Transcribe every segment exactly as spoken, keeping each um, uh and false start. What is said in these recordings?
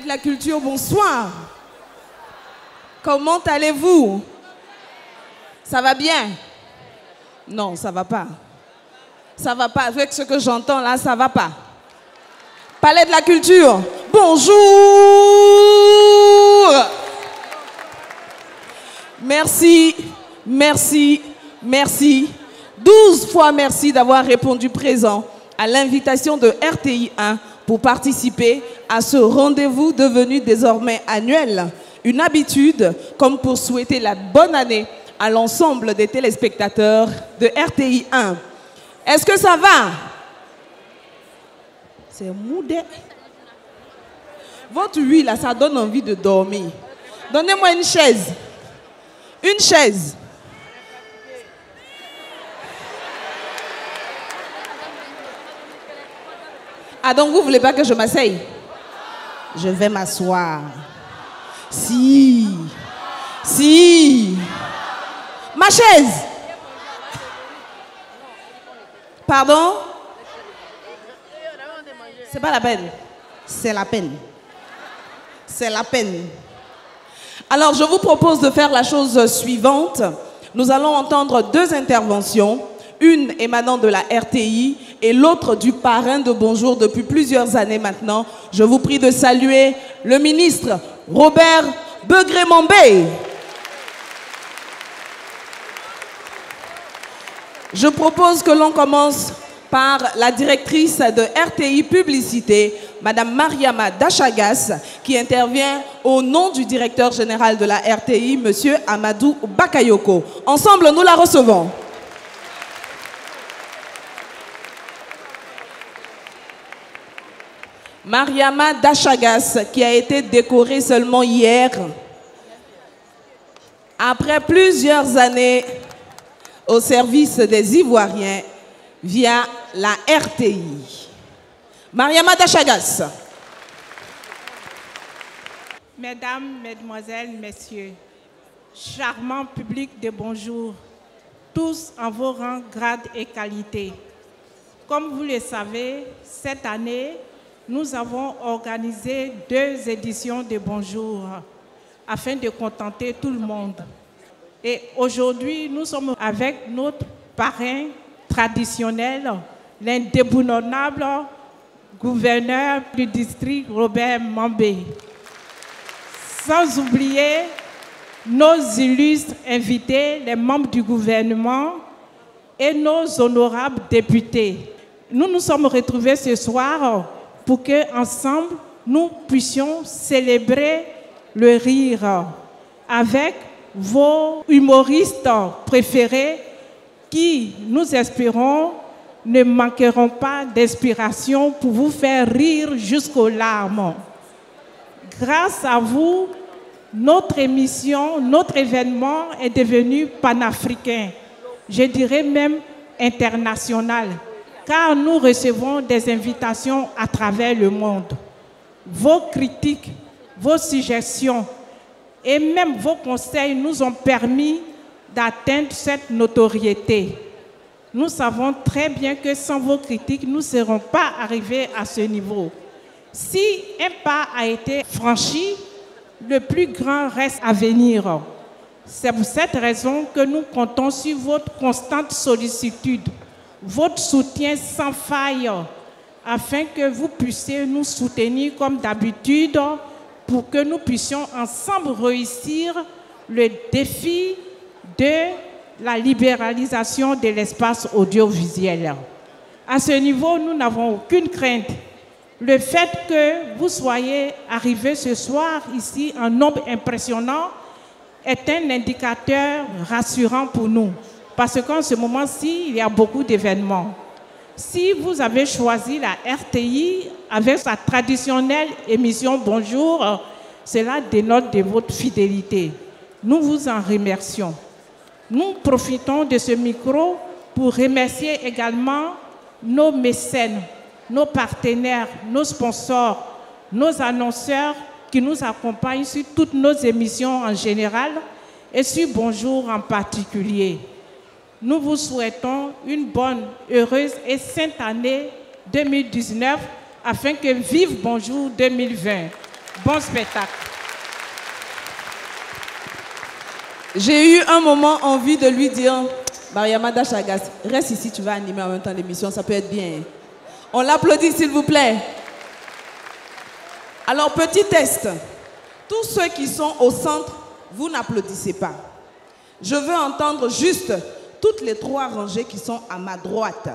Palais de la Culture, bonsoir. Comment allez-vous? Ça va bien? Non, ça va pas. Ça va pas. Avec ce que j'entends là, ça va pas. Palais de la Culture, bonjour. Merci, merci, merci. douze fois merci d'avoir répondu présent à l'invitation de R T I un pour participer à ce rendez-vous devenu désormais annuel. Une habitude comme pour souhaiter la bonne année à l'ensemble des téléspectateurs de R T I un. Est-ce que ça va? C'est moudé. Votre huile, là, ça donne envie de dormir. Donnez-moi une chaise. Une chaise. Ah, donc vous ne voulez pas que je m'asseye? Je vais m'asseoir. Si. Si. Ma chaise. Pardon? C'est pas la peine. C'est la peine. C'est la peine. Alors, je vous propose de faire la chose suivante. Nous allons entendre deux interventions, une émanant de la R T I et l'autre du parrain de Bonjour depuis plusieurs années maintenant. Je vous prie de saluer le ministre Robert Beugré Mambé. Je propose que l'on commence par la directrice de R T I Publicité, Madame Mariama Dachagas, qui intervient au nom du directeur général de la R T I, Monsieur Amadou Bakayoko. Ensemble, nous la recevons. Mariama Dachagas, qui a été décorée seulement hier, après plusieurs années au service des Ivoiriens via la R T I. Mariama Dachagas. Mesdames, Mesdemoiselles, Messieurs, charmant public de Bonjour, tous en vos rangs, grades et qualités. Comme vous le savez, cette année, nous avons organisé deux éditions de Bonjour afin de contenter tout le monde. Et aujourd'hui, nous sommes avec notre parrain traditionnel, l'indéboulonnable gouverneur du district Robert Mambé. Sans oublier nos illustres invités, les membres du gouvernement et nos honorables députés. Nous nous sommes retrouvés ce soir pour que, ensemble, nous puissions célébrer le rire avec vos humoristes préférés qui, nous espérons, ne manqueront pas d'inspiration pour vous faire rire jusqu'aux larmes. Grâce à vous, notre émission, notre événement est devenu panafricain, je dirais même international, car nous recevons des invitations à travers le monde. Vos critiques, vos suggestions et même vos conseils nous ont permis d'atteindre cette notoriété. Nous savons très bien que sans vos critiques, nous ne serons pas arrivés à ce niveau. Si un pas a été franchi, le plus grand reste à venir. C'est pour cette raison que nous comptons sur votre constante sollicitude, votre soutien sans faille, afin que vous puissiez nous soutenir comme d'habitude, pour que nous puissions ensemble réussir le défi de la libéralisation de l'espace audiovisuel. À ce niveau, nous n'avons aucune crainte. Le fait que vous soyez arrivés ce soir ici en nombre impressionnant est un indicateur rassurant pour nous, parce qu'en ce moment-ci, il y a beaucoup d'événements. Si vous avez choisi la R T I avec sa traditionnelle émission Bonjour, cela dénote de votre fidélité. Nous vous en remercions. Nous profitons de ce micro pour remercier également nos mécènes, nos partenaires, nos sponsors, nos annonceurs qui nous accompagnent sur toutes nos émissions en général et sur Bonjour en particulier. Nous vous souhaitons une bonne, heureuse et sainte année deux mille dix-neuf afin que vive Bonjour deux mille vingt. Bon spectacle. J'ai eu un moment envie de lui dire, Mariama Dachagas, reste ici, tu vas animer en même temps l'émission, ça peut être bien. On l'applaudit, s'il vous plaît. Alors, petit test. Tous ceux qui sont au centre, vous n'applaudissez pas. Je veux entendre juste toutes les trois rangées qui sont à ma droite.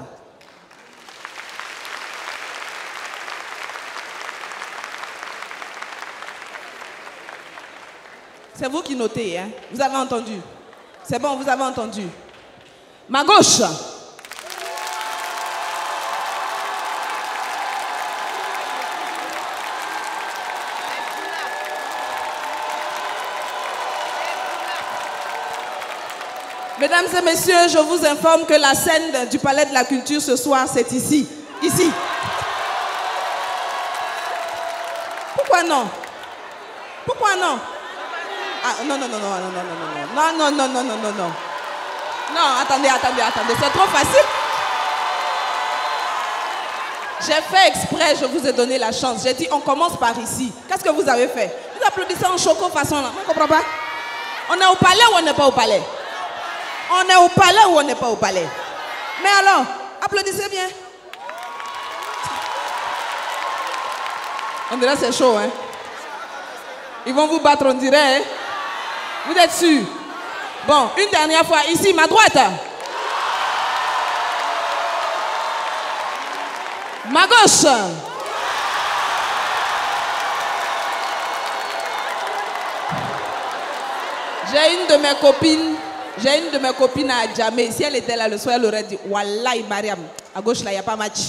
C'est vous qui notez, hein? Vous avez entendu? C'est bon, vous avez entendu. Ma gauche. Mesdames et messieurs, je vous informe que la scène du Palais de la Culture ce soir, c'est ici. Ici. Pourquoi non? Pourquoi non? Ah, non, non, non, non, non, non, non, non, non, non, non, non, non, non. Non, attendez, attendez, attendez, c'est trop facile. J'ai fait exprès, je vous ai donné la chance. J'ai dit, on commence par ici. Qu'est-ce que vous avez fait? Vous applaudissez en choco façon là, on ne comprend pas. On est au palais ou on n'est pas au palais? On est au palais ou on n'est pas au palais? Mais alors, applaudissez bien. On dirait que c'est chaud, hein? Ils vont vous battre, on dirait. Hein? Vous êtes sûr? Bon, une dernière fois, ici, ma droite. Ma gauche. J'ai une de mes copines, j'ai une de mes copines à Djamé. Si elle était là le soir, elle aurait dit, Wallahi Mariam, à gauche là, il n'y a pas match.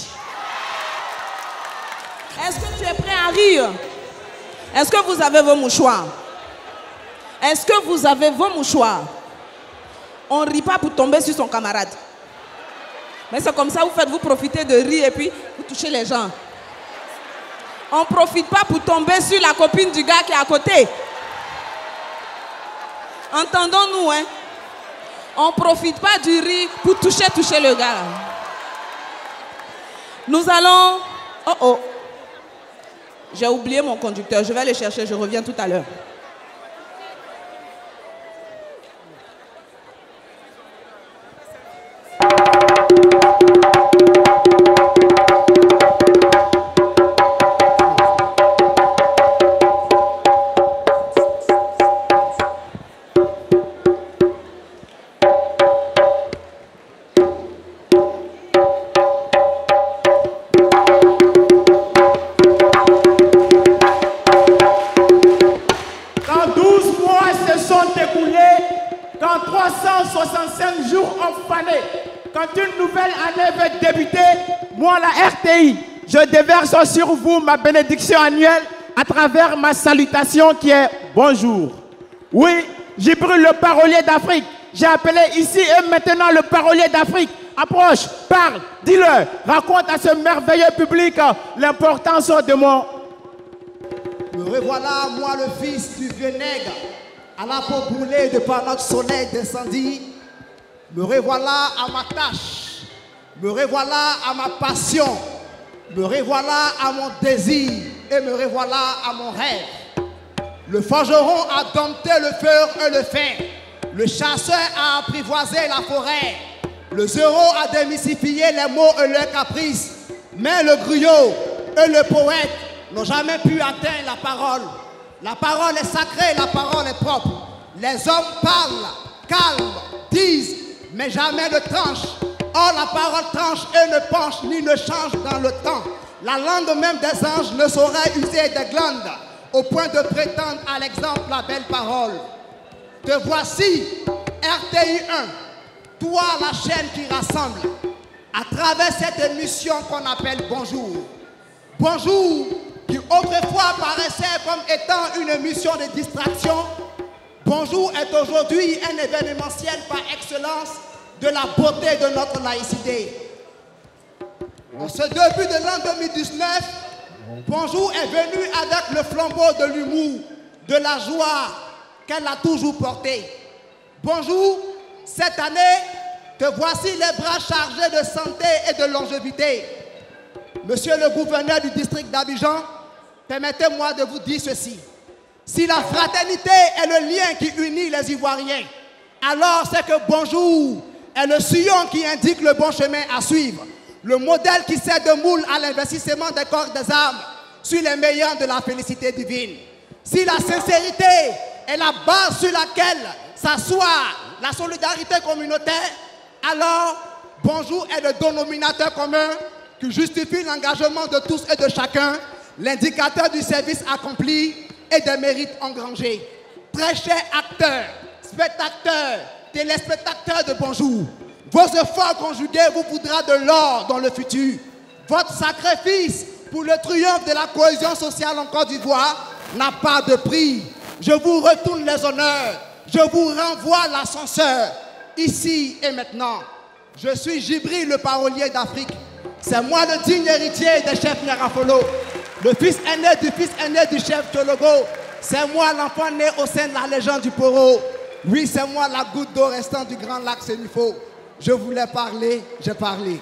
Est-ce que tu es prêt à rire? Est-ce que vous avez vos mouchoirs? Est-ce que vous avez vos mouchoirs? On ne rit pas pour tomber sur son camarade. Mais c'est comme ça, vous faites, vous profitez de rire et puis vous touchez les gens. On ne profite pas pour tomber sur la copine du gars qui est à côté. Entendons-nous, hein? On ne profite pas du rire pour toucher, toucher le gars. Là. Nous allons... Oh oh. J'ai oublié mon conducteur. Je vais le chercher. Je reviens tout à l'heure. Je déverse sur vous ma bénédiction annuelle à travers ma salutation qui est bonjour. Oui, j'ai pris le parolier d'Afrique. J'ai appelé ici et maintenant le parolier d'Afrique. Approche, parle, dis-le, raconte à ce merveilleux public l'importance de mon... Me revoilà, moi le fils du vieux nègre, à la peau brûlée de par notre soleil d'incendie. Me revoilà à ma tâche, me revoilà à ma passion. Me revoilà à mon désir et me revoilà à mon rêve. Le forgeron a dompté le feu et le fer. Le chasseur a apprivoisé la forêt. Le zéro a démystifié les mots et leurs caprices. Mais le gruyot et le poète n'ont jamais pu atteindre la parole. La parole est sacrée, la parole est propre. Les hommes parlent, calment, disent, mais jamais ne tranchent. Or, la parole tranche et ne penche ni ne change dans le temps. La langue même des anges ne saurait user des glandes au point de prétendre à l'exemple la belle parole. Te voici, R T I un, toi la chaîne qui rassemble à travers cette émission qu'on appelle Bonjour. Bonjour, qui autrefois paraissait comme étant une émission de distraction. Bonjour est aujourd'hui un événementiel par excellence de la beauté de notre laïcité. En ce début de l'an deux mille dix-neuf, Bonjour est venu avec le flambeau de l'humour, de la joie qu'elle a toujours portée. Bonjour, cette année, te voici les bras chargés de santé et de longévité. Monsieur le gouverneur du district d'Abidjan, Permettez-moi de vous dire ceci. Si la fraternité est le lien qui unit les Ivoiriens, alors c'est que Bonjour est le sillon qui indique le bon chemin à suivre. Le modèle qui sert de moule à l'investissement des corps des âmes sur les meilleurs de la félicité divine. Si la sincérité est la base sur laquelle s'assoit la solidarité communautaire, alors Bonjour est le dénominateur commun qui justifie l'engagement de tous et de chacun, l'indicateur du service accompli et des mérites engrangés. Très chers acteurs, spectateurs, téléspectateurs de Bonjour, vos efforts conjugués vous voudra de l'or dans le futur. Votre sacrifice pour le triomphe de la cohésion sociale en Côte d'Ivoire n'a pas de prix. Je vous retourne les honneurs. Je vous renvoie l'ascenseur, ici et maintenant. Je suis Gibri, le parolier d'Afrique. C'est moi le digne héritier des chefs Nyarafolo, le fils aîné du fils aîné du chef Tologo. C'est moi l'enfant né au sein de la légende du Poro. Oui, c'est moi la goutte d'eau restant du grand lac Sénifo. Je voulais parler, j'ai parlé.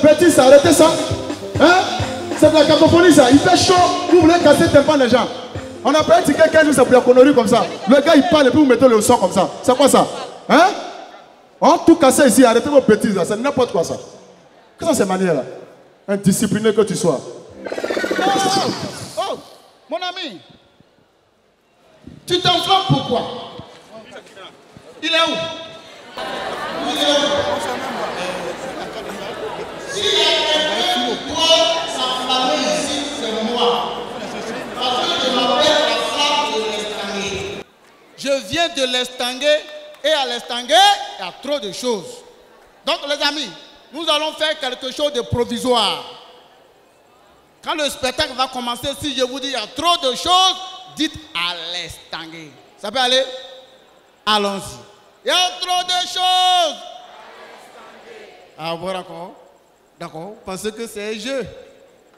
Petit ça, arrêtez ça. Hein? C'est de la cacophonie ça. Il fait chaud, vous voulez casser tes pas les gens. On a payé ticket quinze jours, c'est pour la connerie comme ça. Le gars il parle et puis vous mettez le son comme ça. C'est quoi ça? Hein? On tout cassé ici, arrêtez vos petits là, c'est n'importe quoi ça. Qu'est-ce que c'est manière là? Indiscipliné que tu sois. Oh, oh, oh. Mon ami, tu t'enflammes pourquoi? Il est où? Il est où? Si quelqu'un pour toi, sa famille ici, c'est moi. Parce que je m'appelle la flamme de l'estanguer. Je viens de l'estanguer et à l'estanguer, il y a trop de choses. Donc les amis, nous allons faire quelque chose de provisoire. Quand le spectacle va commencer, si je vous dis il y a trop de choses, dites à l'estanguer. Ça peut aller? Allons-y. Il y a trop de choses. Ah bon, d'accord. D'accord? Parce que c'est un jeu.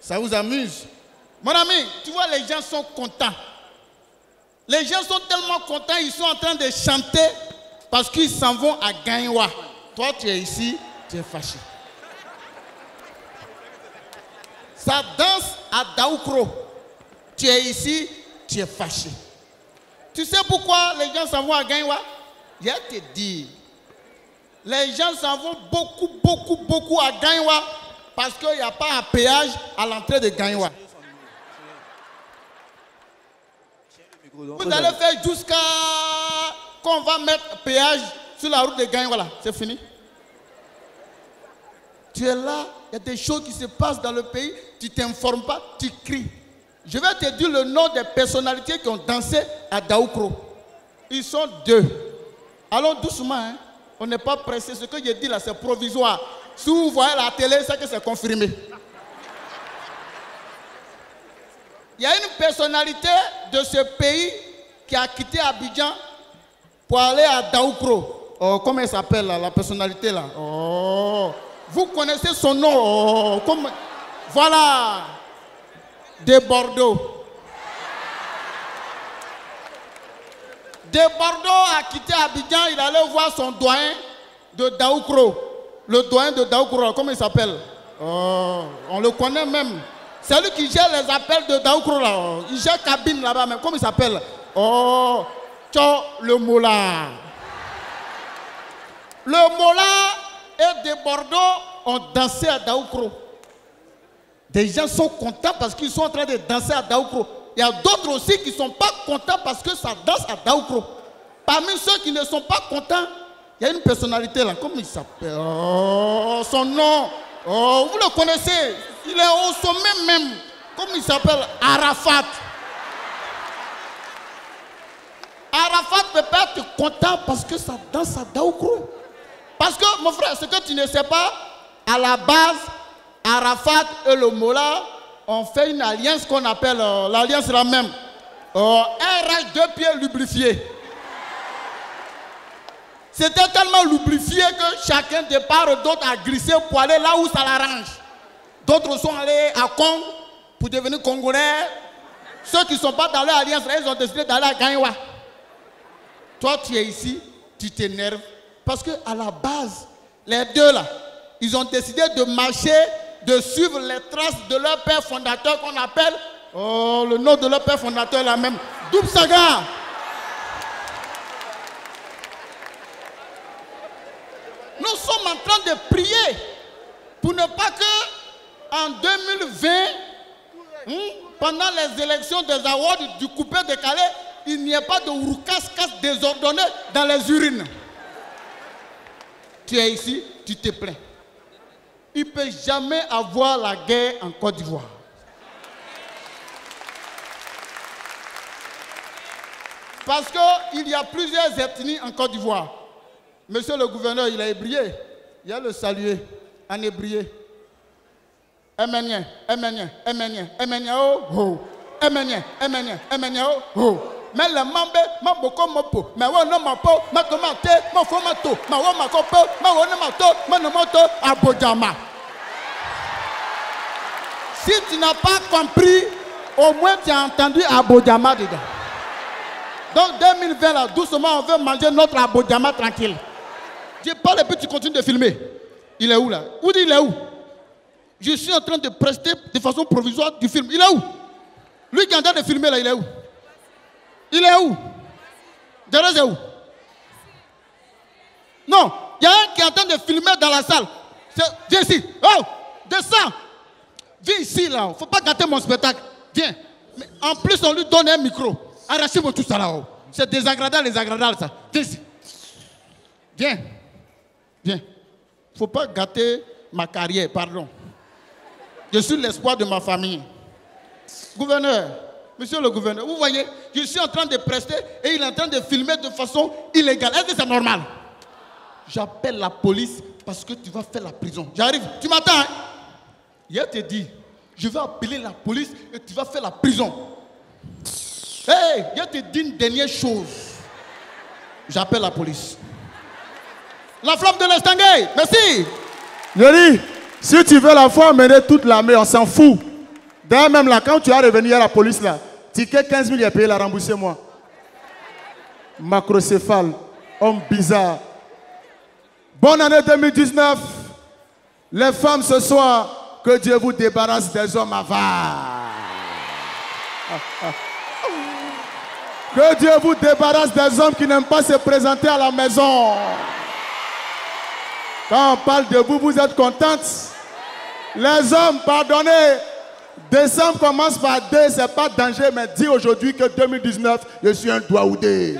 Ça vous amuse. Mon ami, tu vois, les gens sont contents. Les gens sont tellement contents, ils sont en train de chanter parce qu'ils s'en vont à Gagnoua. Toi, tu es ici, tu es fâché. Ça danse à Daoukro. Tu es ici, tu es fâché. Tu sais pourquoi les gens s'en vont à Gagnoua? Je vais te dire. Les gens s'en vont beaucoup, beaucoup, beaucoup à Gagnoua parce qu'il n'y a pas un péage à l'entrée de Gagnoua. Vous allez faire jusqu'à qu'on va mettre péage sur la route de Gagnoua là. C'est fini. Tu es là, il y a des choses qui se passent dans le pays, tu ne t'informes pas, tu cries. Je vais te dire le nom des personnalités qui ont dansé à Daoukro. Ils sont deux. Allons doucement, hein. On n'est pas pressé. Ce que je dis là, c'est provisoire. Si vous voyez la télé, c'est que c'est confirmé. Il y a une personnalité de ce pays qui a quitté Abidjan pour aller à Daoukro. Oh, comment elle s'appelle la personnalité là? Oh, vous connaissez son nom? Oh, comment... Voilà, de Bordeaux. De Bordeaux a quitté Abidjan, il allait voir son doyen de Daoukro. Le doyen de Daoukro, comment il s'appelle? Oh, on le connaît même. C'est lui qui gère les appels de Daoukro là. Oh, il gère cabine là-bas même. Comment il s'appelle? Oh, Tcho le Mola. Le Mola et de Bordeaux ont dansé à Daoukro. Des gens sont contents parce qu'ils sont en train de danser à Daoukro. Il y a d'autres aussi qui ne sont pas contents parce que ça danse à Daoukro. Parmi ceux qui ne sont pas contents, il y a une personnalité là. Comment il s'appelle? Oh, son nom. Oh, vous le connaissez. Il est au sommet même. Comment il s'appelle? Arafat. Arafat peut pas être content parce que ça danse à Daoukro. Parce que, mon frère, ce que tu ne sais pas, à la base, Arafat et le Mollah ont fait une alliance qu'on appelle euh, l'alliance la même. Euh, un rage deux pieds lubrifiés. C'était tellement lubrifié que chacun départ, d'autres a glissé pour aller là où ça l'arrange. D'autres sont allés à Akon pour devenir Congolais. Ceux qui ne sont pas dans leur alliance, ils ont décidé d'aller à Gagnoua. Toi, tu es ici, tu t'énerves. Parce qu'à la base, les deux là, ils ont décidé de marcher, de suivre les traces de leur père fondateur qu'on appelle, oh, le nom de leur père fondateur là même, Doubsaga. Nous sommes en train de prier pour ne pas que, en deux mille vingt, hmm, pendant les élections des awards du coupé décalé, il n'y ait pas de roucasse-casse désordonnée dans les urines. Tu es ici, tu te plains. Il ne peut jamais avoir la guerre en Côte d'Ivoire. Parce qu'il y a plusieurs ethnies en Côte d'Ivoire. Monsieur le gouverneur, il a ébrié. Il a le salué, en ébrié. Emenien, Emenien, Emenien, Emenien, oh, oh. Emenien, Emenien, Emenien, oh, oh. Mais le mambe, ma boko mopo, ma wano ma po, ma tomate, ma fomato, ma wama kopo, ma wano mato, ma nomoto, abojama. Si tu n'as pas compris, au moins tu as entendu abojama dedans. Donc deux mille vingt, là, doucement, on veut manger notre abojama tranquille. Je parle et puis tu continues de filmer. Il est où là? Où dit il est où? Je suis en train de prester de façon provisoire du film. Il est où? Lui qui est en train de filmer là, il est où? Il est où? Derrière est où? Non, il y a un qui est en train de filmer dans la salle. Viens ici. Oh, descends. Viens ici là. Il ne faut pas gâter mon spectacle. Viens. Mais en plus, on lui donne un micro. Arrachez-moi tout ça là-haut. C'est désagradable, désagradable ça. Viens ici. Viens. Viens. Il ne faut pas gâter ma carrière, pardon. Je suis l'espoir de ma famille. Gouverneur, monsieur le gouverneur, vous voyez, je suis en train de prester et il est en train de filmer de façon illégale. Est-ce que c'est normal? J'appelle la police parce que tu vas faire la prison. J'arrive, tu m'attends, hein? Hier, tu dit, je vais appeler la police et tu vas faire la prison. Hey, hier, tu dit une dernière chose. J'appelle la police. La flamme de l'Estanguet, merci. Yoli, si tu veux la fois mener toute l'armée, on s'en fout. D'ailleurs, même là, quand tu as revenu à la police, là, ticket quinze mille, il a payé, la remboursez-moi. Macrocéphale, homme bizarre. Bonne année deux mille dix-neuf. Les femmes ce soir, que Dieu vous débarrasse des hommes avares. Que Dieu vous débarrasse des hommes qui n'aiment pas se présenter à la maison. Quand on parle de vous, vous êtes contentes. Les hommes, pardonnez. Décembre commence par deux, c'est pas danger, mais dis aujourd'hui que deux mille dix-neuf, je suis un Douaoudé.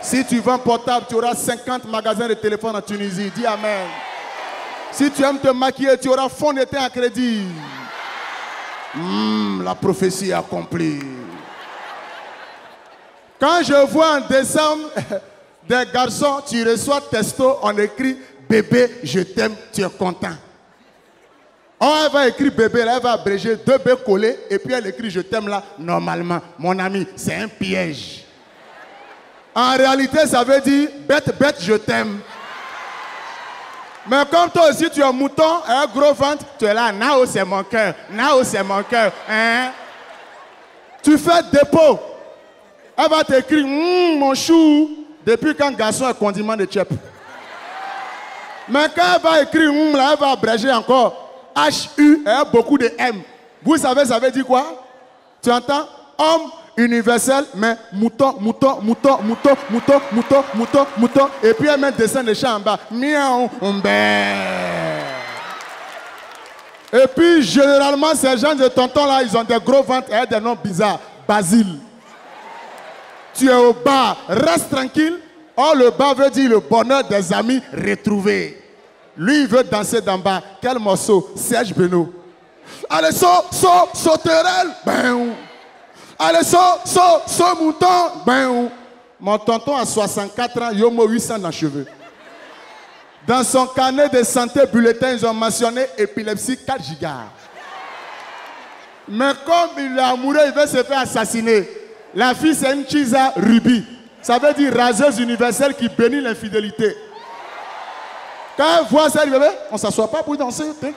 Si tu vends portable, tu auras cinquante magasins de téléphone en Tunisie. Dis amen. Si tu aimes te maquiller, tu auras fonds de teint à crédit. Mmh, la prophétie est accomplie. Quand je vois en décembre des garçons, tu reçois testo, on écrit bébé, je t'aime, tu es content. Oh, elle va écrire bébé, là, elle va abréger deux bébés collés et puis elle écrit je t'aime là, normalement. Mon ami, c'est un piège. En réalité, ça veut dire bête, bête, je t'aime. Mais comme toi aussi, tu es un mouton, un gros ventre, tu es là, Nao, c'est mon cœur, Nao, c'est mon cœur. Hein? Tu fais dépôt. Elle va t'écrire, mmm, mon chou, depuis quand garçon est condiment de tchèp. Mais quand elle va écrire, mmm, là, elle va abréger encore. H U, et beaucoup de M. Vous savez, ça veut dire quoi? Tu entends? Homme universel, mais mouton, mouton, mouton, mouton, mouton, mouton, mouton, mouton. Et puis elle met descend les chats en bas. Miaou, et puis, généralement, ces gens de tonton-là, ils ont des gros ventres et des noms bizarres. Basile. Tu es au bar, reste tranquille. Oh, le bar veut dire le bonheur des amis retrouvés. Lui, il veut danser d'en bas. Quel morceau? Serge Beno. Allez, saut, saut, sauterelle. Ben, allez, saut, saut, saut, mouton. Ben, mon tonton a soixante-quatre ans, il a huit cents dans les cheveux. Dans son carnet de santé bulletin, ils ont mentionné épilepsie quatre gigas. Mais comme il est amoureux, il veut se faire assassiner. La fille, c'est une Chisa Ruby. Ça veut dire raseuse universelle qui bénit l'infidélité. Quand on voit ça, bébé, on ne s'assoit pas pour danser. Tu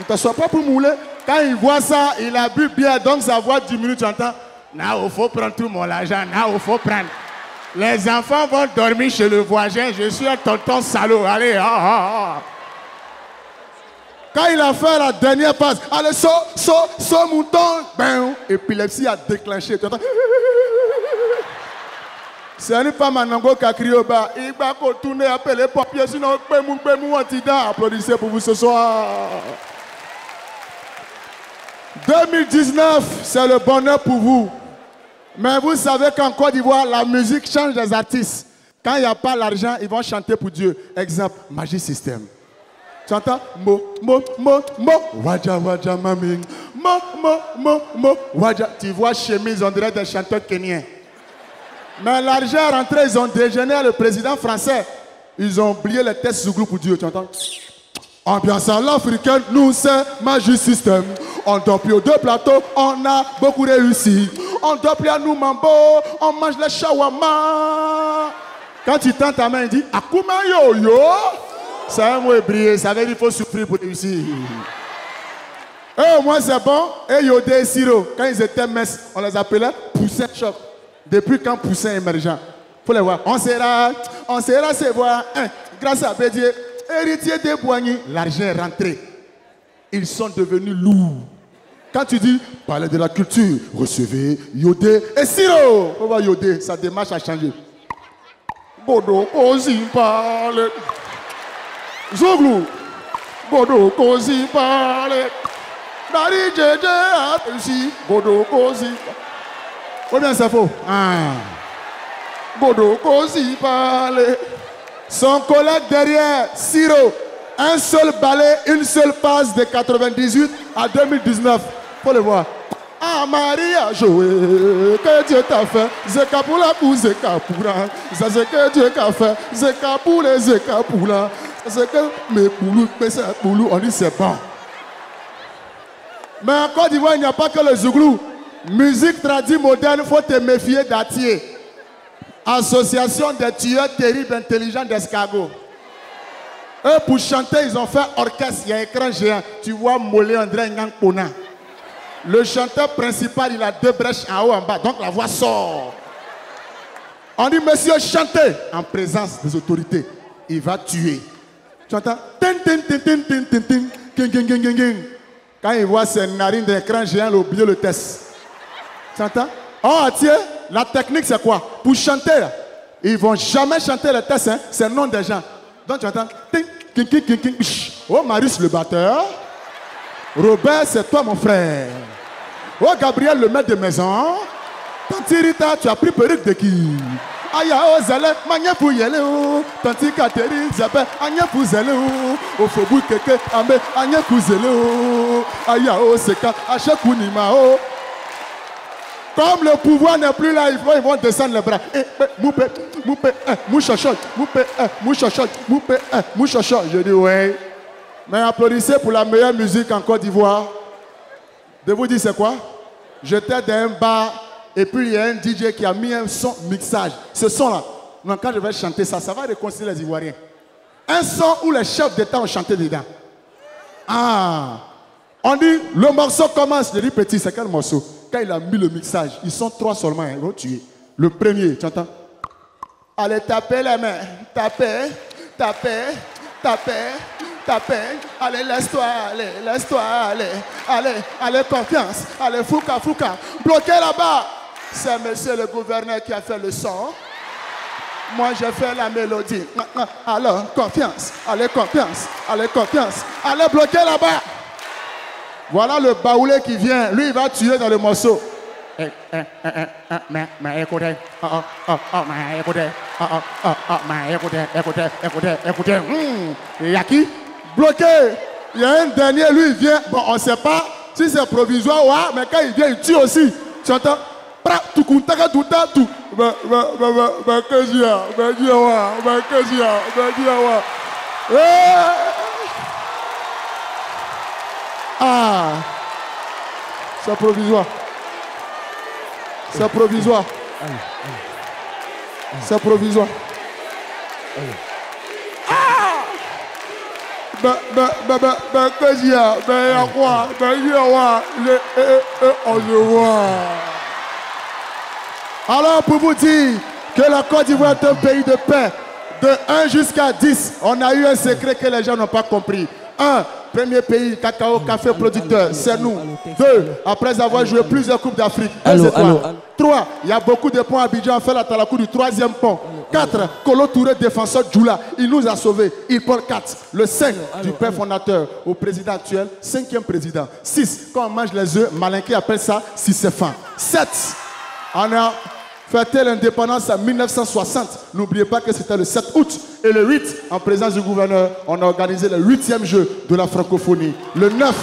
ne t'assois pas pour mouler. Quand il voit ça, il a bu bien, donc sa voix diminue, tu entends. Now, il faut prendre tout mon argent. Now, il faut prendre. Les enfants vont dormir chez le voisin. Je suis un tonton salaud. Allez, oh, oh, oh. Quand il a fait la dernière passe, allez, saut, saut, saut, mouton. Ben, épilepsie a déclenché. Tu entends? C'est une femme à Nango qui a crié au bas. Il va retourner, appeler les papiers, sinon, Pémou, Pémou, Antida. Applaudissez pour vous ce soir. deux mille dix-neuf, c'est le bonheur pour vous. Mais vous savez qu'en Côte d'Ivoire, la musique change des artistes. Quand il n'y a pas l'argent, ils vont chanter pour Dieu. Exemple, Magic System. Tu entends? Mo, mo, mo, mo, waja, waja, mami. Mo, mo, mo, mo, waja. Tu vois, chemise, on dirait des chanteurs kenyans. Mais l'argent est rentré, ils ont dégénéré le président français. Ils ont oublié les tests sous groupe pour Dieu, tu entends? Ambiance à l'africaine, nous c'est Magic System. On donne plus aux deux plateaux, on a beaucoup réussi. On donne plus à nous mambo, on mange les shawarma. Quand tu tends ta main, il dit Akuma yo yo. C'est un mot hébreu, ça veut dire qu'il faut souffrir pour réussir. Et au moins c'est bon, et Yodé et Siro, quand ils étaient minces, on les appelait Poussin Choc. Depuis quand Poussin émergent, faut les voir. On sera, on sera se voir. Hein, grâce à Bédié, héritier de Boigny, l'argent est rentré. Ils sont devenus lourds. Quand tu dis Palais de la Culture, recevez Yodé et Siro. On va Yodé, sa démarche a changé. Bodo Kosi parle. Zoglou. Bodo Kosi parle. Dari Djedé a réussi. Bodo Kosi. Oh bien, c'est faux. Ah. Bodo Kosi parle. Son collègue derrière, Siro. Un seul ballet, une seule passe de quatre-vingt-dix-huit à deux mille dix-neuf. Faut le voir. Ah Maria Joé, que Dieu t'a fait. Zeka pour la poule, Zeka pour la. Ça c'est que Dieu t'a fait. Zeka pour les Zeka pour la. C'est que mes poulous, mes poulous, on dit c'est bon. Mais en Côte d'Ivoire, il n'y a pas que le zouglou. Musique tradie moderne, faut te méfier d'Atier. Association des tueurs terribles intelligents d'escargot. Eux, pour chanter, ils ont fait orchestre, il y a un écran géant. Tu vois Mollé André Ngangpona. Le chanteur principal, il a deux brèches en haut, en bas, donc la voix sort. On dit, monsieur, chantez en présence des autorités. Il va tuer. Tu entends? Quand il voit ses narines d'écran géant, il oublie le test. Tu entends? Oh, tiens, la technique, c'est quoi? Pour chanter, là, ils ne vont jamais chanter le test, hein? C'est le nom des gens. Donc tu entends, oh Marius le batteur, Robert c'est toi mon frère, oh Gabriel le maître de maison, Tanti Rita tu as pris perruque de qui? Aya Ozale, Manya Pouyeleo, Tanti Kateri, Zabé, Anya Pouzeleo, Ofobou Keke, Amé, Anya Pouzeleo, Aya Oseka, Achakounimao. Comme le pouvoir n'est plus là, ils vont, ils vont descendre les bras. Moupé, moupé, mouchachot, moupé, mouchachot, moupé, mouchachot. Je dis ouais. Mais applaudissez pour la meilleure musique en Côte d'Ivoire. De vous dire c'est quoi? J'étais dans un bar et puis il y a un D J qui a mis un son mixage. Ce son-là, quand je vais chanter ça, ça va réconcilier les Ivoiriens. Un son où les chefs d'État ont chanté dedans. Ah! On dit, le morceau commence. Je dis petit, c'est quel morceau? Quand il a mis le mixage, ils sont trois seulement, ils vont tuer. Le premier, tu entends? Allez, tapez les mains. Tapez, tapez, tapez, tapez. Allez, laisse-toi aller, laisse-toi aller. Allez, allez, confiance. Allez, fouca, fouca. Bloquez là-bas. C'est monsieur le gouverneur qui a fait le son. Moi, j'ai fait la mélodie. Alors, confiance. Allez, confiance. Allez, confiance. Allez, bloquez là-bas. Voilà le baoulé qui vient. Lui, il va tuer dans le morceau. Il y a qui? Bloqué. Il y a un dernier, lui, il vient. Bon, on ne sait pas si c'est provisoire ou pas, mais quand il vient, il tue aussi. Tu entends? pra tu kuntaka tuta tu ba ba ba ba kajia ba kajia wa ba kajia ba kajia wa ah c'est provisoire c'est provisoire c'est provisoire ah ba ba ba ba kajia ba ya wa ba ya wa le on le voit. Alors, pour vous dire que la Côte d'Ivoire est un pays de paix, de un jusqu'à dix, on a eu un secret que les gens n'ont pas compris. un. Premier pays, cacao, café, producteur, c'est nous. deux. Après avoir joué plusieurs coupes d'Afrique, trois. Il y a beaucoup de points à Abidjan, fait la talakou du troisième pont. quatre. Kolo Touré, défenseur Djoula, il nous a sauvés. Il porte quatre. Le cinq du père fondateur au président actuel, cinquième président. six. Quand on mange les œufs, Malinké appelle ça si c'est fin. sept. On a fêté l'indépendance en mille neuf cent soixante. N'oubliez pas que c'était le sept août. Et le huit, en présence du gouverneur, on a organisé le huitième jeu de la francophonie. Le neuf,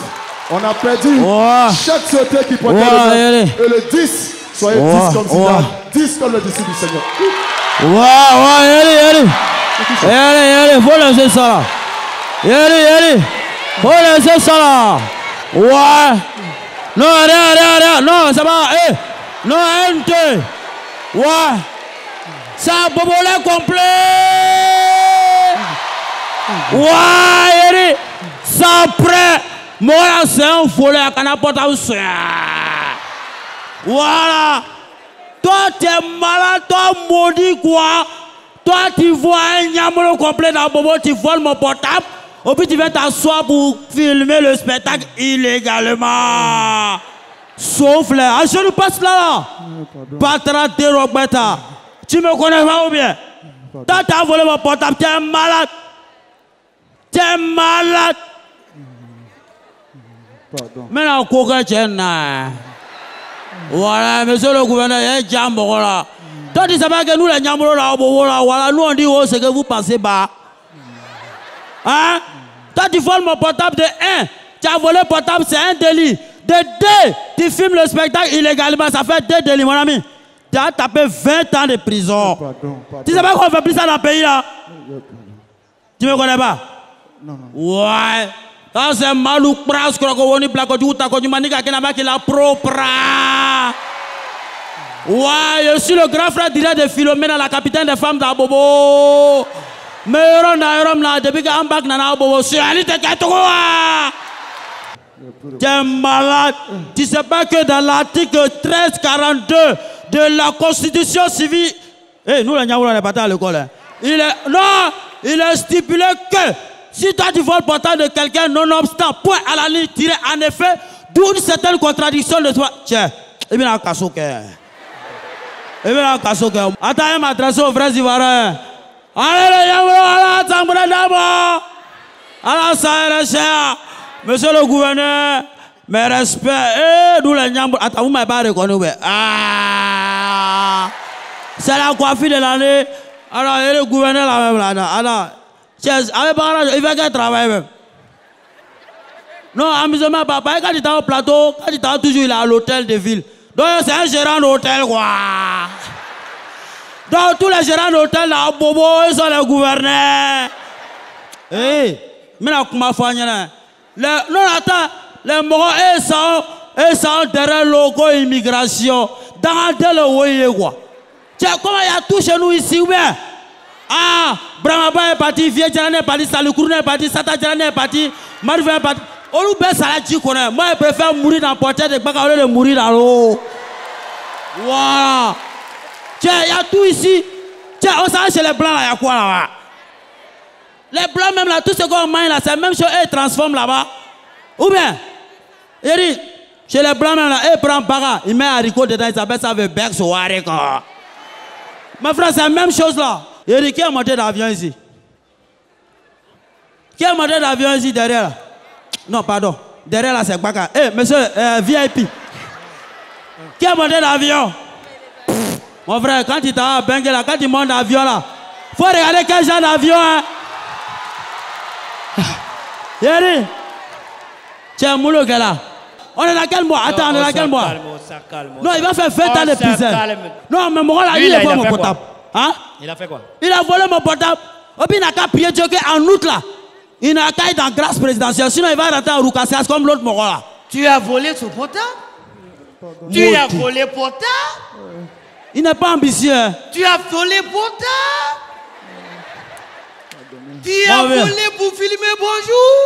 on a perdu oh. chaque sauté qui portait oh. le neuf. Et le dix, soyez oh. dix comme oh. dix comme le disciple du Seigneur. Waouh, waouh, allez, allez. Allez, allez, faut lancer ça là. Allez, allez, faut lancer ça là. Waouh. Non, non, non, non, ça va. Eh. Non, un, deux. Ouais. Ça a bobolé complet. Ouais, ça prêt. Moi, c'est un follet à canapé. Voilà. Toi, t'es malade, toi, maudit quoi. Toi, tu vois un Niamolo complet dans Bobo, tu voles mon portable. Et puis, tu viens t'asseoir pour filmer le spectacle illégalement. Sauf là, ah, je ne passe là là. Patra de Roberta. Tu me connais pas ou bien? T'as t'as volé mon portable, t'es malade. T'es malade. Pardon. Maintenant, coca t'es là. Voilà, monsieur le gouverneur, il y a un jambo là. Toi, tu sais pas que nous, les jambo là, voilà, nous on dit oh, c'est que vous passez bas. Hein? Toi, tu voles mon portable de un. Tu as volé portable, c'est un délit. De deux, tu filmes le spectacle illégalement, ça fait deux délits, mon ami. Tu as tapé vingt ans de prison. Pardon, pardon. Tu sais pas qu'on fait plus ça dans le pays là? Tu me connais pas? Non, non. Ouais. Quand c'est malou, pras, crocodile, placotou, tacotou, manika, kenaba, qui la propre. Ouais, je suis le grand frère direct de Philomène, la capitaine des femmes d'Abobo. Mais on a un homme là, depuis qu'on bac dans Abobo, c'est Ali Tekatoua. T'es malade. Tu sais pas que dans l'article treize quarante-deux de la Constitution civile, eh, nous les Niaoula on est partis à l'école. Hein. Il est non, il est stipulé que si toi tu voles le portable de quelqu'un nonobstant point à la ligne tiré en effet d'où une certaine contradiction de toi. Tiens, et bien un cassoque. Et bien un cassoque. Attends, il m'adresse aux vrais Ivoiriens. Allez les Niaoula, allez Tambouré d'abord. Allez ça est. Monsieur le gouverneur, mes respects, eh, nous les Niambour. Attends, vous m'avez pas reconnu, ouais. Ah, c'est la coiffure de l'année. Alors, et le gouverneur là-même, là-dedans. Alors, avec parents, il veut qu'elle travaille même. Non, amusement, papa, et quand il était au plateau, quand il était toujours, il est à l'hôtel de ville. Donc, c'est un gérant d'hôtel, quoi. Donc, tous les gérants d'hôtel là, au Bobo, ils sont les gouverneurs. Eh, mais là, comment faire, les, non, attends, les morons, ils sont, ils sont derrière le logo immigration. Dans le voyez quoi. Tiens, comment il y a tout chez nous ici, ou bien? Ah, Bramaba est parti, Vietjalan est parti, Salukourne est parti, Satajalan est parti, Marvin est parti. On nous baisse à la connaît. Moi, je préfère mourir dans le portrait de Baka au lieu de mourir dans l'eau. Voilà. Tiens, il y a tout ici. Tiens, on s'en chez les blancs, là, il y a quoi là-bas? Les blancs, même là, tout ce qu'on mange là, c'est même chose, ils transforment là-bas. Ou bien, il dit, chez les blancs, même là, ils prennent baga, ils mettent haricot dedans, ils appellent ça avec bec, ou haricot. Mes frères, c'est la même chose là. Il dit, qui est monté d'avion ici? Qui est monté d'avion ici derrière là? Non, pardon. Derrière là, c'est baga. Eh, hey, monsieur, euh, V I P. Qui est monté d'avion? Mon frère, quand il t'a bengue là, quand il monte d'avion là, faut regarder quel genre d'avion, hein. Yari, tiens, moulou, gala. On est là, calme-moi. Attends, on est là, calme-moi. Non, il va faire vingt ans de prison. Non, mais mon là, il a volé mon portable. Hein? Il a fait quoi? Il a volé mon portable. Et puis, il n'a qu'à prier Dieu qu'en août, là, il n'a qu'à être en grâce présidentielle. Sinon, il va rentrer en Roukassias comme l'autre mon là. Tu as volé son portable? Tu as volé portable? Il n'est pas ambitieux. Tu as volé portable? Tu as volé pour filmer Bonjour?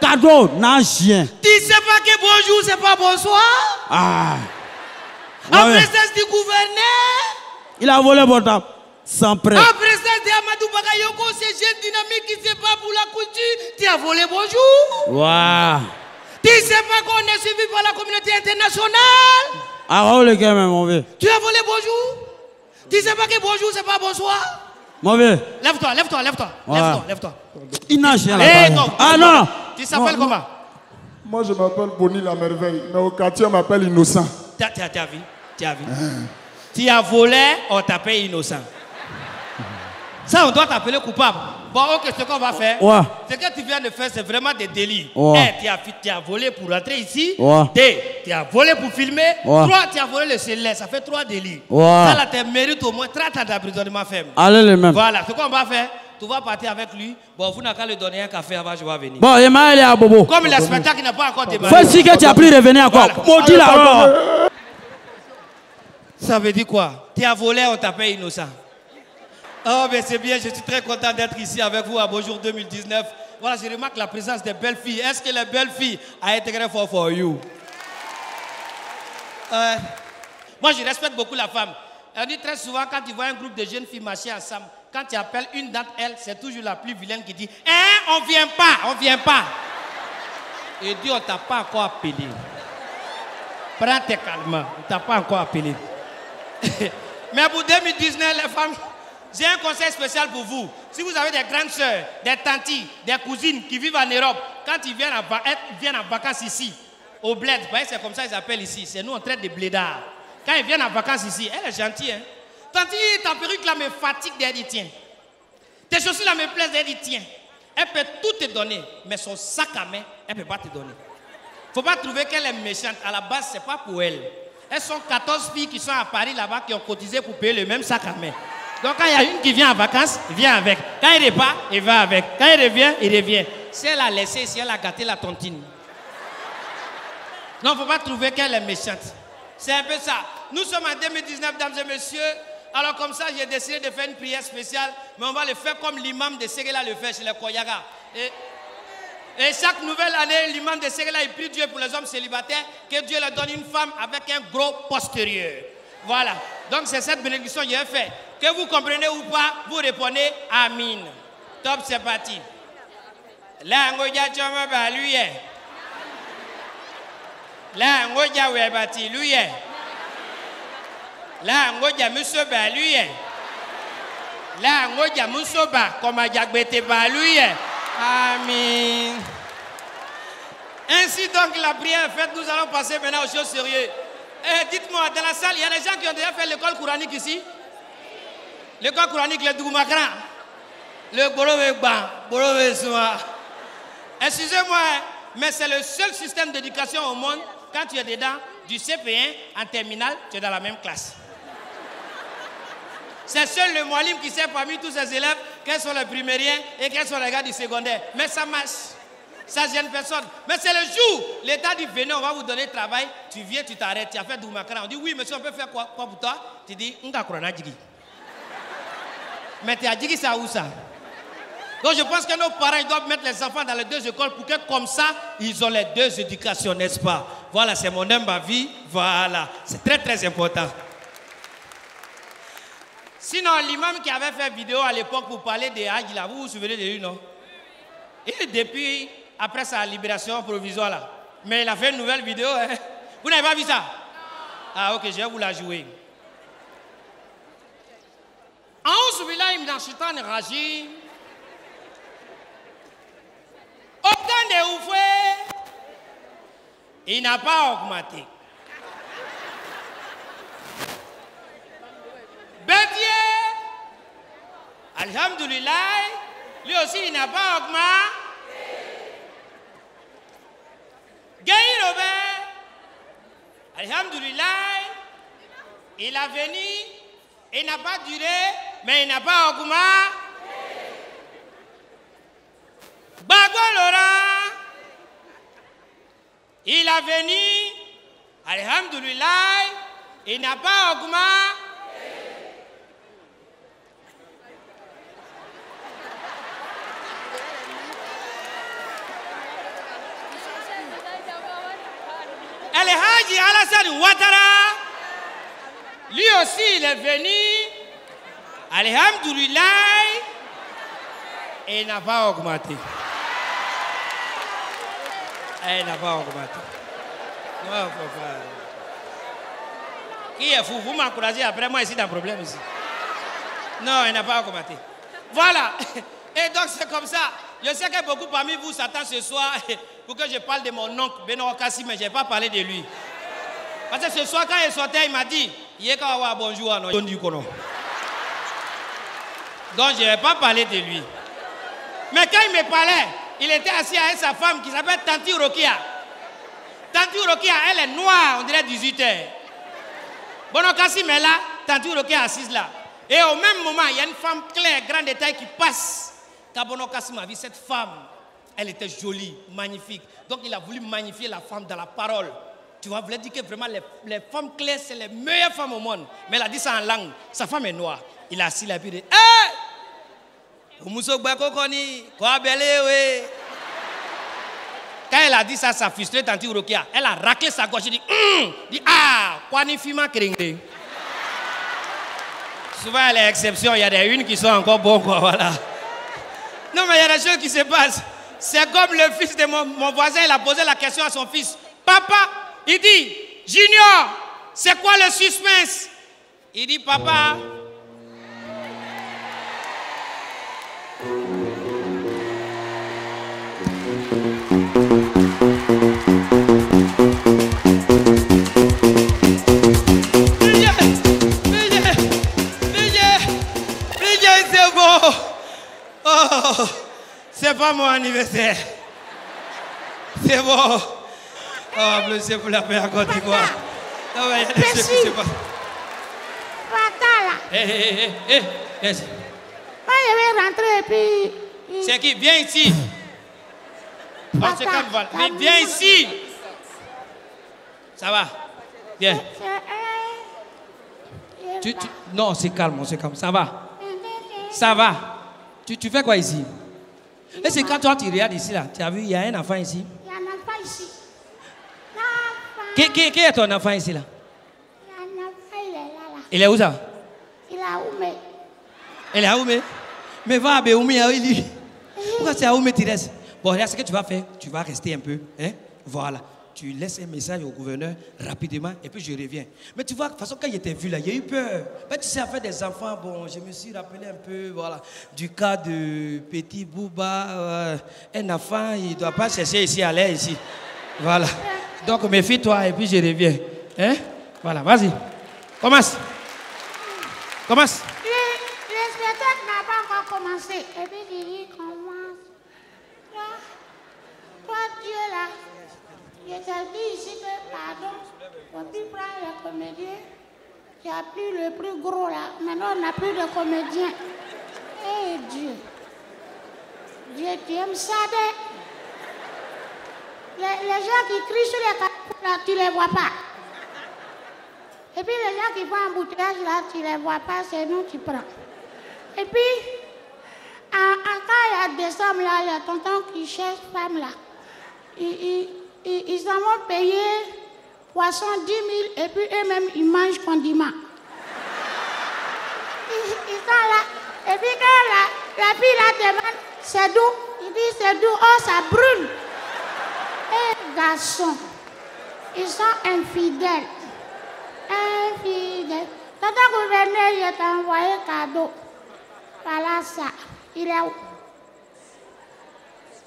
Cadeau, non, chien. Tu ne sais pas que bonjour, c'est pas bonsoir. Ah. En ouais. présence du gouverneur. Il a volé mon portable. Sans prêt. En présence de Amadou Bakayoko, ces jeunes dynamiques qui se battent pour la culture. Tu as volé bonjour. Waouh. Tu ne sais pas qu'on est suivi par la communauté internationale. Ah, oh, le gars, mais mauvais. Tu as volé bonjour. Tu ne sais pas que bonjour, c'est pas bonsoir. Mauvais. Lève-toi, lève-toi, lève-toi. Ouais. Lève-toi, lève-toi. Il n'a rien hey, non, ah non, non. Tu t'appelles comment? Moi je m'appelle Bonnie la merveille, mais au quartier on m'appelle Innocent. T'as vu? T'as vu? Tu as volé, on t'appelle Innocent. Ça on doit t'appeler coupable. Bon ok, ce qu'on va faire, ouais. ce que tu viens de faire c'est vraiment des délits. Ouais. Hey, tu as, as volé pour rentrer ici. Ouais. Deux, tu as volé pour filmer. Ouais. Trois, tu as volé le céleste, ça fait trois délits. Ouais. Ça là tu mérites au moins trente ans d'emprisonnement ferme. Allez les mêmes. Voilà, ce qu'on va faire. Tu vas partir avec lui. Bon, vous n'avez qu'à lui donner un café avant, je vais venir. Bon, il m'a allé à Bobo. Comme le spectacle n'a pas encore démarré. Faut-il que tu as pris revenir encore. Maudit là. Ça veut dire quoi? Tu as volé, on t'appelle innocent. Oh, mais c'est bien, je suis très content d'être ici avec vous à Bonjour deux mille dix-neuf. Voilà, je remarque la présence des belles filles. Est-ce que les belles filles ont été très fort for you? euh, Moi, je respecte beaucoup la femme. Elle dit très souvent, quand tu vois un groupe de jeunes filles marcher ensemble, quand tu appelles une d'entre elles, c'est toujours la plus vilaine qui dit « Hein, on vient pas, on vient pas !» Et Dieu, on t'a pas encore appelé. Prends tes calmants, on t'a pas encore appelé. Mais pour deux mille dix-neuf, les femmes, j'ai un conseil spécial pour vous. Si vous avez des grandes soeurs, des tanties, des cousines qui vivent en Europe, quand ils viennent en, ils viennent en vacances ici, au bled, c'est comme ça qu'ils appellent ici, c'est nous on traite de blédards. Quand ils viennent en vacances ici, elle est gentille, hein? Tandis ta perruque là me fatigue d'être tien. Tes chaussures là me plaisent d'être tien. Elle peut tout te donner, mais son sac à main, elle ne peut pas te donner. Faut pas trouver qu'elle est méchante. À la base, c'est pas pour elle. Elles sont quatorze filles qui sont à Paris là-bas qui ont cotisé pour payer le même sac à main. Donc quand il y a une qui vient en vacances, il vient avec. Quand il repart, il va avec. Quand il revient, il revient. Si elle a laissé, si elle a gâté la tontine. Non, faut pas trouver qu'elle est méchante. C'est un peu ça. Nous sommes en deux mille dix-neuf, mesdames et messieurs. Alors comme ça, j'ai décidé de faire une prière spéciale, mais on va le faire comme l'imam de Séguéla le fait chez les Koyaga. Et, et chaque nouvelle année, l'imam de Séguéla, il prie Dieu pour les hommes célibataires, que Dieu leur donne une femme avec un gros postérieur. Voilà. Donc c'est cette bénédiction que j'ai faite. Que vous comprenez ou pas, vous répondez Amin. Top, c'est parti. La ngoja choma ba luye. La ngoja we bati luye. La ngoja musoba luye. La ngoja musoba koma jagbete ba luye. Amen. Ainsi donc la prière est faite, nous allons passer maintenant aux choses sérieuses. Eh, dites-moi, dans la salle, il y a des gens qui ont déjà fait l'école coranique ici? L'école coranique, le Doumakran. Le Borowegba, Borowegba. Excusez-moi, mais c'est le seul système d'éducation au monde, quand tu es dedans, du C P un en terminale, tu es dans la même classe. C'est seul le Moalim qui sait parmi tous ses élèves quels sont les primériens et quels sont les gars du secondaire. Mais ça marche. Ça gêne personne. Mais c'est le jour. L'État dit, venez, on va vous donner travail. Tu viens, tu t'arrêtes. Tu as fait Doumakran. On dit, oui, monsieur, on peut faire quoi, quoi pour toi? Tu dis, on va Corona Djigi. Mais tu as dit ça ou ça? Donc je pense que nos parents ils doivent mettre les enfants dans les deux écoles pour que comme ça, ils ont les deux éducations, n'est-ce pas? Voilà, c'est mon humble avis. Voilà. C'est très très important. Sinon, l'imam qui avait fait vidéo à l'époque pour parler des Hajj, là, vous vous souvenez de lui, non? Et depuis, après sa libération provisoire, là, mais il a fait une nouvelle vidéo, hein? Vous n'avez pas vu ça? Ah, ok, je vais vous la jouer. أعوذ بالله من الشيطان الرجيم autant de ouvriers, il n'a pas augmenté. Bédié, alhamdulillah, lui aussi il n'a pas augmenté. Gay Robert, Alhamdulillah, il est venu, il n'a pas duré, mais il n'a pas augmenté. Bagolora, il est venu, Alhamdulillah, il n'a pas augmenté. Alhaji Alassane Ouattara, lui aussi il est venu, Alhamdoulilah, et il n'a pas augmenté. Et il n'a pas augmenté. Non, papa. Qui est fou? Vous m'encouragez après moi ici dans le problème ici. Non, il n'a pas augmenté. Voilà. Et donc c'est comme ça. Je sais que beaucoup parmi vous s'attendent ce soir pour que je parle de mon oncle Benoît Kassi, mais je n'ai pas parlé de lui. Parce que ce soir, quand il sortait, il m'a dit Yekawa, bonjour, non. Donc je n'ai pas parlé de lui. Mais quand il me parlait, il était assis avec sa femme qui s'appelle Tanti Rokia. Tanti Rokia, elle est noire, on dirait dix-huit heures. Benoît Kassi est là, Tanti Rokia assise là. Et au même moment, il y a une femme claire, grande de taille, qui passe. Kabono Kassi m'a vu, cette femme, elle était jolie, magnifique. Donc il a voulu magnifier la femme dans la parole. Tu vois, vous voulez dire que vraiment les, les femmes claires, c'est les meilleures femmes au monde. Mais elle a dit ça en langue. Sa femme est noire. Il a assis la pire. Hé! Quand elle a dit ça, ça a frustré Tanti Rokia. Elle a raclé sa gauche. Elle dit, hum! Dit, ah! Souvent, il y a des exceptions. Il y a des unes qui sont encore bonnes, quoi, voilà. Non, mais il y a des choses qui se passent. C'est comme le fils de mon, mon voisin, il a posé la question à son fils. Papa, il dit, Junior, c'est quoi le suspense? Il dit, papa. Oh, c'est pas mon anniversaire. C'est bon. Oh, applaudissez pour la paix à Côte d'Ivoire. Non, mais il y a des choses qui se passent. Pata là. Hé, hé, hé, hé, hé. Moi, je vais rentrer et puis. C'est qui? Viens ici. Oh, c'est comme voilà. Mais viens ici. Ça va? Viens. Tu, tu... Non, c'est calme, c'est calme. Ça va? Ça va? Tu, tu fais quoi ici? Et c'est quand toi tu regardes ici là, tu as vu, il y a un enfant ici. Il y a un enfant ici. Qui, qui, qui est ton enfant ici là? Il y a un enfant, il est là, là. Il est où ça? Il est à Oumé. Il est à Oumé? Mais va à Béoumé, il dit. Pourquoi c'est à Oumé, tu restes? Bon, regarde ce que tu vas faire. Tu vas rester un peu. Hein? Voilà. Tu laisses un message au gouverneur rapidement et puis je reviens. Mais tu vois, de toute façon, quand il était vu là, il y a eu peur. Mais tu sais, avec des enfants, bon, je me suis rappelé un peu, voilà, du cas de petit Bouba. Euh, un enfant, il ne doit pas chercher ici, aller ici. Voilà. Donc, méfie-toi et puis je reviens. Hein? Voilà, vas-y. Commence. Commence. Le, le spectacle n'a pas encore commencé. Et puis, j'ai dit, commence. Toi, toi, Dieu là. Je t'ai dit ici que, pardon, on peut prendre les comédiens. Tu as pris le plus gros là. Maintenant, on n'a plus de comédiens. Eh hey, Dieu. Dieu, tu aimes ça, de... les, les gens qui crient sur les carrefours là, tu ne les vois pas. Et puis, les gens qui vont en embouteillage là, tu ne les vois pas, c'est nous qui prends. Et puis, en, en quand il y a décembre là, il y a tonton qui cherche femme là. Il, il, Ils en ont payé poisson dix mille et puis eux-mêmes, ils mangent condiment. Ils, ils sont là. Et puis quand la, la fille là demande, c'est doux. Il dit, c'est doux. Oh, ça brûle. Eh, garçons, ils sont infidèles. Infidèles. Quand le gouverneur, je t'ai envoyé cadeau. Voilà ça. Il est où?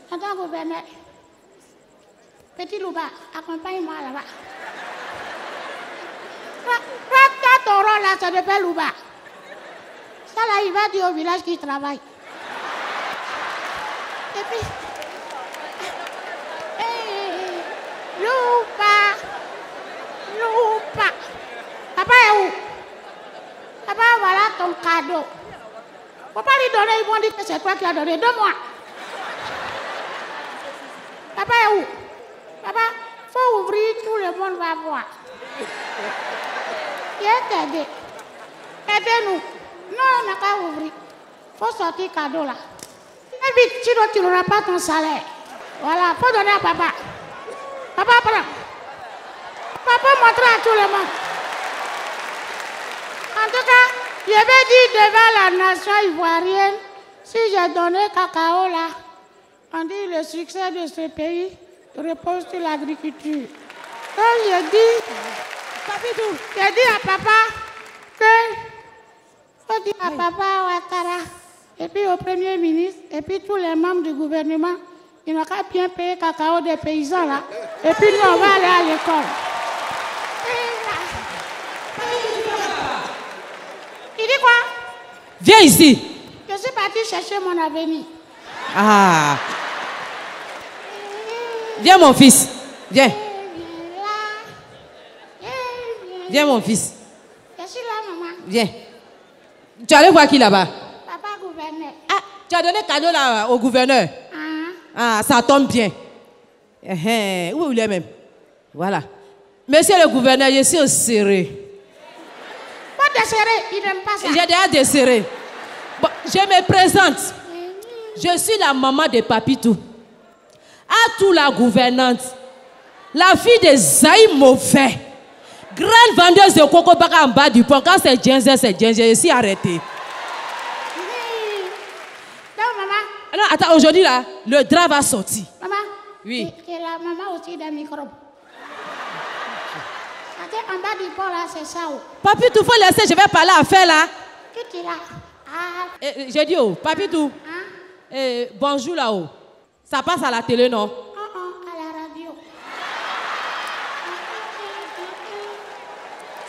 Quand le gouverneur... Petit Louba, accompagne-moi là-bas. Quand ton rôle là, ça s'appelle Louba. Ça là, il va dire au village qu'il travaille. Et puis... Hey, Louba, Louba. cadeau. Il ne faut pas lui donner, ils vont dire que c'est toi qui as donné. Donne-moi. Papa est où? Papa, il faut ouvrir, tout le monde va voir. Il est aidé. Aidez-nous. Non, on n'a pas ouvert. Il faut sortir le cadeau là. Et vite, sinon tu n'auras pas ton salaire. Voilà, il faut donner à papa. Papa, prends. Papa, montre à tout le monde. En tout cas, je vais dire devant la nation ivoirienne, si j'ai donné cacao là, on dit le succès de ce pays repose sur l'agriculture. Donc je dis, Papidou, je dis à papa que, je dis à papa Ouattara, et puis au Premier ministre, et puis tous les membres du gouvernement, ils n'ont qu'à bien payer cacao des paysans là, et puis nous on va aller à l'école. Il dit quoi? Viens ici. Je suis partie chercher mon avenir. Ah. Viens mon fils. Viens. Viens mon fils. Je suis là maman. Viens. Tu allais voir qui là-bas? Papa gouverneur. Ah, tu as donné cadeau là au gouverneur? Ah. Ah, ça tombe bien. Eh, eh. Où il est même? Voilà. Monsieur le gouverneur, je suis au serré. Il n'aime pas ça. J'ai déjà desserré. Bon, je me présente. Je suis la maman de Papitou. Atou la gouvernante. La fille de Zaï Mauvais. Grande vendeuse de coco baka en bas du pont. Quand c'est Djenze, c'est Djenze. Je suis arrêtée. Non, maman. Non, attends, aujourd'hui là, le drap va sortir. Maman. Oui. Que la maman aussi d'un microbe. En bas du pont là, c'est ça où? Papitou, faut laisser, je vais parler à faire là. Qui tu là? Ah. Eh, eh, j'ai dit oh, Papitou. Hein? Eh, bonjour là-haut. Ça passe à la télé, non? Oh, oh, à la radio.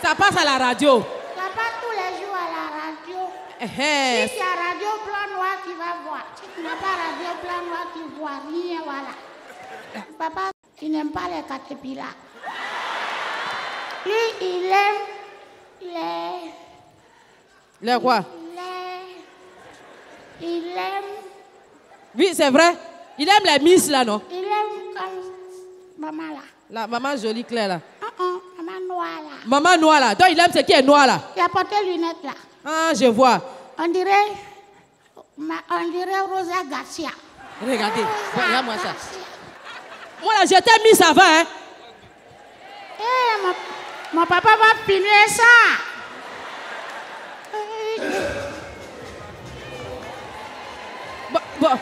Ça passe à la radio. Ça passe tous les jours à la radio. Eh, eh. Si tu as radio blanc noir, tu vas voir. Si tu n'as pas radio blanc noir, tu ne vois rien, voilà. Papa, tu n'aimes pas les caterpillars. Lui, il aime les... Les quoi? Les... Il aime... Oui, c'est vrai. Il aime les miss, là, non? Il aime comme maman, là. La maman jolie Claire, là. Ah, uh -uh, maman noire, là. Maman noire, là. Donc, il aime ce qui est noir, là. Il a porté lunettes, là. Ah, je vois. On dirait... On dirait Rosa Garcia. Regardez. Regarde-moi ça. Voilà, j'étais miss avant, hein. Hey, mon, mon papa va finir ça. Bon, bon.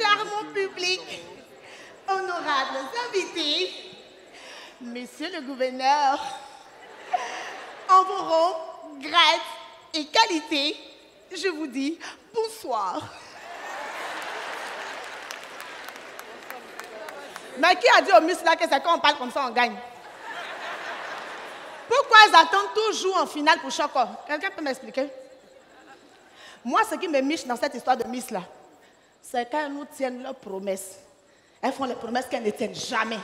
Charmant public, honorables invités, Monsieur le gouverneur, en vos rangs, grades et qualités, je vous dis bonsoir. Mais qui a dit au muscle là que c'est quand on parle comme ça on gagne? Pourquoi ils attendent toujours en finale pour chaque corps? Quelqu'un peut m'expliquer? Moi, ce qui me miche dans cette histoire de Miss là, c'est qu'elles nous tiennent leurs promesses. Elles font les promesses qu'elles ne tiennent jamais.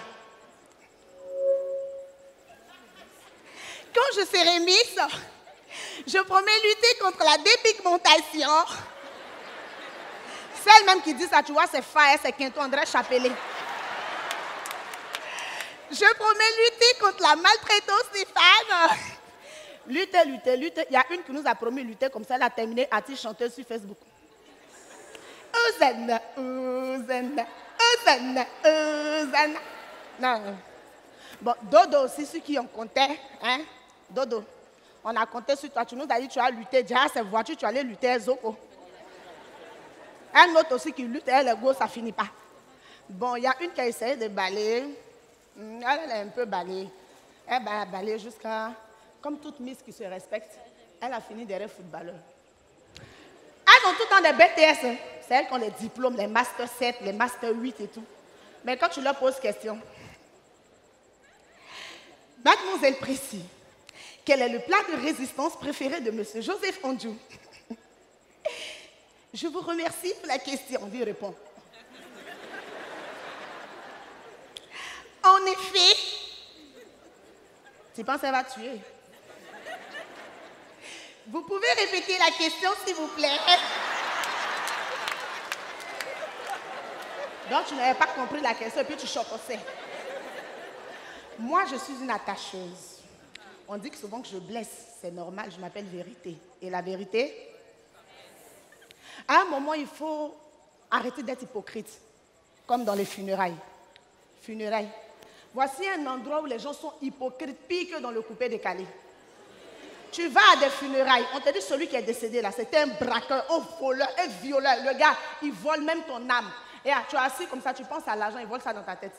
Quand je serai Miss, je promets lutter contre la dépigmentation. Celle-même qui dit ça, tu vois, c'est Faye, c'est Quinto André Chapelet. Je promets lutter contre la maltraitance des femmes. Lutter, lutter, lutter. Il y a une qui nous a promis lutter comme ça, elle a terminé artiste chanteuse sur Facebook. Ozana, Ozana, Ozana, Ozana. Non. Bon, Dodo aussi, ceux qui ont compté, hein? Dodo, on a compté sur toi. Tu nous as dit tu as lutté. Déjà, ces voitures, tu allais lutter, Zoko. Un autre aussi qui lutte, elle est go, ça finit pas. Bon, il y a une qui a essayé de balayer. Elle, elle est un peu balayée. Elle va balayer jusqu'à... Comme toute Miss qui se respecte, elle a fini derrière footballeur. Elle sont toutes dans des B T S. Hein. C'est elles qui ont les diplômes, les Master sept, les Master huit et tout. Mais quand tu leur poses question, mademoiselle Précy, quel est le plat de résistance préféré de M. Joseph Andjou? Je vous remercie pour la question, lui répond. En effet, tu penses qu'elle va tuer. Vous pouvez répéter la question, s'il vous plaît. Donc, tu n'avais pas compris la question et puis tu chocossais. Moi, je suis une attacheuse. On dit que souvent que je blesse, c'est normal, je m'appelle Vérité. Et la vérité, à un moment, il faut arrêter d'être hypocrite, comme dans les funérailles. Funérailles. Voici un endroit où les gens sont hypocrites, pire que dans le coupé décalé. Tu vas à des funérailles, on te dit celui qui est décédé là, c'était un braqueur, un voleur, un violeur. Le gars, il vole même ton âme. Et là, tu es assis comme ça, tu penses à l'argent, il vole ça dans ta tête.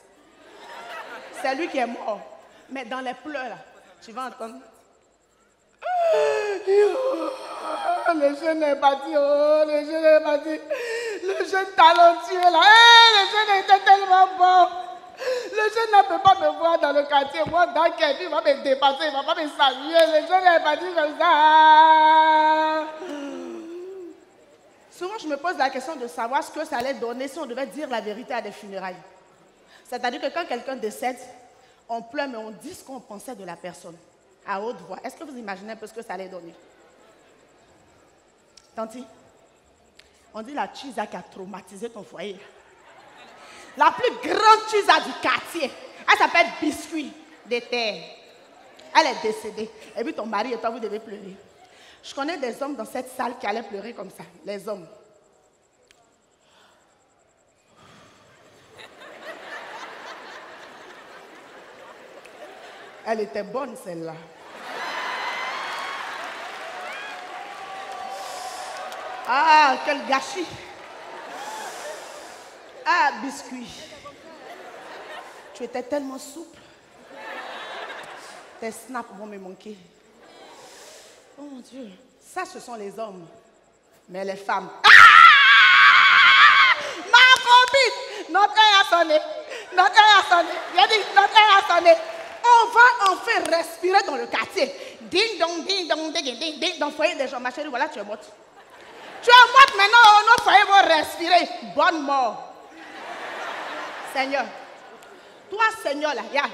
C'est lui qui est mort. Mais dans les pleurs, là, tu vas entendre. Le jeune est parti, oh, le jeune est parti. Le jeune talentueux là, hey, le jeune était tellement bon. Le jeune ne peut pas me voir dans le quartier. Moi, dans quelqu'un, il va me dépasser, il ne va pas me saluer. Le jeune est parti comme ça. Souvent, je me pose la question de savoir ce que ça allait donner si on devait dire la vérité à des funérailles. C'est-à-dire que quand quelqu'un décède, on pleure, mais on dit ce qu'on pensait de la personne, à haute voix. Est-ce que vous imaginez un peu ce que ça allait donner? Tanti, on dit la chisa qui a traumatisé ton foyer. La plus grande chisa du quartier. Elle s'appelle Biscuit des Terres. Elle est décédée. Et puis ton mari et toi, vous devez pleurer. Je connais des hommes dans cette salle qui allaient pleurer comme ça. Les hommes. Elle était bonne, celle-là. Ah, quel gâchis. Ah, Biscuit. Tu étais tellement souple. Tes snaps vont me manquer. Oh mon Dieu. Ça, ce sont les hommes. Mais les femmes. Ah! Ma copine! Notre heure a sonné. Notre heure a sonné. J'ai dit, notre heure a sonné. On va enfin respirer dans le quartier. Ding dong, ding dong, ding ding ding. Dans le foyer des gens, ma chérie, voilà, tu es morte. Tu es morte maintenant, nos foyers vont respirer. Bonne mort. Seigneur. Toi, Seigneur, là, regarde.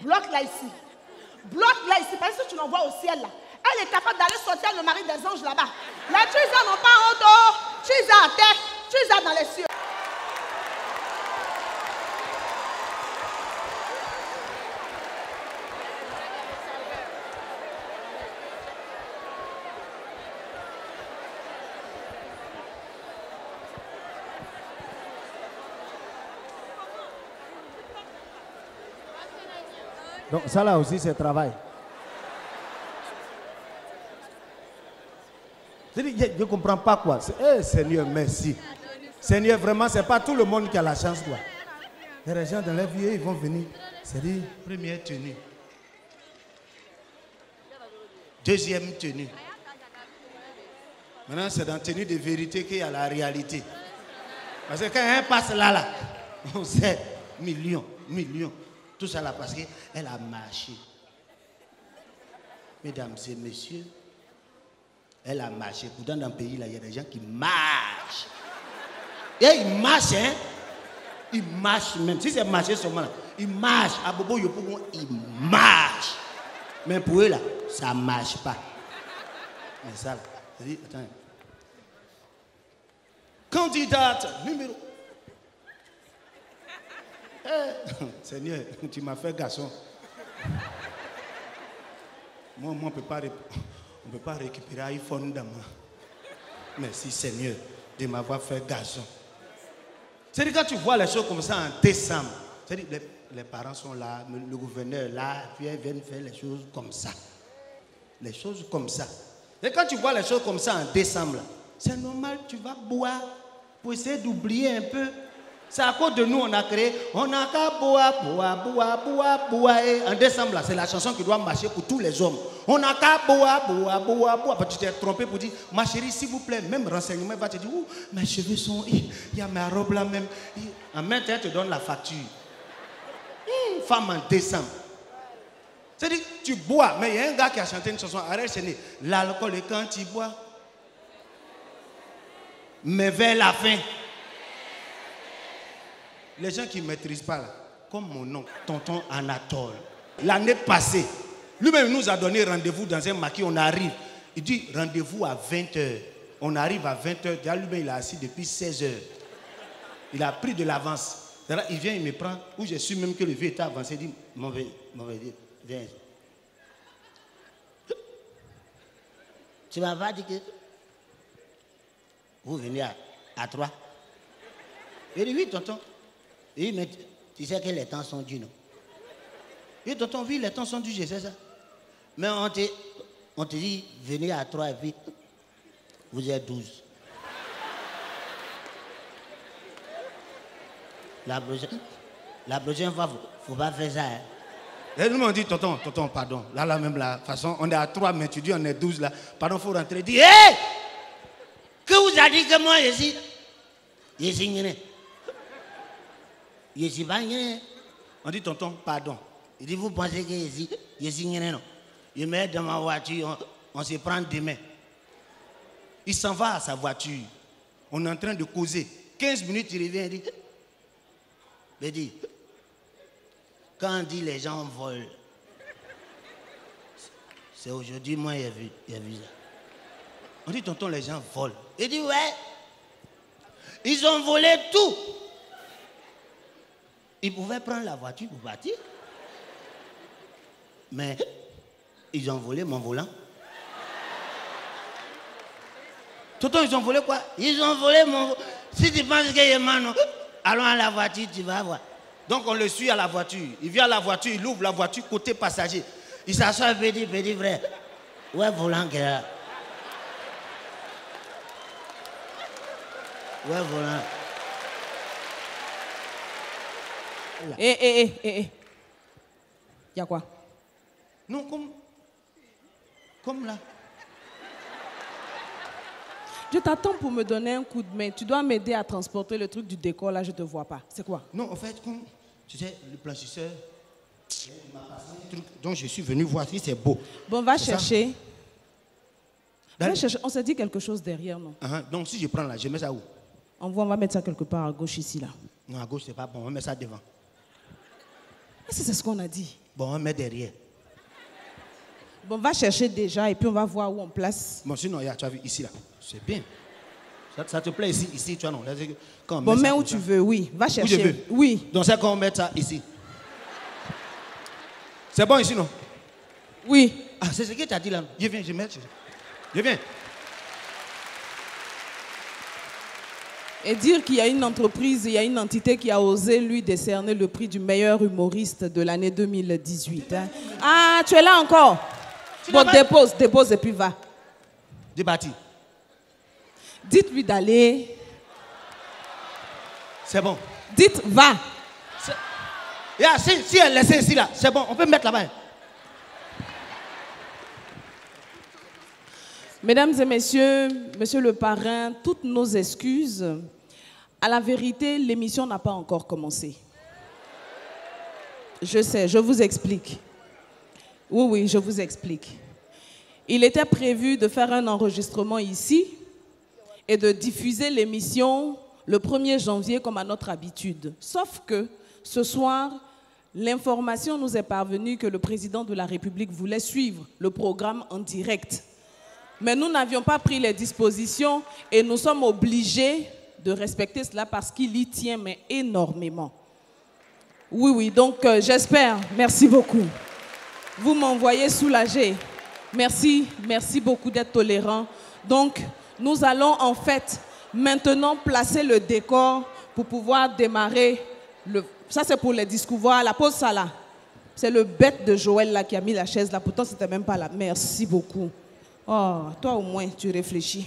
Bloque là ici. Bloque là ici, parce que tu l'envoies au ciel là. Elle est capable d'aller sortir le mari des anges là-bas. Là, tu les as non pas en haut, tu les as à terre, tu les as dans les cieux. Donc ça là aussi c'est travail. Je ne comprends pas quoi. Eh, Seigneur, merci. Seigneur, vraiment, ce n'est pas tout le monde qui a la chance, quoi. Les gens dans leur vie, ils vont venir. C'est dit, première tenue. Deuxième tenue. Maintenant, c'est dans la tenue de vérité qu'il y a la réalité. Parce que quand un passe là, là, on sait, millions, millions. Tout ça là, parce qu'elle a marché. Mesdames et messieurs, elle a marché. Pourtant, dans le pays, là, il y a des gens qui marchent. Et ils marchent, hein. Ils marchent même. Si c'est marcher seulement, là, ils marchent. À Bobo Yopougon, ils marchent. Mais pour eux, là, ça ne marche pas. Mais ça, là, je dis, attends. Candidate numéro. Hey. Seigneur, tu m'as fait garçon. Moi, moi, on ne peut pas répondre. On ne peut pas récupérer iPhone dans moi. Merci Seigneur de m'avoir fait garçon. C'est-à-dire quand tu vois les choses comme ça en décembre, c'est-à-dire les, les parents sont là, le gouverneur est là, puis ils viennent faire les choses comme ça. Les choses comme ça. Et quand tu vois les choses comme ça en décembre, c'est normal, tu vas boire pour essayer d'oublier un peu. C'est à cause de nous on a créé. On a qu'à boire, boire, boire, boire, boire. En décembre, c'est la chanson qui doit marcher pour tous les hommes. On a qu'à boire, boire, boire, boire. Bah, tu t'es trompé pour dire, ma chérie, s'il vous plaît, même renseignement, va te dire, ouh, mes cheveux sont, il y a ma robe là même. En même temps, elle te donne la facture. Hum, femme en décembre. C'est-à-dire, tu bois, mais il y a un gars qui a chanté une chanson, arrête, c'est né. L'alcool, quand tu bois, mais vers la fin. Les gens qui ne maîtrisent pas, là, comme mon oncle, tonton Anatole, l'année passée, lui-même nous a donné rendez-vous dans un maquis, on arrive. Il dit rendez-vous à vingt heures. On arrive à vingt heures, déjà lui-même il est assis depuis seize heures. Il a pris de l'avance. Il vient, il me prend, où je suis même que le vieux était avancé, il dit, mon vieux, mon vieux, viens. Tu m'as pas dit que vous venez à, à trois. Il dit, oui, tonton. Oui, mais tu sais que les temps sont durs, non? Oui, tonton, oui, les temps sont durs, je sais ça. Mais on te, on te dit, venez à trois et puis vous êtes douze. La prochaine, la prochaine fois, il ne faut pas faire ça. Hein. Et nous, on dit, tonton, tonton, pardon. Là, là, même, la façon, on est à trois, mais tu dis, on est douze, là. Pardon, il faut rentrer. Dis, hé hey! Que vous avez dit que moi, je suis... Je suis ignoré. Je suis pas ignoré. On dit, tonton, pardon. Il dit, vous pensez que je suis... Je suis ignoré, non. Je mets dans ma voiture, on, on se prend demain. Il s'en va à sa voiture. On est en train de causer. quinze minutes, il revient, il dit... Je dis, quand on dit les gens volent, c'est aujourd'hui, moi, j'ai vu, vu ça. On dit, tonton, les gens volent. Il dit, ouais, ils ont volé tout. Ils pouvaient prendre la voiture pour partir, mais ils ont volé mon volant. Tonton, ils ont volé quoi? Ils ont volé mon volant. Si tu penses que je m'en... Allons à la voiture, tu vas voir. Donc on le suit à la voiture. Il vient à la voiture, il ouvre la voiture côté passager. Il s'assoit et dit, petit frère, où est le volant qu'il a? Où est le volant? Eh, eh, eh, eh, eh. Il y a quoi? Non, comme... Comme là. Je t'attends pour me donner un coup de main. Tu dois m'aider à transporter le truc du décor, là, je ne te vois pas. C'est quoi? Non, en fait, comme, tu sais, le blanchisseur, il m'a passé un truc dont je suis venu voir si c'est beau. Bon, va chercher. On va chercher. On s'est dit quelque chose derrière, non? Uh -huh. Donc, si je prends là, je mets ça où? On va, on va mettre ça quelque part à gauche, ici, là. Non, à gauche, c'est pas bon. On met ça devant. Est-ce que c'est ce qu'on a dit? Bon, on met derrière. Bon, on va chercher déjà et puis on va voir où on place. Bon, sinon, y a, tu as vu, ici, là. C'est bien. Ça, ça te plaît ici, ici, tu vois, non? Quand on bon, mets où tu ça. Veux, oui. Va chercher. Où je veux. Oui. Donc, c'est quand on met ça ici. C'est bon ici, non? Oui. Ah, c'est ce que tu as dit là. Je viens, je mets. Je viens. Et dire qu'il y a une entreprise, il y a une entité qui a osé lui décerner le prix du meilleur humoriste de l'année deux mille dix-huit. Hein? Ah, tu es là encore? Tu bon, dépose, dépose et puis va. Débattis. Dites-lui d'aller. C'est bon. Dites, va. Yeah, si, si elle laisse ici, là, c'est bon. On peut mettre là-bas. Mesdames et messieurs, monsieur le parrain, toutes nos excuses. À la vérité, l'émission n'a pas encore commencé. Je sais, je vous explique. Oui, oui, je vous explique. Il était prévu de faire un enregistrement ici et de diffuser l'émission le premier janvier comme à notre habitude. Sauf que ce soir, l'information nous est parvenue que le président de la République voulait suivre le programme en direct. Mais nous n'avions pas pris les dispositions et nous sommes obligés de respecter cela parce qu'il y tient mais énormément. Oui, oui, donc euh, j'espère. Merci beaucoup. Vous m'envoyez soulagée. Merci, merci beaucoup d'être tolérant. Donc, nous allons en fait maintenant placer le décor pour pouvoir démarrer le... Ça c'est pour les discours. Voilà, pose ça là. C'est le bête de Joël là qui a mis la chaise là. Pourtant c'était même pas là. Merci beaucoup. Oh, toi au moins tu réfléchis.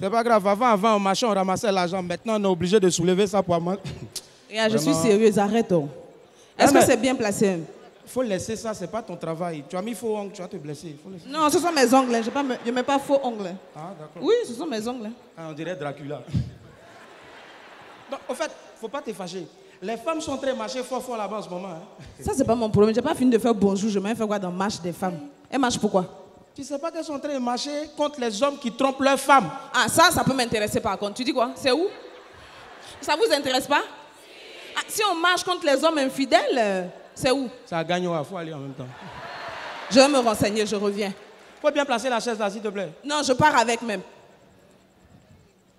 C'est pas grave. Avant, avant on marchait, on ramassait l'argent. Maintenant on est obligé de soulever ça pour moi. Regarde, je suis sérieuse, arrête. Est-ce que c'est bien placé? Il faut laisser ça, c'est pas ton travail. Tu as mis faux ongles, tu vas te blesser. Faut laisser. Non, ce sont mes ongles, je ne mets pas faux ongles. Ah, d'accord. Oui, ce sont mes ongles. Ah, on dirait Dracula. Donc, en fait, il ne faut pas te fâcher. Les femmes sont très marchées fort, fort là-bas en ce moment. Hein. Ça, c'est pas mon problème. Je n'ai pas fini de faire bonjour, je m'en fais quoi dans marche des femmes. Elles marchent pourquoi? Tu sais pas qu'elles sont en train de marcher contre les hommes qui trompent leurs femmes. Ah, ça, ça peut m'intéresser par contre. Tu dis quoi? C'est où? Ça vous intéresse pas? Ah, si on marche contre les hommes infidèles, c'est où? Ça gagne, il faut aller en même temps. Je vais me renseigner, je reviens. Faut bien placer la chaise là, s'il te plaît. Non, je pars avec même.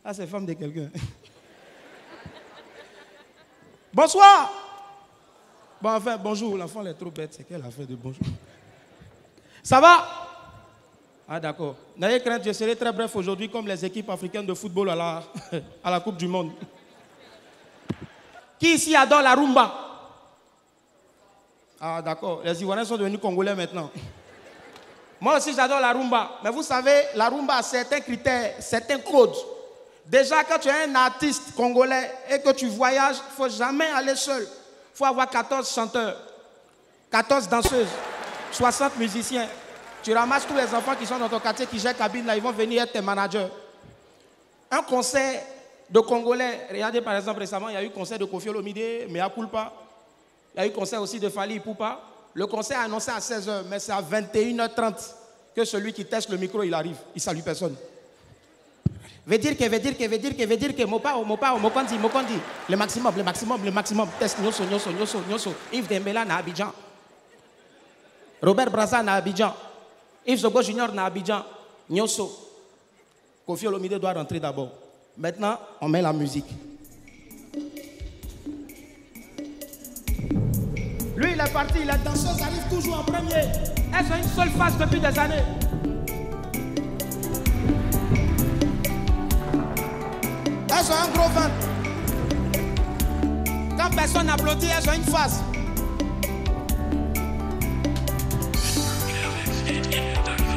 Ah, c'est femme de quelqu'un. Bonsoir. Bon, enfin, bonjour. L'enfant est trop bête. C'est qu'elle a fait de bonjour. Ça va? Ah, d'accord. N'ayez crainte, je serai très bref aujourd'hui, comme les équipes africaines de football à la, à la Coupe du Monde. Qui ici adore la rumba? Ah, d'accord. Les Ivoiriens sont devenus Congolais maintenant. Moi aussi, j'adore la rumba. Mais vous savez, la rumba a certains critères, certains codes. Déjà, quand tu es un artiste congolais et que tu voyages, il ne faut jamais aller seul. Il faut avoir quatorze chanteurs, quatorze danseuses, soixante musiciens. Tu ramasses tous les enfants qui sont dans ton quartier, qui gèrent cabine, là, ils vont venir être tes managers. Un concert de Congolais, regardez par exemple récemment, il y a eu concert de Koffi Olomidé, mais à Kulpa. Il y a eu concert aussi de Fally Ipupa. Le concert est annoncé à seize heures, mais c'est à vingt et une heures trente que celui qui teste le micro, il arrive. Il ne salue personne. Veut dire que, veut dire que, veut dire que, veut dire que, mopao, mopao, mokondi, mokondi. Le maximum, le maximum, le maximum. Test Nyoso, Nyoso, Nyoso, Nyoso. Yves Dembélé na Abidjan. Robert Braza na Abidjan. Yves Zogo Junior na Abidjan. Nyoso. Koffi Olomidé doit rentrer d'abord. Maintenant, on met la musique. Lui, il est parti. La danseuse arrive toujours en premier. Elles ont une seule face depuis des années. Elles ont un gros ventre. Quand personne n'applaudit, elles ont une face.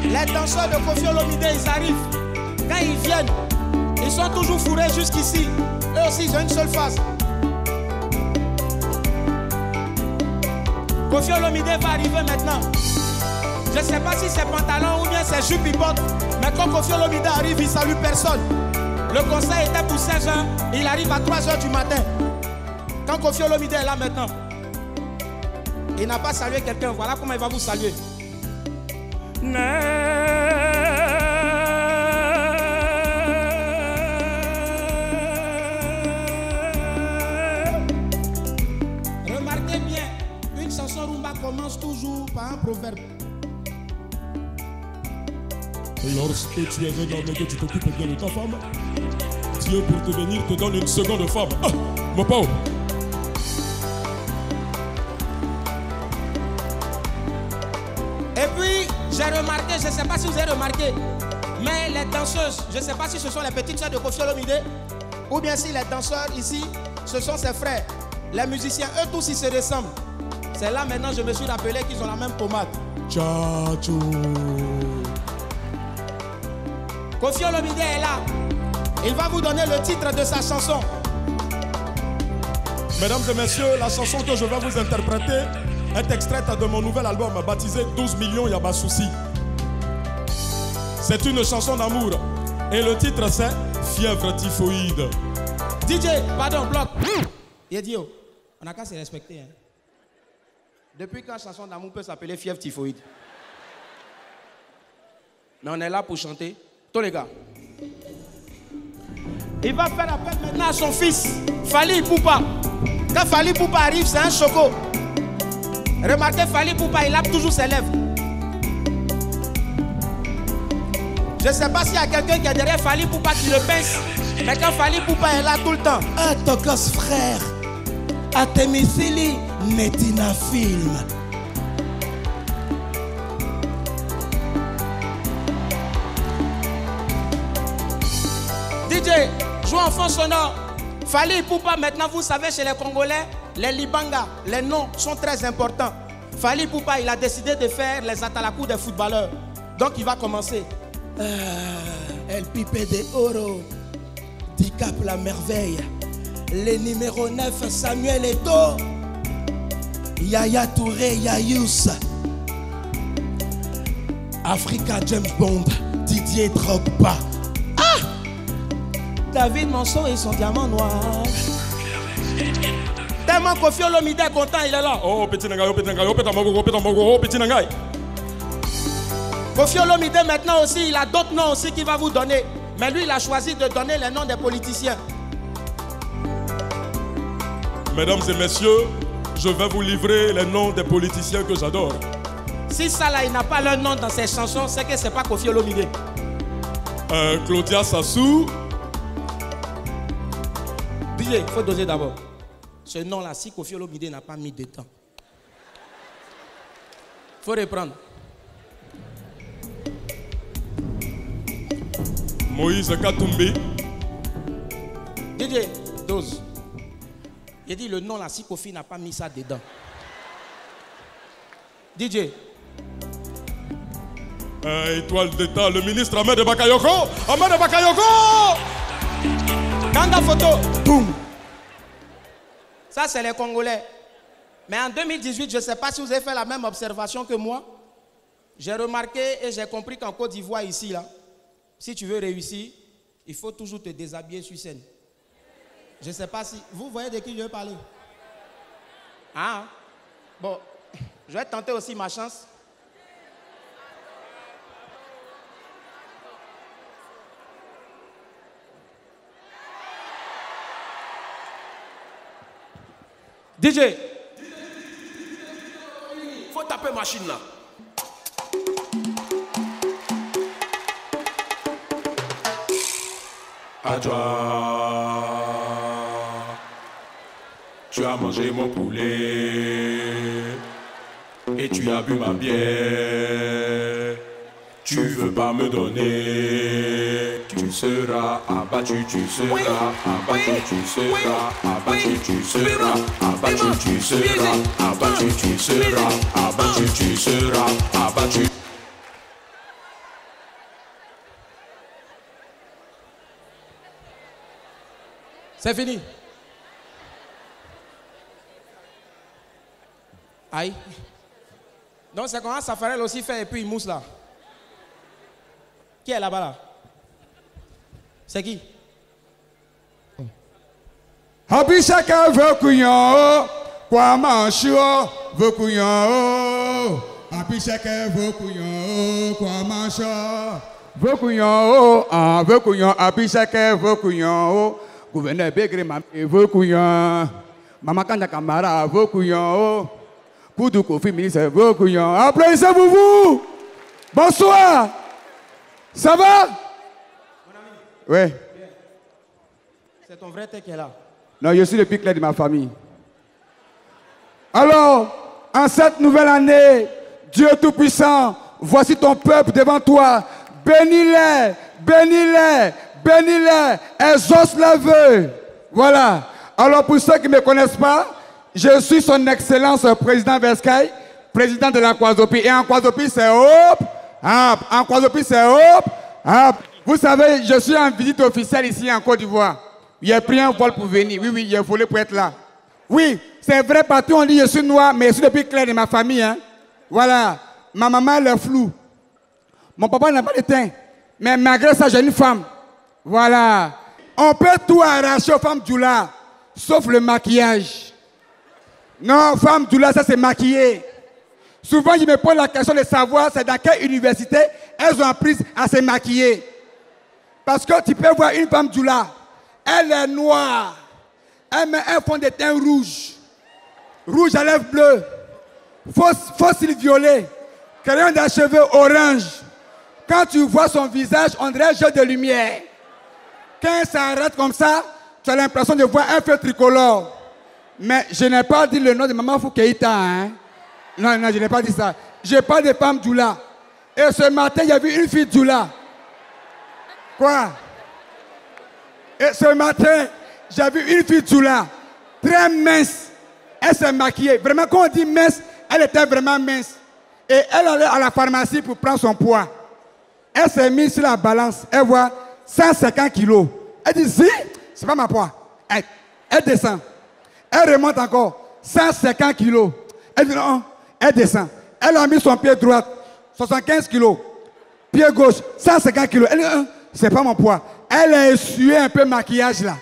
Les danseurs de Koffi Olomidé, ils arrivent. Quand ils viennent, ils sont toujours fourrés jusqu'ici. Eux aussi, ils ont une seule face. Koffi Olomidé va arriver maintenant. Je ne sais pas si c'est pantalon ou bien c'est jupe, il porte. Mais quand Koffi Olomidé arrive, il ne salue personne. Le concert était pour seize heures, il arrive à trois heures du matin. Quand Koffi Olomidé est là maintenant, il n'a pas salué quelqu'un, voilà comment il va vous saluer. Remarquez bien, une chanson rumba commence toujours par un proverbe. Lorsque tu es regardé que tu t'occupes bien de ta femme, Dieu pour te bénir te donne une seconde femme. Ah, mon pauvre. Et puis, j'ai remarqué, je ne sais pas si vous avez remarqué, mais les danseuses, je ne sais pas si ce sont les petites soeurs de Koffi Olomidé, ou bien si les danseurs ici, ce sont ses frères. Les musiciens, eux tous, ils se ressemblent. C'est là maintenant, je me suis rappelé qu'ils ont la même pommade. Ciao, ciao. Koffi Olomidé est là. Il va vous donner le titre de sa chanson. Mesdames et messieurs, la chanson que je vais vous interpréter est extraite de mon nouvel album baptisé douze millions Y'a pas souci. C'est une chanson d'amour et le titre c'est Fièvre typhoïde. D J, pardon, bloc. Yedio, on n'a qu'à se respecter. Hein. Depuis quand chanson d'amour peut s'appeler Fièvre typhoïde? Mais on est là pour chanter. Tous les gars. Il va faire appel maintenant à son fils, Fally Ipupa. Quand Fally Ipupa arrive, c'est un choco. Remarquez, Fally Ipupa, il lave toujours ses lèvres. Je ne sais pas s'il y a quelqu'un qui est derrière Fally Ipupa qui le pince, mais quand Fally Ipupa est là tout le temps. Ah, Tokos frère, à Temisili, Netina Film. Joue en fond sonore. Fally Ipupa, maintenant vous savez, chez les Congolais, les Libanga, les noms sont très importants. Fally Ipupa, il a décidé de faire les atalakou des footballeurs. Donc il va commencer. Ah, El Pipe de Oro, Dicap la merveille, Les numéros neuf, Samuel Eto, Yaya Touré, Yayous, Africa James Bond, Didier Drogba. Ah! David Manson et son diamant noir. Tellement Koffi Olomidé est content, il est là. Oh, petit nangai, oh, petit nangai, oh, petit nangai, oh, petit nangai, oh, petit nangai. Koffi Olomidé maintenant aussi, il a d'autres noms aussi qu'il va vous donner. Mais lui, il a choisi de donner les noms des politiciens. Mesdames et messieurs, je vais vous livrer les noms des politiciens que j'adore. Si ça là, il n'a pas leur nom dans ses chansons, c'est que c'est pas Koffi Olomidé. Euh, Claudia Sassou. Didier, il faut doser d'abord. Ce nom-là, si Koffi Olomidé n'a pas mis de temps. Il faut reprendre. Moïse Katumbi. Didier, dose. Il dit le nom là, si Koffi n'a pas mis ça dedans. D J. Euh, étoile d'État, le ministre Amadou Bakayoko. Amadou Bakayoko. Ganga photo. Boum. Ça, c'est les Congolais. Mais en deux mille dix-huit, je ne sais pas si vous avez fait la même observation que moi. J'ai remarqué et j'ai compris qu'en Côte d'Ivoire, ici, là, si tu veux réussir, il faut toujours te déshabiller sur scène. Je ne sais pas si... Vous voyez de qui je veux parler? Ah, bon, je vais tenter aussi ma chance. D J, faut taper machine là. À toi. Tu as mangé mon poulet et tu as bu ma bière. Tu veux pas me donner. Tu seras abattu, tu seras abattu, tu seras abattu, tu seras abattu, tu seras abattu, tu seras abattu, tu seras abattu. C'est fini. Aïe. Donc c'est comment Safarel aussi fait et puis il mousse là. Qui est là-bas là? C'est qui? Habi chacun veut couillon, quoi manchot veut couillon. Habi chacun veut couillon, quoi manchot veut couillon. Ah veut couillon, habi chacun veut couillon. Gouverneur Beugré Mambé veut couillon. Maman Kanda Kamara veut couillon. Poudou Koffi, ministre, beau couillon. Applaudissez-vous, vous. Bonsoir. Ça va? Mon ami. Oui. C'est ton vrai tête qui est là. Non, je suis le plus clair de ma famille. Alors, en cette nouvelle année, Dieu Tout-Puissant, voici ton peuple devant toi. Bénis-les, bénis-les, bénis-les. Exauce la vœu. Voilà. Alors, pour ceux qui ne me connaissent pas, je suis son excellence président Vescaï, président de la Kwazopie. Et en Kwazopie, c'est hop, hop. En Kwazopie, c'est hop, hop. Vous savez, je suis en visite officielle ici en Côte d'Ivoire. J'ai pris un vol pour venir. Oui, oui, j'ai volé pour être là. Oui, c'est vrai, partout on dit je suis noir, mais je suis le plus clair de ma famille. Hein. Voilà, ma maman elle est floue. Mon papa n'a pas de teint. Mais malgré ça, j'ai une femme. Voilà. On peut tout arracher aux femmes du là, sauf le maquillage. Non, femme, doula, ça c'est maquillé. Souvent, ils me posent la question de savoir c'est dans quelle université elles ont appris à se maquiller. Parce que tu peux voir une femme doula, elle est noire, elle met un fond de teint rouge, rouge à lèvres bleues, faux cils violets, crayon de cheveux orange. Quand tu vois son visage, on dirait un jeu de lumière. Quand ça arrête comme ça, tu as l'impression de voir un feu tricolore. Mais je n'ai pas dit le nom de Maman Foukeïta, hein. Non, non, je n'ai pas dit ça. Je parle des femmes doula. Et ce matin, il y avait une fille doula. Quoi? Et ce matin, j'avais une fille doula. Très mince. Elle s'est maquillée. Vraiment, quand on dit mince, elle était vraiment mince. Et elle allait à la pharmacie pour prendre son poids. Elle s'est mise sur la balance. Elle voit cent cinquante kilos. Elle dit, si, c'est pas ma poids. Elle, elle descend. Elle remonte encore, cent cinquante kilos. Elle dit non, elle descend. Elle a mis son pied droit, soixante-quinze kilos. Pied gauche, cent cinquante kilos. Elle dit non, c'est pas mon poids. Elle a essuyé un peu de maquillage là.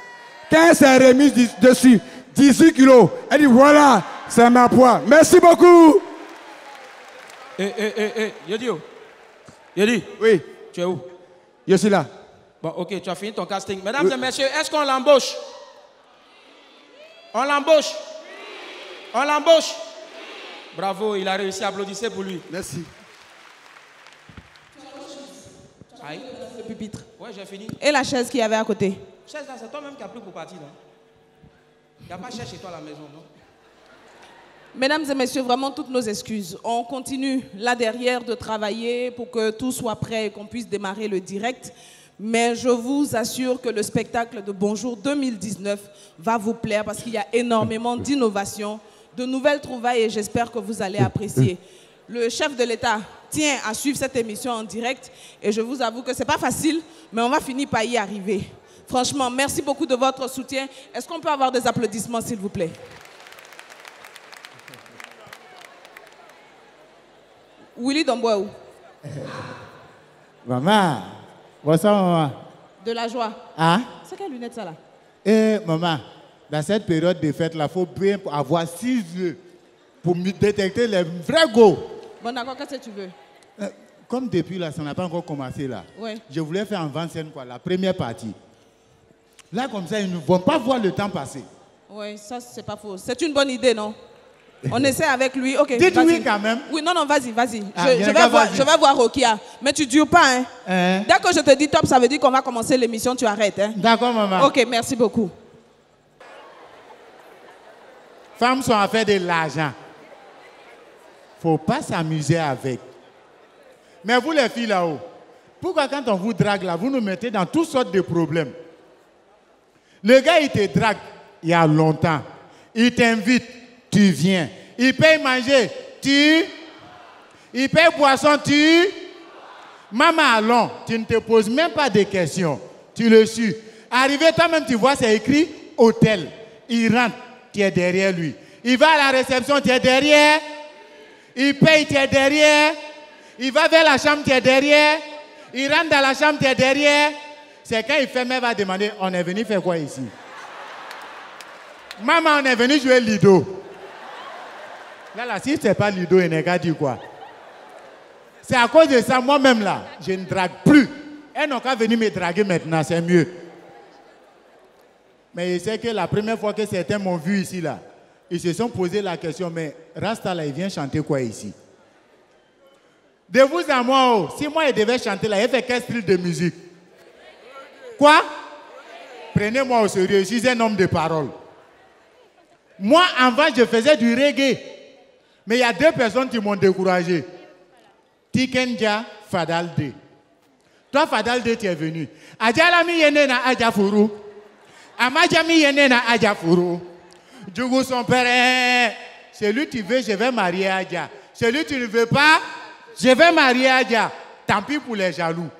Quand elle s'est remise dessus, dix-huit kilos. Elle dit voilà, c'est ma poids. Merci beaucoup. Eh, eh, eh, eh, Yodio. Yodi. Oui. Tu es où? Je suis là. Bon, ok, tu as fini ton casting. Mesdames oui. et messieurs, est-ce qu'on l'embauche? On l'embauche? Oui. On l'embauche? Oui. Bravo, il a réussi à applaudir pour lui. Merci. Aïe. Le pupitre. Ouais, j'ai fini. Et la chaise qu'il y avait à côté? Chaise là, c'est toi-même qui as pris pour partir. Il n'y a pas de chaise chez toi à la maison, non? Mesdames et messieurs, vraiment toutes nos excuses. On continue là derrière de travailler pour que tout soit prêt et qu'on puisse démarrer le direct. Mais je vous assure que le spectacle de Bonjour deux mille dix-neuf va vous plaire parce qu'il y a énormément d'innovations, de nouvelles trouvailles et j'espère que vous allez apprécier. Le chef de l'État tient à suivre cette émission en direct et je vous avoue que ce n'est pas facile, mais on va finir par y arriver. Franchement, merci beaucoup de votre soutien. Est-ce qu'on peut avoir des applaudissements, s'il vous plaît ? Willy Domboeou. Maman, bonsoir maman. De la joie. Ah? C'est quelle lunette ça là? Eh maman, dans cette période de fête là, il faut bien avoir six yeux pour détecter les vrais go. Bon d'accord, qu'est-ce que tu veux? Euh, comme depuis là, ça n'a pas encore commencé là. Oui. Je voulais faire en avant-scène quoi, la première partie. Là comme ça, ils ne vont pas voir le temps passer. Oui, ça c'est pas faux. C'est une bonne idée non? On essaie avec lui, ok. Dites oui quand même. Oui, non, non, vas-y, vas-y. Ah, je, je, vas je vais voir Rokia. Mais tu ne dures pas, hein. Euh. Dès que je te dis top, ça veut dire qu'on va commencer l'émission, tu arrêtes, hein. D'accord, maman. Ok, merci beaucoup. Femmes sont à faire de l'argent. Il ne faut pas s'amuser avec. Mais vous, les filles là-haut, pourquoi quand on vous drague là, vous nous mettez dans toutes sortes de problèmes? Le gars, il te drague il y a longtemps. Il t'invite. Tu viens. Il paye manger, tu. Il paye boisson, tu. Maman, allons, tu ne te poses même pas de questions. Tu le suis. Arrivé, toi-même, tu vois, c'est écrit hôtel. Il rentre, tu es derrière lui. Il va à la réception, tu es derrière. Il paye, tu es derrière. Il va vers la chambre, tu es derrière. Il rentre dans la chambre, tu es derrière. C'est quand il fait, mais va demander, on est venu faire quoi ici? Maman, on est venu jouer Lido. Là, là, si c'est pas Ludo et Nega dit quoi? C'est à cause de ça, moi-même là, je ne drague plus. Elle n'a qu'à venir me draguer maintenant, c'est mieux. Mais je sais que la première fois que certains m'ont vu ici là, ils se sont posé la question, mais Rasta là, il vient chanter quoi ici? De vous à moi, oh, si moi il devait chanter là, il fait quel style de musique? Quoi? Prenez-moi au sérieux, je suis un homme de parole. Moi, avant, je faisais du reggae. Mais il y a deux personnes qui m'ont découragé. Tiken Dja Fadalde. Toi, Fadalde, tu es venu. Adjalami yenena adjafuru. Amadjami yenena adjafuru. Djougou son père. Celui qui veut, je vais marier Adja. Celui qui ne veut pas, je vais marier Adja. Tant pis pour les jaloux.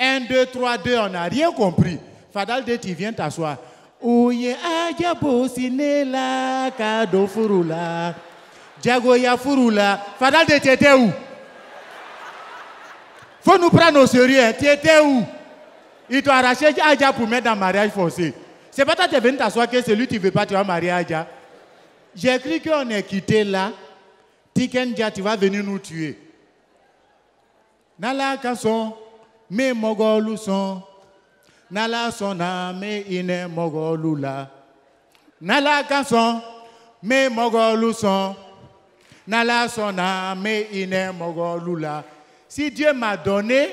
Un, deux, trois, deux, on n'a rien compris. Fadalde, tu viens t'asseoir. Oye Adja Bosinela Kado Furula. Djagoya Furula. Fadalde, tu étais où? Faut nous prendre au sérieux, hein. Tu étais où? Ils t'ont arraché Adja pour mettre dans mariage forcé. C'est pas toi qui es venu t'asseoir que celui qui ne veut pas, tu vas marier Adja. J'ai cru qu'on est quitté là. Tiken Dja, tu vas venir nous tuer. Nala Kasson, mes mogolous sont. Nala sona, me ine mogolula. Nala Kasson, me mogolous sont. Nala sona me ine mogolula. Si Dieu m'a donné,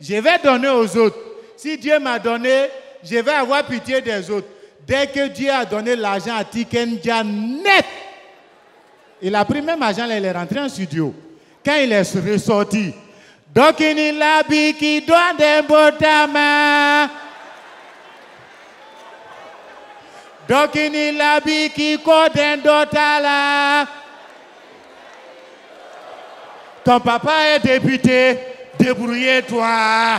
je vais donner aux autres. Si Dieu m'a donné, je vais avoir pitié des autres. Dès que Dieu a donné l'argent à Tiken Dja net, il a pris même l'argent, il est rentré en studio. Quand il est ressorti, donc il a dit qu'il doit des botamas. Donc il a dit qu'il code un dotala. Ton papa est député, débrouillez-toi.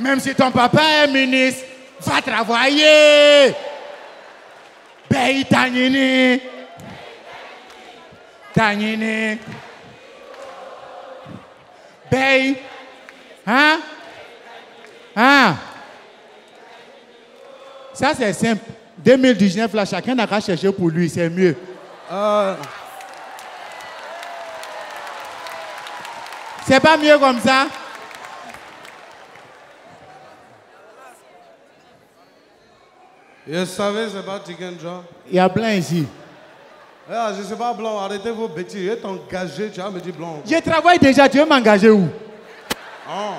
Même si ton papa est ministre, va travailler. Pays Tanini. Tanini. Pays. Hein? Hein? Ça, c'est simple. deux mille dix-neuf, là, chacun n'a qu'à chercher pour lui, c'est mieux. Euh... C'est pas mieux comme ça? Je savais, c'est pas Tiken Dja. Il y a blanc ici. Ah, je ne suis pas blanc, arrêtez vos bêtises. Je vais t'engager, tu vas me dire blanc. Je travaille déjà, tu veux m'engager où? Oh.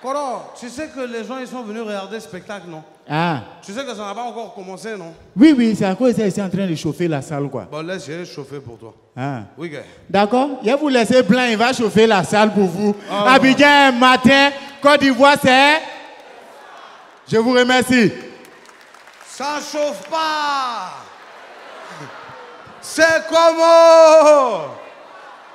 Coro, tu sais que les gens ils sont venus regarder le spectacle, non? Ah. Tu sais que ça n'a pas encore commencé, non? Oui, oui, c'est à cause de ça, ils sont en train de chauffer la salle, quoi. Bon, laisse, je vais chauffer pour toi. Ah. Oui, gars. D'accord? Je vais vous laisser blanc, il va chauffer la salle pour vous. Ah, Abidjan, matin, Côte d'Ivoire, c'est... Je vous remercie. Ça ne chauffe pas. C'est comment?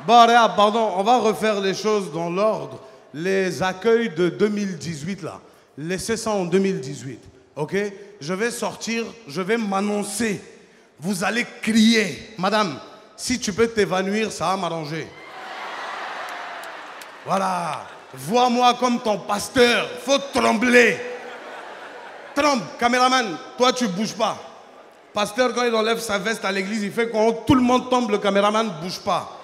Bon, regarde, pardon, on va refaire les choses dans l'ordre. Les accueils de deux mille dix-huit, là, laissez ça en deux mille dix-huit, ok? Je vais sortir, je vais m'annoncer. Vous allez crier. Madame, si tu peux t'évanouir, ça va m'arranger. Voilà. Vois-moi comme ton pasteur. Faut trembler. Tremble, caméraman. Toi, tu bouges pas. Pasteur, quand il enlève sa veste à l'église, il fait quand tout le monde tombe, le caméraman ne bouge pas.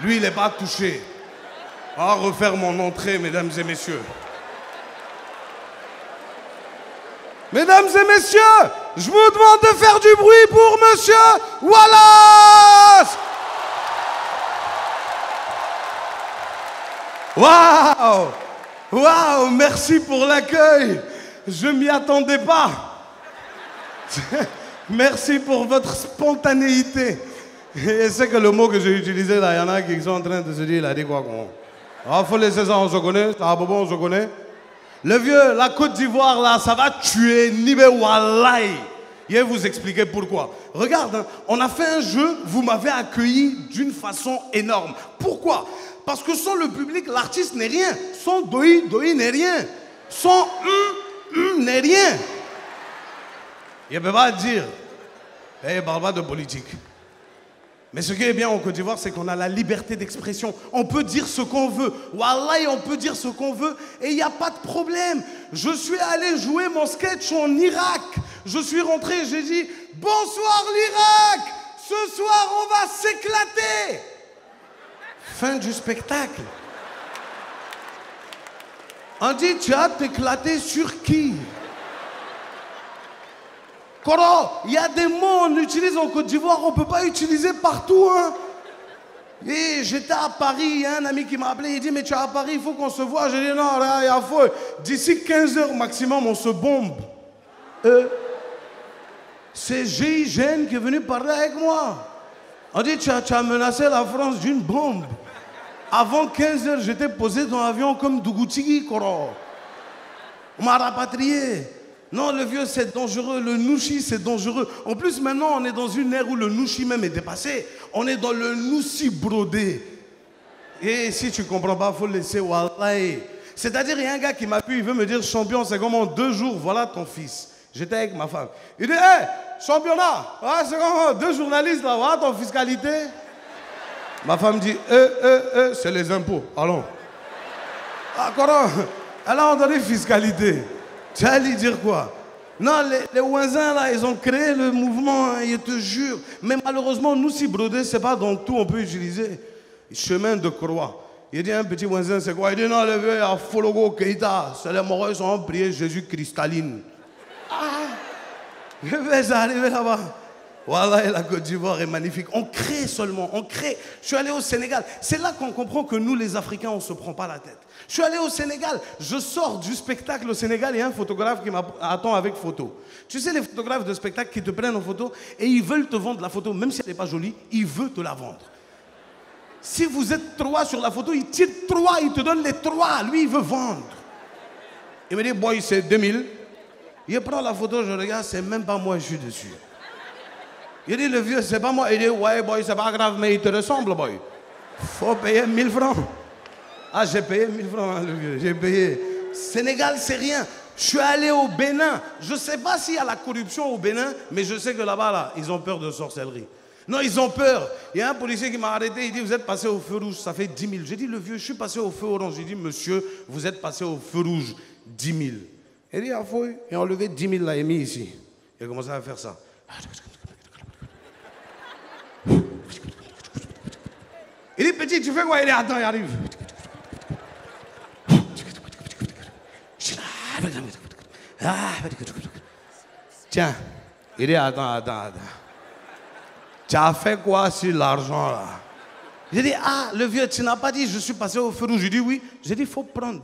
Lui, il n'est pas touché. On va refaire mon entrée, mesdames et messieurs. Mesdames et messieurs, je vous demande de faire du bruit pour Monsieur Wallace. Waouh! Waouh! Merci pour l'accueil. Je ne m'y attendais pas. Merci pour votre spontanéité. Et c'est que le mot que j'ai utilisé là, il y en a qui sont en train de se dire, il a dit quoi qu'on... Ah, faut laisser ça, on se connaît. Ah, bon, on se connaît. Le vieux, la Côte d'Ivoire, là, ça va tuer Nibé Wallaï. Je vais vous expliquer pourquoi. Regarde, hein, on a fait un jeu, vous m'avez accueilli d'une façon énorme. Pourquoi? Parce que sans le public, l'artiste n'est rien. Sans Doi, Doi n'est rien. Sans Hum, Hum n'est rien. Je ne peux pas dire, hé, hey, barbare de politique. Mais ce qui est bien en Côte d'Ivoire, c'est qu'on a la liberté d'expression. On peut dire ce qu'on veut. Wallahi, on peut dire ce qu'on veut et il n'y a pas de problème. Je suis allé jouer mon sketch en Irak. Je suis rentré, j'ai dit « Bonsoir l'Irak, ce soir on va s'éclater !» Fin du spectacle. On dit « Tu as t'éclaté sur qui ?» Il y a des mots qu'on utilise en Côte d'Ivoire, on ne peut pas utiliser partout. Hein. Et j'étais à Paris, il y a un ami qui m'a appelé, il dit « Mais tu es à Paris, il faut qu'on se voit. » J'ai dit « Non, il y a faux. D'ici quinze heures maximum, on se bombe. Euh, » C'est G I G N qui est venu parler avec moi. On dit « Tu as menacé la France d'une bombe. » Avant quinze heures, j'étais posé dans l'avion comme Dougoutigui, Koro. On m'a rapatrié. Non, le vieux, c'est dangereux. Le nouchi, c'est dangereux. En plus, maintenant, on est dans une ère où le nouchi même est dépassé. On est dans le nouchi brodé. Et si tu ne comprends pas, il faut laisser Wallahi. C'est-à-dire, il y a un gars qui m'appuie, il veut me dire champion, c'est comme en deux jours, voilà ton fils. J'étais avec ma femme. Il dit, hé, hey, championnat, ah, c'est comme deux journalistes, là, voilà ton fiscalité. Ma femme dit, euh, euh, euh, c'est les impôts. Allons. Ah, Coran, elle a entendu fiscalité. Tu allais dire quoi? Non, les, les Ouazins, là, ils ont créé le mouvement, hein, je te jure. Mais malheureusement, nous, si broder, c'est pas dans tout, on peut utiliser. Chemin de croix. Il dit, un petit Ouazin, c'est quoi? Il dit, non, le vieux, il y a Fologo Keïta. C'est les moraux, ils sont en prière Jésus cristalline. Ah! Je vais arriver là-bas. Voilà, et la Côte d'Ivoire est magnifique. On crée seulement, on crée. Je suis allé au Sénégal. C'est là qu'on comprend que nous, les Africains, on ne se prend pas la tête. Je suis allé au Sénégal. Je sors du spectacle au Sénégal. Il y a un photographe qui m'attend avec photo. Tu sais, les photographes de spectacle qui te prennent en photo et ils veulent te vendre la photo, même si elle n'est pas jolie, ils veulent te la vendre. Si vous êtes trois sur la photo, ils tirent trois, ils te donnent les trois. Lui, il veut vendre. Il me dit, boy, c'est deux mille. Il prend la photo, je regarde, c'est même pas moi, je suis dessus. Il dit, le vieux, c'est pas moi. Il dit, ouais, boy, c'est pas grave, mais il te ressemble, boy. Faut payer mille francs. Ah, j'ai payé mille francs, hein, le vieux, j'ai payé. Sénégal, c'est rien. Je suis allé au Bénin. Je ne sais pas s'il y a la corruption au Bénin, mais je sais que là-bas, là, ils ont peur de sorcellerie. Non, ils ont peur. Il y a un policier qui m'a arrêté, il dit, vous êtes passé au feu rouge, ça fait dix mille. J'ai dit, le vieux, je suis passé au feu orange. J'ai dit, monsieur, vous êtes passé au feu rouge, dix mille. Il dit, ah, faut, et on levait dix mille, là, et mis ici. Il a commencé à faire ça. Il dit, petit, tu fais quoi? Il dit, attends, il arrive. Ah, tiens, il dit, attends, attends, attends. Tu as fait quoi sur l'argent là? J'ai dit, ah, le vieux, tu n'as pas dit, je suis passé au feu rouge. J'ai dit, oui. J'ai dit, il faut prendre.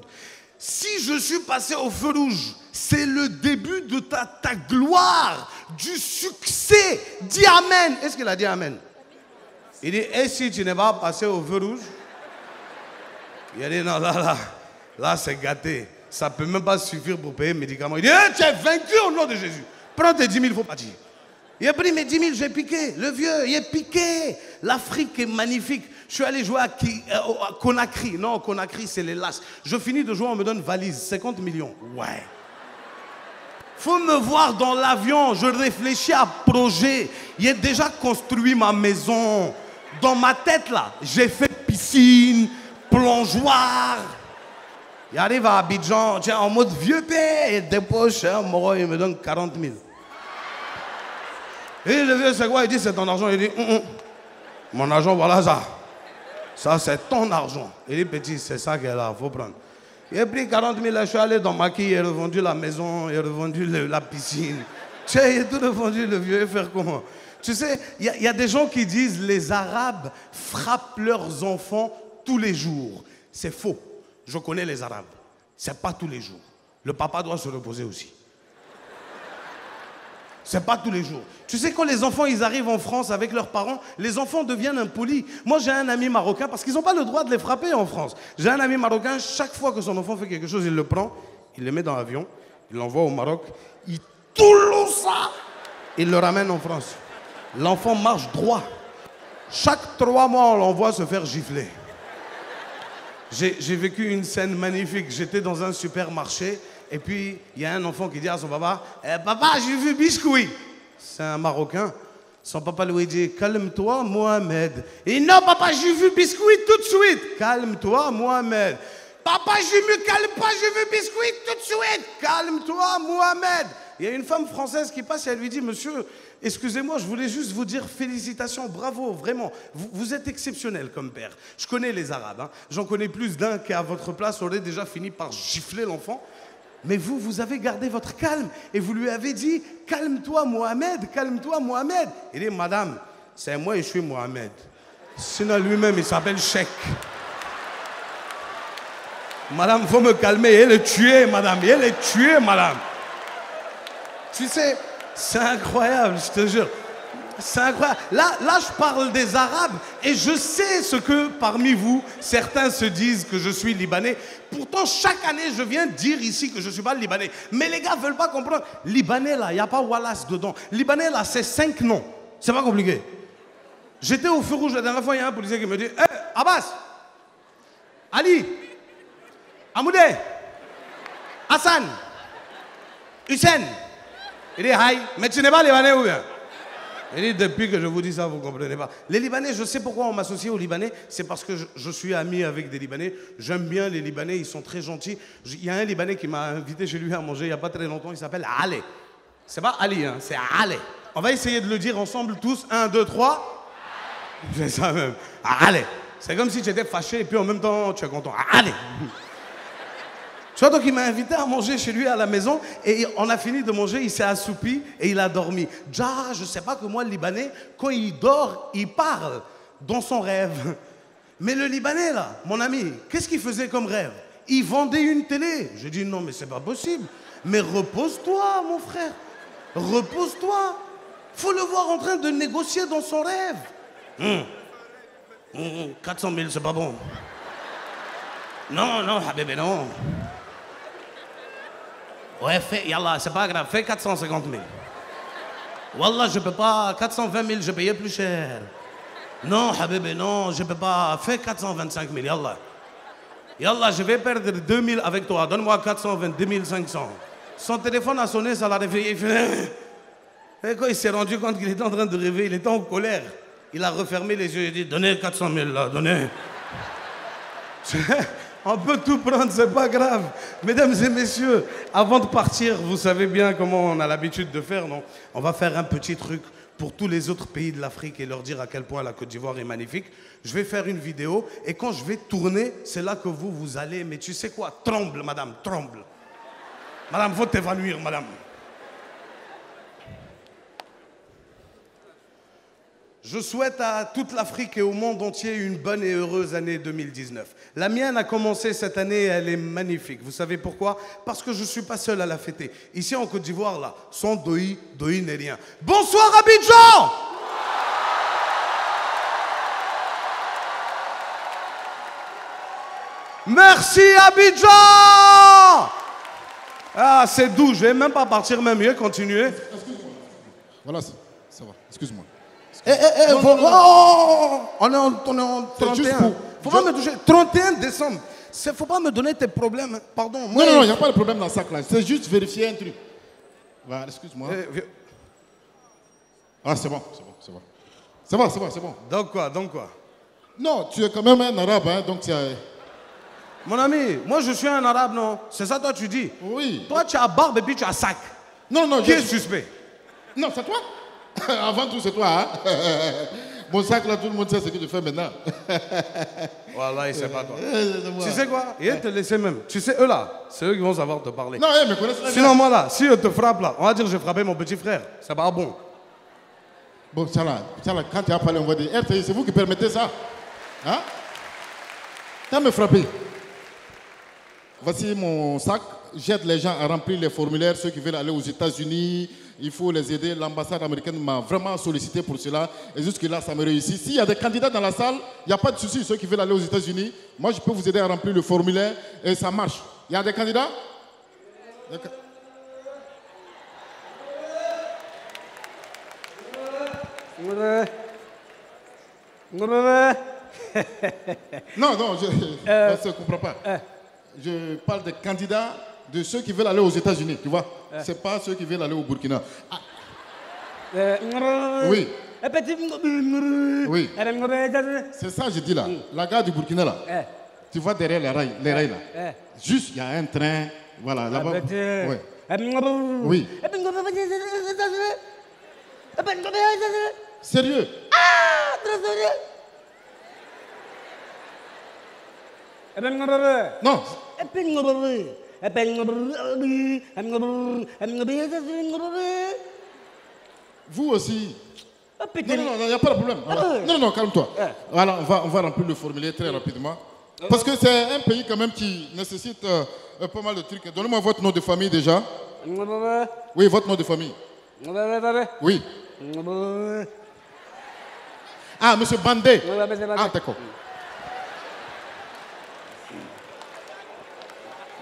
Si je suis passé au feu rouge, c'est le début de ta, ta gloire, du succès. Dis amen. Est-ce qu'il a dit amen? Il dit, et si tu n'es pas passé au feu rouge? Il a dit, non, là, là, là, c'est gâté. Ça ne peut même pas suffire pour payer les médicaments. Il dit, eh, tu es vaincu au nom de Jésus. Prends tes dix mille, il faut partir. Il a pris mes dix mille, j'ai piqué. Le vieux, il est piqué. L'Afrique est magnifique. Je suis allé jouer à, qui, euh, à Conakry. Non, Conakry, c'est les lâches. Je finis de jouer, on me donne valise, cinquante millions. Ouais. Faut me voir dans l'avion. Je réfléchis à projet. Il a déjà construit ma maison. Dans ma tête, là, j'ai fait piscine, plongeoir. Il arrive à Abidjan, tiens, en mode vieux père, il dépose, hein, moro, il me donne quarante mille. Et le vieux, c'est quoi? Il dit, c'est ton argent. Il dit, hum, hum. Mon argent, voilà ça. Ça, c'est ton argent. Il dit, petit, c'est ça qu'elle a, il faut prendre. Il a pris quarante mille, je suis allé dans Maquis, il a revendu la maison, il a revendu le, la piscine. Tu sais, il a tout revendu, le vieux, il fait comment? Tu sais, il y, y a des gens qui disent, les Arabes frappent leurs enfants tous les jours. C'est faux. Je connais les Arabes. C'est pas tous les jours. Le papa doit se reposer aussi. C'est pas tous les jours. Tu sais, quand les enfants, ils arrivent en France avec leurs parents, les enfants deviennent impolis. Moi, j'ai un ami marocain, parce qu'ils n'ont pas le droit de les frapper en France. J'ai un ami marocain, chaque fois que son enfant fait quelque chose, il le prend, il le met dans l'avion, il l'envoie au Maroc, il toulouse ça, il le ramène en France. L'enfant marche droit. Chaque trois mois, on l'envoie se faire gifler. J'ai vécu une scène magnifique. J'étais dans un supermarché, et puis, il y a un enfant qui dit à son papa, eh, « Papa, j'ai vu biscuit !» C'est un Marocain. Son papa lui dit, « Calme-toi, Mohamed. » Et non, papa, j'ai vu biscuit tout de suite. « Calme-toi, Mohamed. »« Papa, j'ai vu, calme pas, j'ai vu biscuit tout de suite. »« Calme-toi, Mohamed. » Il y a une femme française qui passe et elle lui dit, « Monsieur, excusez-moi, je voulais juste vous dire félicitations, bravo, vraiment. Vous, vous êtes exceptionnel comme père. Je connais les Arabes. Hein. J'en connais plus d'un qui, à votre place, aurait déjà fini par gifler l'enfant. » Mais vous, vous avez gardé votre calme et vous lui avez dit, calme-toi Mohamed, calme-toi Mohamed. Il dit, madame, c'est moi et je suis Mohamed. Sinon lui-même, il s'appelle Cheikh. Madame, il faut me calmer, il est tué, madame, il est tué, madame. Tu sais, c'est incroyable, je te jure. C'est incroyable. Là, là, je parle des Arabes et je sais ce que parmi vous, certains se disent que je suis Libanais. Pourtant, chaque année, je viens dire ici que je ne suis pas Libanais. Mais les gars ne veulent pas comprendre. Libanais, là, il n'y a pas Wallace dedans. Libanais, là, c'est cinq noms. C'est pas compliqué. J'étais au feu rouge la dernière fois, il y a un policier qui me dit, hey, Abbas, Ali, Amoudé, Hassan, Hussein. Il dit, hi, mais tu n'es pas Libanais ou bien? Il dit, depuis que je vous dis ça, vous ne comprenez pas. Les Libanais, je sais pourquoi on m'associe aux Libanais. C'est parce que je, je suis ami avec des Libanais. J'aime bien les Libanais, ils sont très gentils. Il y a un Libanais qui m'a invité chez lui à manger il n'y a pas très longtemps. Il s'appelle Ale. C'est pas Ali, hein, c'est Ale. On va essayer de le dire ensemble tous. Un, deux, trois. C'est ça même. Ale. C'est comme si tu étais fâché et puis en même temps, tu es content. Ale. Tu vois, donc il m'a invité à manger chez lui à la maison et on a fini de manger, il s'est assoupi et il a dormi. Dja, je sais pas que moi, le Libanais, quand il dort, il parle dans son rêve. Mais le Libanais, là, mon ami, qu'est-ce qu'il faisait comme rêve? Il vendait une télé. J'ai dit non, mais c'est pas possible. Mais repose-toi, mon frère. Repose-toi. Faut le voir en train de négocier dans son rêve. Mmh. Mmh, quatre cent mille, c'est pas bon. Non, non, bébé, non. Ouais, fais, yallah, c'est pas grave, fais quatre cent cinquante mille. Wallah, je peux pas, quatre cent vingt mille, je payais plus cher. Non, habibi, non, je peux pas, fais quatre cent vingt-cinq mille, yallah. Yallah, je vais perdre deux mille avec toi, donne-moi quatre cent vingt-deux mille cinq cents. Son téléphone a sonné, ça l'a réveillé. Et quand il s'est rendu compte qu'il était en train de rêver, il était en colère. Il a refermé les yeux et dit, donnez quatre cent mille là, donnez. On peut tout prendre, c'est pas grave. Mesdames et messieurs, avant de partir, vous savez bien comment on a l'habitude de faire, non? On va faire un petit truc pour tous les autres pays de l'Afrique et leur dire à quel point la Côte d'Ivoire est magnifique. Je vais faire une vidéo et quand je vais tourner, c'est là que vous, vous allez. Mais tu sais quoi? Tremble, madame, tremble. Madame, faut t'évanouir, madame. Je souhaite à toute l'Afrique et au monde entier une bonne et heureuse année deux mille dix-neuf. La mienne a commencé cette année et elle est magnifique. Vous savez pourquoi? Parce que je ne suis pas seul à la fêter. Ici en Côte d'Ivoire, là, sans Doi, Doi n'est rien. Bonsoir Abidjan! Merci Abidjan! Ah, c'est doux, je ne vais même pas partir, même mieux, continuer. Excuse-moi. Voilà, ça va, excuse-moi. Eh, eh, eh, non, faut... non, non, non. Oh, on est en, on est en trente et un. Pour... Faut pas je... me toucher. trente et un décembre. Faut pas me donner tes problèmes. Pardon. Moi, non, non, il je... n'y a pas de problème dans ça. C'est juste vérifier un truc. Bah, excuse-moi. Eh, ah, c'est bon, c'est bon, c'est bon. C'est bon, c'est bon, c'est bon. Donc quoi, donc quoi? Non, tu es quand même un arabe, hein, donc tu as... Mon ami, moi je suis un arabe, non? C'est ça, toi, tu dis? Oui. Toi, tu as barbe et puis tu as sac. Non, non, Qui je... est suspect? Non, c'est toi? Avant tout, c'est toi, hein? Mon sac, là, tout le monde sait ce que tu fais maintenant. Voilà, il sait pas toi. Tu sais quoi? Ils te laisser même. Tu sais, eux là, c'est eux qui vont savoir te parler. Non, ils me connaissent très bien. Sinon, moi là, si eux te frappent là, on va dire que j'ai frappé mon petit frère. C'est pas bon. Bon, ça là, quand tu as parlé, on va dire R T I, c'est vous qui permettez ça. Hein? T'as me frappé. Voici mon sac. J'aide les gens à remplir les formulaires, ceux qui veulent aller aux États-Unis. Il faut les aider. L'ambassade américaine m'a vraiment sollicité pour cela. Et jusque-là, ça me réussit. S'il y a des candidats dans la salle, il n'y a pas de souci. Ceux qui veulent aller aux États-Unis, moi, je peux vous aider à remplir le formulaire et ça marche. Il y a des candidats? Non, non, je euh... ne comprends pas. Je parle des candidats de ceux qui veulent aller aux États-Unis, tu vois. Euh. C'est pas ceux qui veulent aller au Burkina. Ah. Euh, oui. Oui. C'est ça que je dis là. La gare du Burkina là. Euh. Tu vois derrière les rails, les rails là. Euh. Juste, il y a un train. Voilà, là-bas. Oui. Oui. Sérieux? Ah, non. Vous aussi. Non, non, il n'y a pas de problème. Voilà. Non, non, calme-toi. Voilà, on va, on va remplir le formulaire très rapidement. Parce que c'est un pays quand même qui nécessite euh, pas mal de trucs. Donnez-moi votre nom de famille déjà. Oui, votre nom de famille. Oui. Ah, monsieur Bandé. Ah, d'accord.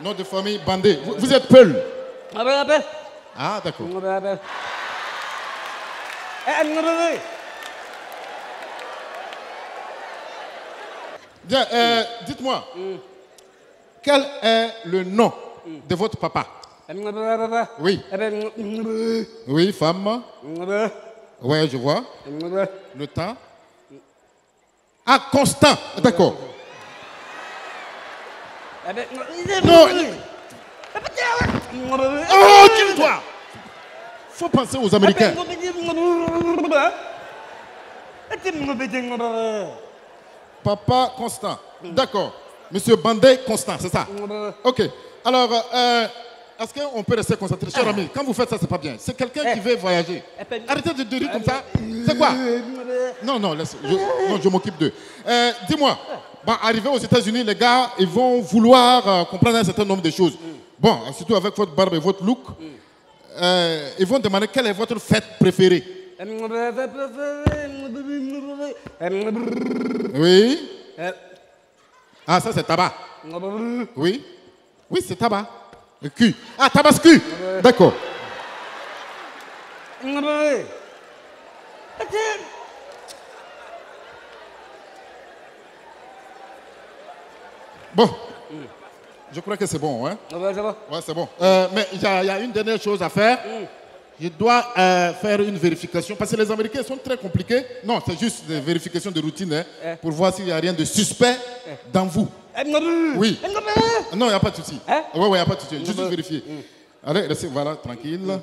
Nom de famille Bandé. Vous, vous êtes Peul? Ah, d'accord. Bien, euh, dites-moi, quel est le nom de votre papa? Oui. Oui, femme. Oui, je vois. Le temps. Ah, Constant. D'accord. Non. Oh, dis-toi. Faut penser aux Américains. Papa Constant. D'accord. Monsieur Bandé Constant, c'est ça? Ok. Alors, euh, est-ce qu'on peut rester concentré, cher ami? Quand vous faites ça, c'est pas bien. C'est quelqu'un qui veut voyager. Arrêtez de, de rire comme ça. C'est quoi? Non, non, laisse. Je, non, je m'occupe d'eux. Euh, Dis-moi. Bon, arrivé aux États-Unis, les gars, ils vont vouloir euh, comprendre un certain nombre de choses. Mm. Bon, surtout avec votre barbe et votre look, mm. euh, ils vont demander quelle est votre fête préférée. Oui. Ah, ça c'est tabac. Oui. Oui, c'est tabac. Le cul. Ah, tabascu. D'accord. Bon, Je crois que c'est bon, hein? Ah ben, ça va. Ouais, c'est bon. Euh, mais il y, y a une dernière chose à faire. Mm. Je dois euh, faire une vérification, parce que les Américains sont très compliqués. Non, c'est juste des vérifications de routine, hein, eh. pour voir s'il n'y a rien de suspect eh. dans vous. Eh. Oui. Eh. Non, il n'y a pas de souci. Eh. Oui, oui, il n'y a pas de souci. Eh. Juste eh. vérifier. Mm. Allez, restez, voilà, tranquille.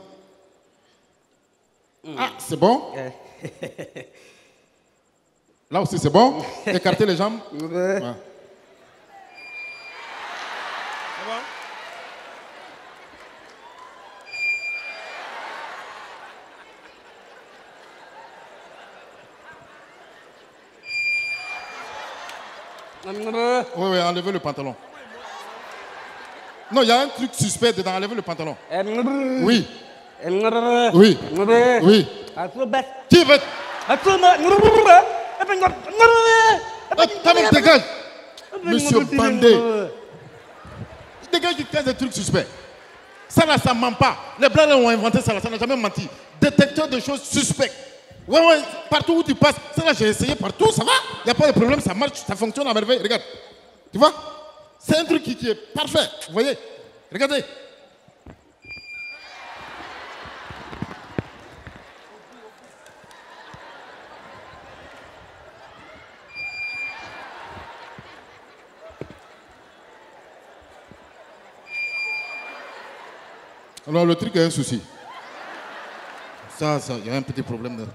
Mm. Ah, c'est bon. Eh. Là aussi, c'est bon. Écartez les jambes. Eh. Ouais. Oui, oui, enlevez le pantalon. Non, il y a un truc suspect dedans, enlevez le pantalon. Oui. Oui. Oui. Qui veut? Dégage. Monsieur Bandé. Dégage qui casse des trucs suspects. Ça là, ça ne ment pas. Les Blancs ont inventé ça là, ça n'a jamais menti. Détecteur de choses suspectes. Ouais, ouais, partout où tu passes, ça là, j'ai essayé partout, ça va, il n'y a pas de problème, ça marche, ça fonctionne à merveille, regarde. Tu vois? C'est un truc qui, qui est parfait, vous voyez? Regardez. Alors, le truc a un souci. Ça, ça, il y a un petit problème là.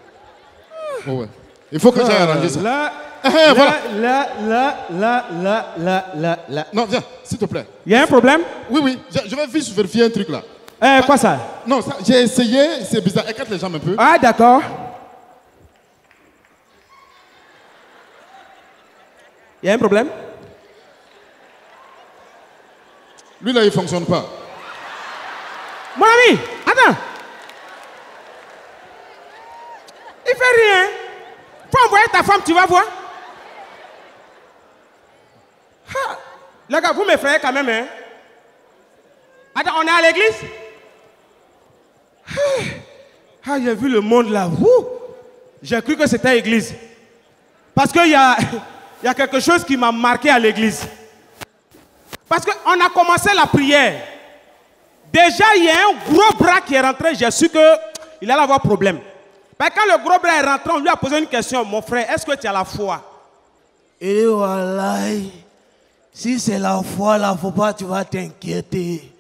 Oh ouais. Il faut que j'aille arranger ça. Là, là, voilà. là, là, là, là, là, là, là. Non, viens, s'il te plaît. Il y a un problème? Oui, oui. Je, je vais vite vérifier un truc là. Euh, ah, quoi ça? Non, ça, j'ai essayé, c'est bizarre. Écarte les jambes un peu. Ah, d'accord. Il y a un problème? Lui là, il ne fonctionne pas. Mon ami, attends. Il fait rien. Faut envoyer ta femme, tu vas voir. Ah, les gars, vous m'effrayez quand même, hein. Attends, on est à l'église. Ah, ah j'ai vu le monde là. Ouh. J'ai cru que c'était l'église. Parce qu'il y a, y a quelque chose qui m'a marqué à l'église. Parce qu'on a commencé la prière. Déjà, il y a un gros bras qui est rentré. J'ai su qu'il allait avoir problème. Ben, quand le gros bras est rentré, on lui a posé une question. Mon frère, est-ce que tu as la foi? Et voilà, si c'est la foi, là, faut pas, tu vas t'inquiéter.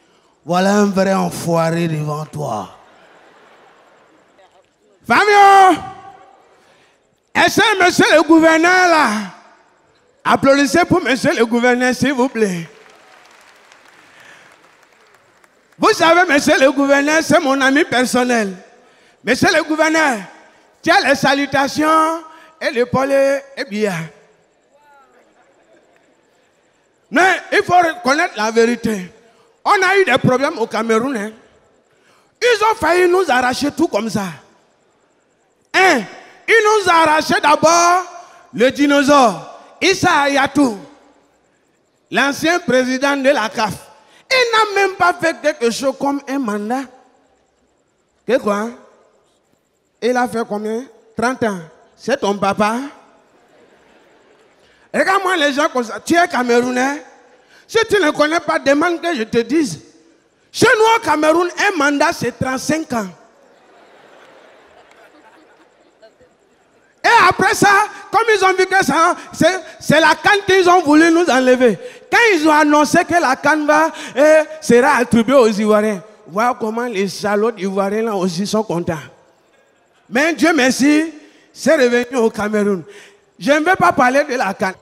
Voilà un vrai enfoiré devant toi. Famio, est-ce que monsieur le gouverneur, là, applaudissez pour monsieur le gouverneur, s'il vous plaît. Vous savez, monsieur le gouverneur, c'est mon ami personnel. Monsieur le gouverneur, tiens les salutations et le polé est bien. Mais il faut reconnaître la vérité. On a eu des problèmes au Cameroun. Hein. Ils ont failli nous arracher tout comme ça. Hein? Ils nous ont arraché d'abord le dinosaure, Issa Hayatou, l'ancien président de la C A F. Il n'a même pas fait quelque chose comme un mandat. Que quoi? Hein? Il a fait combien? trente ans. C'est ton papa. Regarde-moi les gens comme ça. Tu es Camerounais. Si tu ne connais pas, demande que je te dise. Chez nous au Cameroun, un mandat, c'est trente-cinq ans. Et après ça, comme ils ont vu que ça, c'est la C A N qu'ils ont voulu nous enlever. Quand ils ont annoncé que la C A N va, eh, sera attribuée aux Ivoiriens. Vois comment les salauds d'Ivoiriens là aussi sont contents. Mais Dieu merci, c'est revenu au Cameroun. Je ne vais pas parler de la C A N.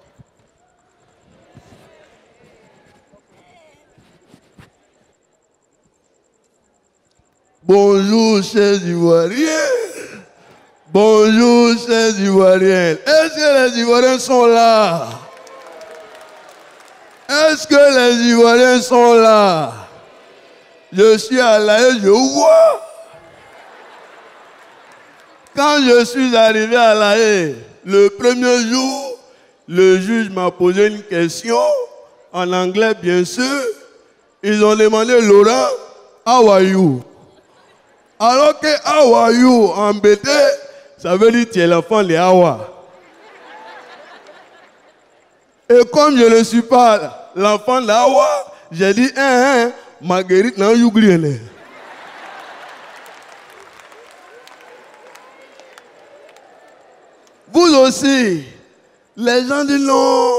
Bonjour, chers Ivoiriens. Bonjour, chers Ivoiriens. Est-ce que les Ivoiriens sont là? Est-ce que les Ivoiriens sont là? Je suis à l'aise, je vois. Quand je suis arrivé à La Haye, le premier jour, le juge m'a posé une question, en anglais bien sûr. Ils ont demandé, Laurent, how are you? Alors que how are you en bété, ça veut dire tu es l'enfant de Hawa. Et comme je ne suis pas l'enfant de Hawa, J'ai dit, hein, hein, Marguerite n'a oublié. Vous aussi, les gens disent non.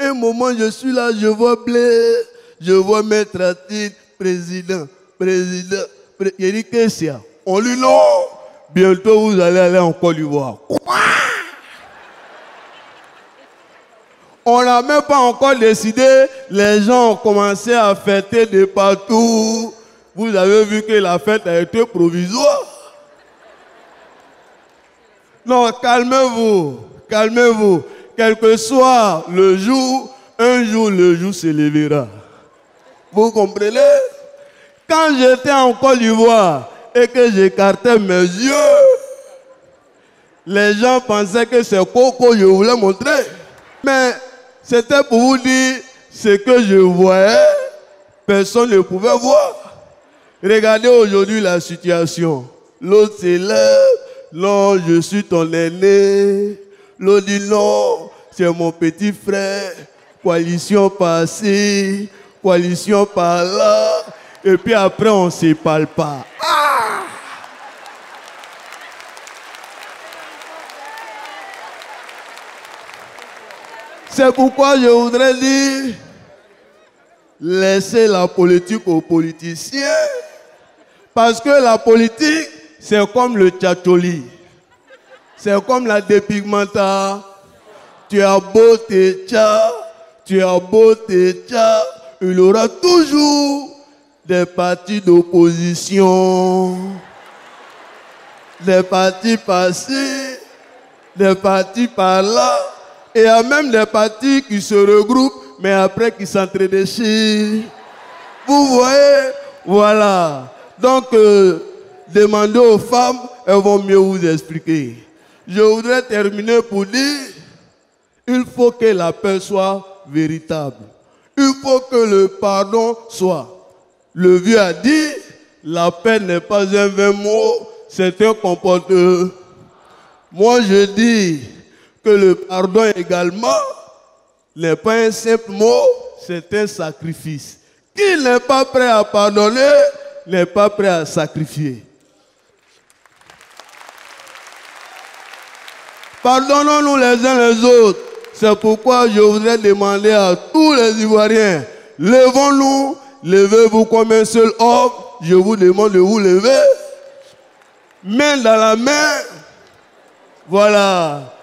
Un moment, je suis là, je vois blé, je vois mettre à titre président, président. Pré il dit que c'est ça. On lui dit non. Bientôt, vous allez aller en Côte d'Ivoire. Quoi? On n'a même pas encore décidé. Les gens ont commencé à fêter de partout. Vous avez vu que la fête a été provisoire. Non, calmez-vous. Calmez-vous. Quel que soit le jour, un jour, le jour se lèvera. Vous comprenez? Quand j'étais en Côte d'Ivoire et que j'écartais mes yeux, les gens pensaient que c'est Coco que je voulais montrer. Mais c'était pour vous dire ce que je voyais, personne ne pouvait voir. Regardez aujourd'hui la situation. L'autre s'élève, non, je suis ton aîné. L'autre dit non, c'est mon petit frère. Coalition par-ci, coalition par-là. Et puis après, on ne se parle pas. Ah! C'est pourquoi je voudrais dire, laissez la politique aux politiciens. Parce que la politique, c'est comme le tchatcholi. C'est comme la dépigmentation. Tu as beau tes tchats, tu as beau tes tchats, il aura toujours des partis d'opposition, des partis passés, des partis par là. Et il y a même des partis qui se regroupent, mais après qui s'entre-déchirent. Vous voyez, voilà. Donc, euh, demandez aux femmes, elles vont mieux vous expliquer. Je voudrais terminer pour dire, il faut que la paix soit véritable. Il faut que le pardon soit. Le vieux a dit, la paix n'est pas un vain mot, c'est un comportement. Moi, je dis que le pardon également n'est pas un simple mot, c'est un sacrifice. Qui n'est pas prêt à pardonner, n'est pas prêt à sacrifier. Pardonnons-nous les uns les autres. C'est pourquoi je voudrais demander à tous les Ivoiriens, levons-nous, levez-vous comme un seul homme. Je vous demande de vous lever. Main dans la main. Voilà.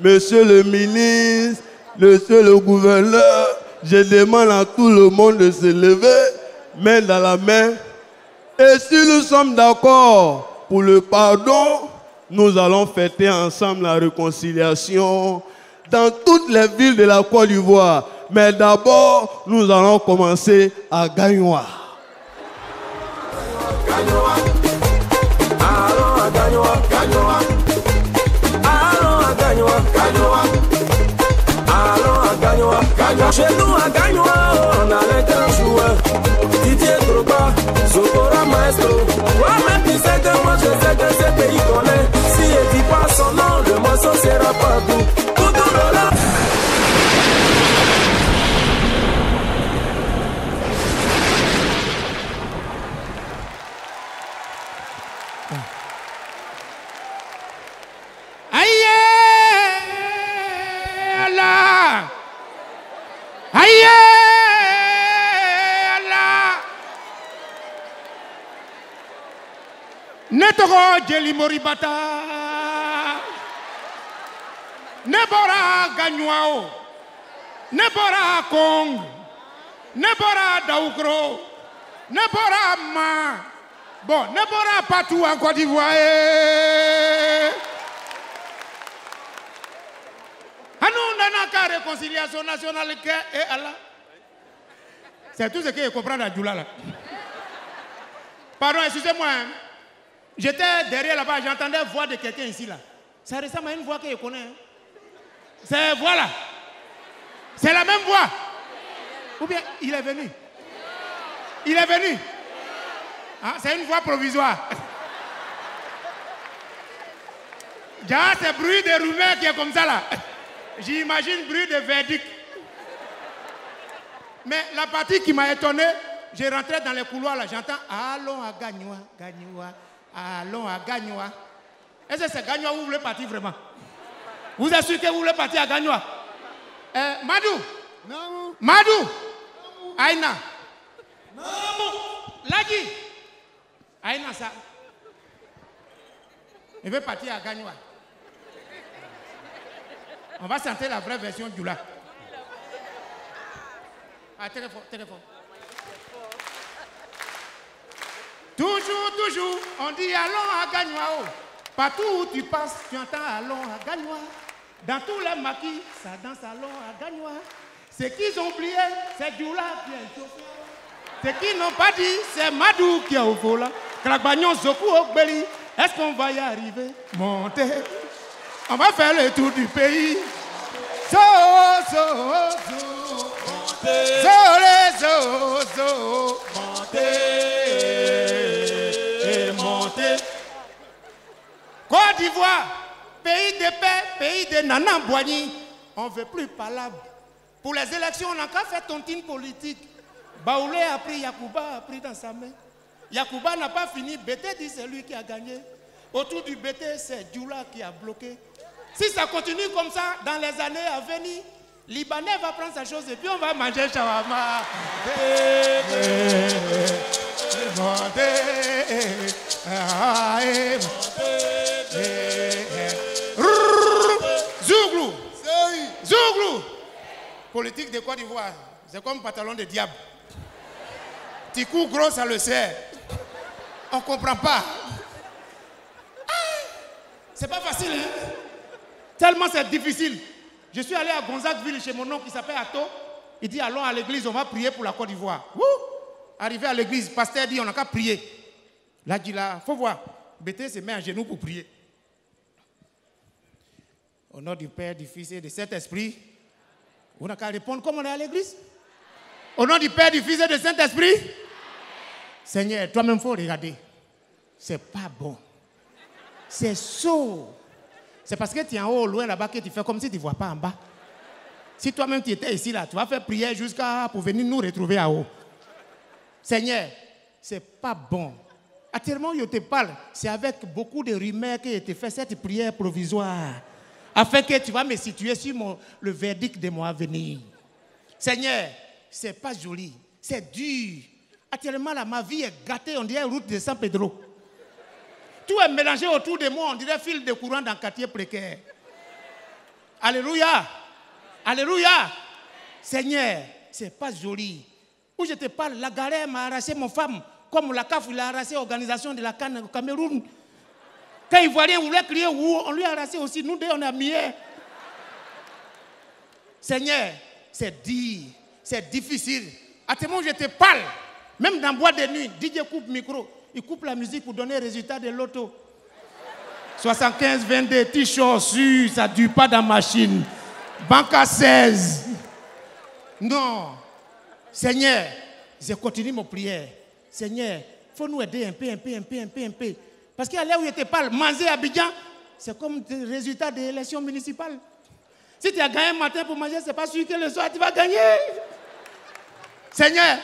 Monsieur le ministre, monsieur le gouverneur, je demande à tout le monde de se lever, main dans la main. Et si nous sommes d'accord pour le pardon, nous allons fêter ensemble la réconciliation dans toutes les villes de la Côte d'Ivoire. Mais d'abord, nous allons commencer à Gagnoa. Chez nous à Gagnoa, on a les grands joueurs. Didier Drogba, Sopora Maestro. Ouais, même tu sais que moi je sais que ce pays connaît. Si elle dit pas son nom, le morceau sera partout. Tout le monde. Netoro Jeli Moribata Nebora Gagnuao Nebora Akong Nebora Daoukro Nebora Ma Bon, Nebora partout en Côte d'Ivoire. Anou Nanaka réconciliation nationale et Allah. C'est tout ce que je comprends à Djoula là. Pardon, excusez-moi. Hein. J'étais derrière là-bas, j'entendais la voix de quelqu'un ici là. Ça ressemble à une voix que je connais. Hein. C'est voix là. C'est la même voix. Ou bien il est venu. Il est venu. Hein, c'est une voix provisoire. Déjà, c'est bruit de rumeur qui est comme ça là. J'imagine bruit de verdict. Mais la partie qui m'a étonné, je rentrais dans les couloirs là, j'entends allons à Gagnoua, Gagnoua, allons à Gagnoua. Est-ce que c'est Gagnoua où vous voulez partir vraiment? Vous assurez que vous voulez partir à Gagnoua? Euh, Madou? Non. Madou? Aïna? Non. Lagi? Aïna ça. Il veut partir à Gagnoua. On va sentir la vraie version du là. Ah, téléphone, téléphone. Toujours, toujours, on dit allons à Gagnoua. Partout où tu passes, tu entends allons à Gagnoua. Dans tous les maquis, ça danse allons à Gagnoua. Ce qu'ils ont oublié, c'est Djoula qui est chauffé. Ce qu'ils n'ont pas dit, c'est Madou qui est au volant. Kragbanyon, Zoku, Okbeli. Est-ce qu'on va y arriver? Montez. On va faire le tour du pays. So, so, so. Montez. So, so, so. Montez. Montez. Côte d'Ivoire, pays de paix, pays de Nanan Boigny. On ne veut plus palabre. Pour les élections, on a encore fait tontine politique. Baoulé a pris, Yacouba a pris dans sa main. Yacouba n'a pas fini. Bété dit c'est lui qui a gagné. Autour du Bété, c'est Djoula qui a bloqué. Si ça continue comme ça, dans les années à venir, Libanais va prendre sa chose et puis on va manger shawarma. Zouglou. Zouglou. Politique de Côte d'Ivoire. C'est comme pantalon de diable. Petit coup gros, ça le sert. On ne comprend pas. C'est pas facile, hein? Tellement c'est difficile. Je suis allé à Gonzagueville chez mon oncle qui s'appelle Ato. Il dit allons à l'église, on va prier pour la Côte d'Ivoire. Arrivé à l'église, le pasteur dit on n'a qu'à prier. Là, il dit là, faut voir. Bété se met à genoux pour prier. Au nom du Père, du Fils et du Saint-Esprit, on n'a qu'à répondre comme on est à l'église. Au nom du Père, du Fils et du Saint-Esprit, Seigneur, toi-même, il faut regarder. C'est pas bon. C'est saut. C'est parce que tu es en haut, loin là-bas, que tu fais comme si tu ne vois pas en bas. Si toi-même tu étais ici, là, tu vas faire prière jusqu'à pour venir nous retrouver en haut. Seigneur, c'est pas bon. Actuellement, je te parle, c'est avec beaucoup de rumeurs que je te fais cette prière provisoire, afin que tu vas me situer sur mon, le verdict de mon avenir. Seigneur, c'est pas joli, c'est dur. Actuellement, là, ma vie est gâtée, on dirait route de San Pedro. Tout est mélangé autour de moi, on dirait fil de courant dans le quartier précaire. Alléluia. Alléluia. Seigneur, c'est pas joli. Où je te parle, la galère m'a arraché mon femme, comme la C A F, il a arraché l'organisation de la C A N au Cameroun. Quand Ivoirien voulait crier, on lui a arraché aussi. Nous deux, on a mis. Seigneur, c'est dur, c'est difficile. À ce moment, je te parle. Même dans boîte de nuit, D J coupe micro. Il coupe la musique pour donner le résultat de l'auto. soixante-quinze, vingt-deux, t-shirt sur, ça ne dure pas dans la machine. Banque à seize. Non. Seigneur, je continue mon prière. Seigneur, il faut nous aider un peu, un peu, un peu, un peu, un peu. Parce qu'à l'heure où je te parle, manger à Abidjan, c'est comme le résultat des élections municipales. Si tu as gagné un matin pour manger, ce n'est pas sûr que le soir tu vas gagner. Seigneur,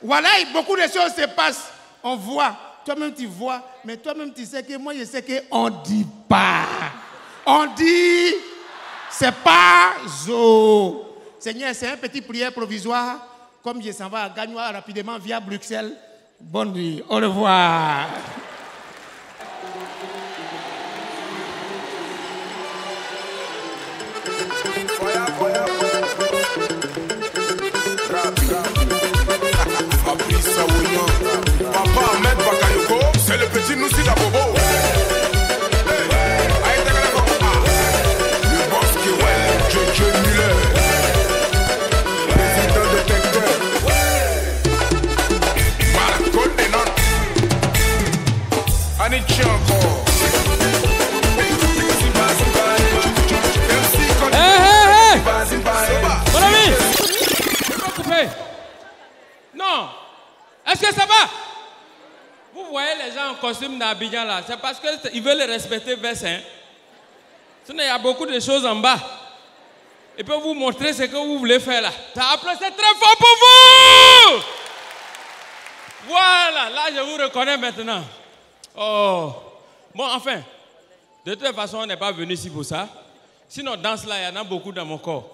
voilà, beaucoup de choses se passent. On voit, toi-même tu vois, mais toi-même tu sais que moi je sais qu'on ne dit pas. On dit, c'est pas zo. Seigneur, c'est un petit prière provisoire. Comme je s'en vais à Gagnoua rapidement via Bruxelles. Bonne nuit, au revoir. Papa Ahmed Bakayoko, c'est le petit nous si la bobo. Le boss qui ouais, Jojo Muller, président de Tecteur. Marco Denon, Anichi encore. Hé hé hé, mon ami, c'est pas coupé. Non, est-ce que ça va? Vous voyez les gens en costume d'Abidjan là, c'est parce qu'ils veulent respecter Vessin. Sinon, il y a beaucoup de choses en bas. et puis vous montrer ce que vous voulez faire là. Ça applaudit très fort pour vous. Voilà, là je vous reconnais maintenant. Oh, bon enfin, de toute façon on n'est pas venu ici pour ça. Sinon danse là, il y en a beaucoup dans mon corps.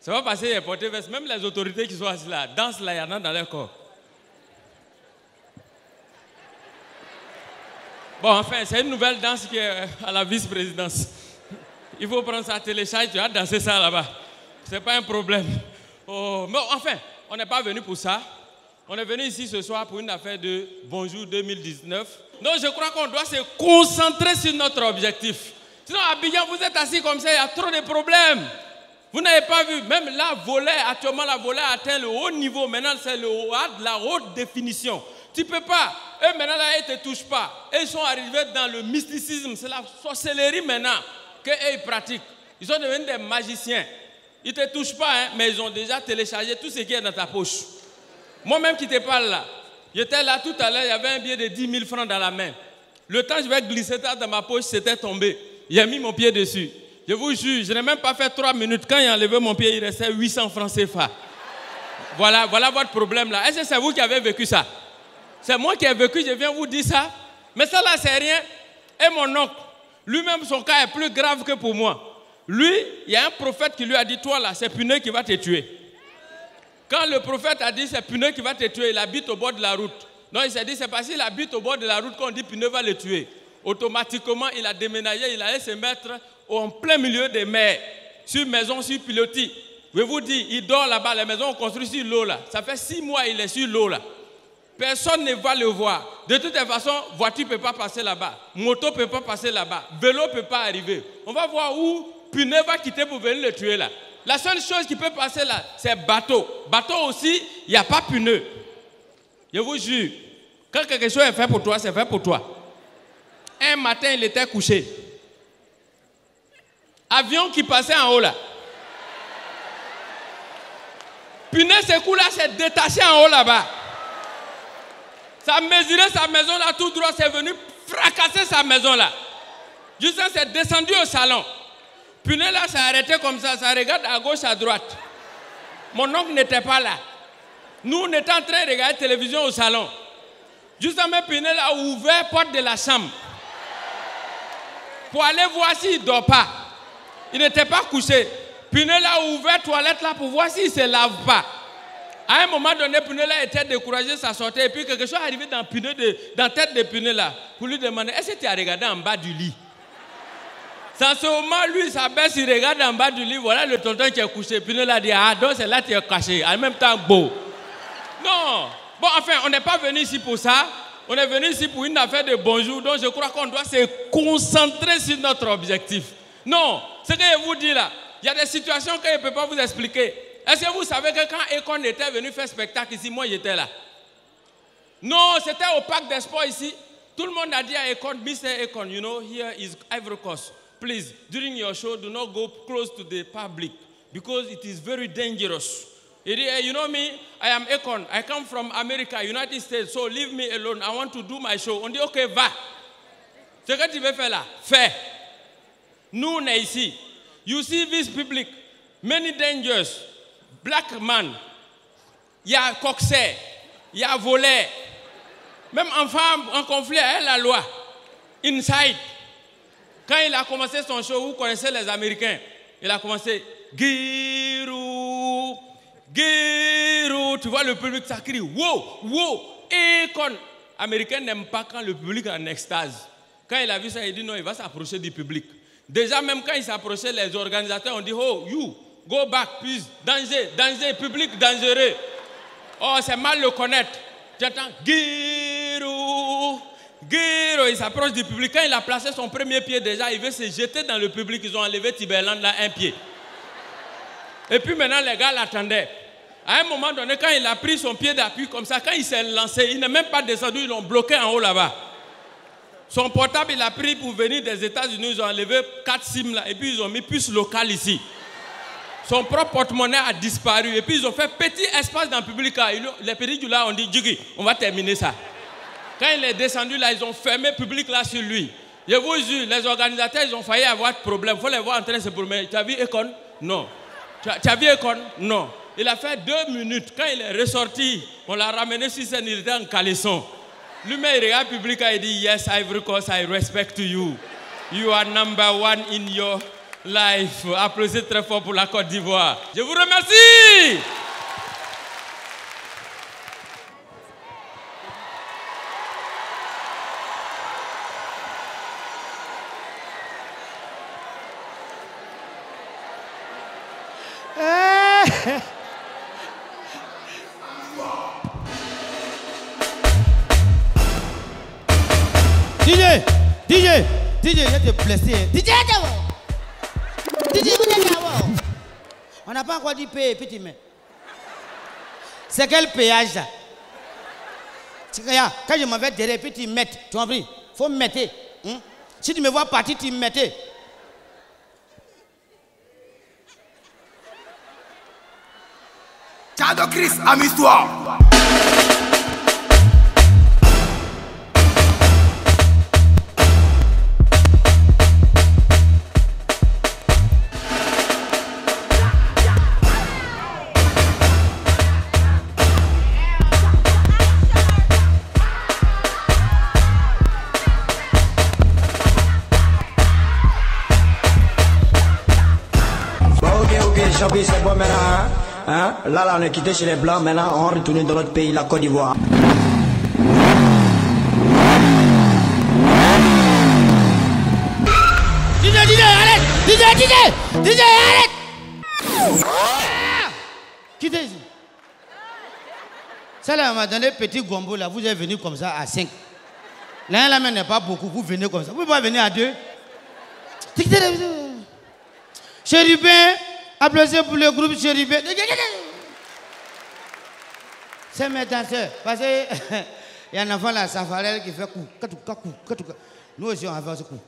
Ça va passer, j'ai porté veste, même les autorités qui sont assises là, dansent là, il y en a dans leur corps. Bon, enfin, c'est une nouvelle danse qui est à la vice-présidence. Il faut prendre ça, télécharge, tu vas danser ça là-bas. C'est pas un problème. Oh, mais enfin, on n'est pas venu pour ça. On est venu ici ce soir pour une affaire de Bonjour deux mille dix-neuf. Donc je crois qu'on doit se concentrer sur notre objectif. Sinon, à Abidjan, vous êtes assis comme ça, il y a trop de problèmes. Vous n'avez pas vu, même la volée, actuellement la volée a atteint le haut niveau. Maintenant, c'est le haut, la haute définition. Tu ne peux pas. Eux, maintenant, là, ils ne te touchent pas. Ils sont arrivés dans le mysticisme. C'est la sorcellerie maintenant qu'ils pratiquent. Ils sont devenus des magiciens. Ils ne te touchent pas, hein, mais ils ont déjà téléchargé tout ce qui est dans ta poche. Moi-même qui te parle là, j'étais là tout à l'heure, il y avait un billet de dix mille francs dans la main. Le temps que je vais glisser ça dans ma poche, c'était tombé. J'ai mis mon pied dessus. Je vous jure, je n'ai même pas fait trois minutes. Quand j'ai enlevé mon pied, il restait huit cents francs C F A. Voilà, voilà votre problème là. Est-ce que c'est vous qui avez vécu ça? C'est moi qui ai vécu, je viens vous dire ça. Mais ça là, c'est rien. Et mon oncle, lui-même, son cas est plus grave que pour moi. Lui, il y a un prophète qui lui a dit, toi là, c'est Puneux qui va te tuer. Quand le prophète a dit, c'est Puneux qui va te tuer, il habite au bord de la route. Non, il s'est dit, c'est parce qu'il habite au bord de la route qu'on dit, Puneux va le tuer. Automatiquement, il a déménagé, il allait se mettre en plein milieu des mers, sur maison, sur pilotis. Je vous dis, il dort là-bas, les maisons, on construit sur l'eau là. Ça fait six mois, il est sur l'eau là. Personne ne va le voir. De toute façon, voiture ne peut pas passer là-bas, moto ne peut pas passer là-bas, vélo ne peut pas arriver. On va voir où Puneux va quitter pour venir le tuer là. La seule chose qui peut passer là, c'est bateau. Bateau aussi, il n'y a pas Puneux. Je vous jure, quand quelque chose est fait pour toi, c'est fait pour toi. Un matin, il était couché. Avion qui passait en haut là. Punaise, ce coup là s'est détaché en haut là-bas. Ça mesurait sa maison là tout droit, c'est venu fracasser sa maison là. Jusqu'à c'est descendu au salon. Punaise là s'est arrêté comme ça, ça regarde à gauche, à droite. Mon oncle n'était pas là. Nous on était en train de regarder la télévision au salon. Jusqu'à même Punaise là a ouvert la porte de la chambre pour aller voir s'il ne dort pas. Il n'était pas couché. Puneux a ouvert la toilette là pour voir s'il ne se lave pas. À un moment donné, Puneux était découragé, ça sortait. Et puis quelque chose est arrivé dans la de, dans tête de Puneux là pour lui demander, est-ce que tu as regardé en bas du lit? Dans ce moment, lui, il s'abaisse, il regarde en bas du lit, voilà le tonton qui est couché. Puneux a dit, ah donc c'est là que tu es caché. En même temps, beau. Non. Bon, enfin, on n'est pas venu ici pour ça. On est venu ici pour une affaire de bonjour. Donc je crois qu'on doit se concentrer sur notre objectif. Non, ce que je vous dis là, il y a des situations que je ne peux pas vous expliquer. Est-ce que vous savez que quand Akon était venu faire spectacle ici, moi j'étais là? Non, c'était au parc des sports ici. Tout le monde a dit à Akon, Mister Akon, you know, here is Ivory Coast. Please, during your show, do not go close to the public because it is very dangerous. He said, you know me, I am Akon. I come from America, United States, so leave me alone. I want to do my show. On dit, ok, va. Ce que tu veux faire là, fais. Nous, on est ici. You see this public, many dangers, black man, il y a coxer, il y a voler. Même enfant en conflit, elle a la loi. Inside. Quand il a commencé son show, vous connaissez les Américains. Il a commencé, Girou, Girou. Tu vois le public, ça crie, wow, wow, Akon. Américain n'aime pas quand le public est en extase. Quand il a vu ça, il dit non, il va s'approcher du public. Déjà, même quand ils s'approchaient, les organisateurs ont dit, oh, you, go back, please, danger, danger, public dangereux. Oh, c'est mal le connaître. Tu entends, Guirou, Guirou, il s'approche du public. Quand il a placé son premier pied déjà, il veut se jeter dans le public. Ils ont enlevé Tiberland là, un pied. Et puis maintenant, les gars l'attendaient. À un moment donné, quand il a pris son pied d'appui comme ça, quand il s'est lancé, il n'est même pas descendu, ils l'ont bloqué en haut là-bas. Son portable, il a pris pour venir des États-Unis, ils ont enlevé quatre SIM là, et puis ils ont mis puce locale ici. Son propre porte-monnaie a disparu, et puis ils ont fait petit espace dans le public. Les petits là ont dit, Djigui, on va terminer ça. Quand il est descendu là, ils ont fermé le public là sur lui. Je vous jure, les organisateurs, ils ont failli avoir de problème. Il faut les voir en train de se promener. Tu as vu Akon? Non. Tu as vu Akon? Non. Il a fait deux minutes. Quand il est ressorti, on l'a ramené sur scène, il était en caleçon. Lui-même, il regarde le public et il dit « Yes, Ivory Coast, I respect you. You are number one in your life. » Applaudissez très fort pour la Côte d'Ivoire. Je vous remercie. D J, D J, D J, je vais te blesser. D J, D J, on n'a pas encore dit payer, petit mais. C'est quel péage là? Quand je m'en vais derrière, puis tu mettes, tu en prie, faut me mettre. Hein? Si tu me vois partir, tu me mettais. Cado Chris, amuse-toi. C'est bon maintenant, hein? Hein? Là, là, on est quitté chez les Blancs, maintenant, on retourne dans notre pays, la Côte d'Ivoire. D J, D J, arrête! D J, D J! D J, arrête! Ah! Quittez ici. Ça, là, dans les petits gombos, là, vous êtes venus comme ça à cinq. L'un, la main n'est pas beaucoup, vous venez comme ça. Vous ne pouvez pas venir à deux. Chérubin. Applaudissez pour le groupe Chérubin. C'est mes danseurs. Parce qu'il y a un enfant là, Safarel, qui fait coup. Nous aussi, on va faire ce coup.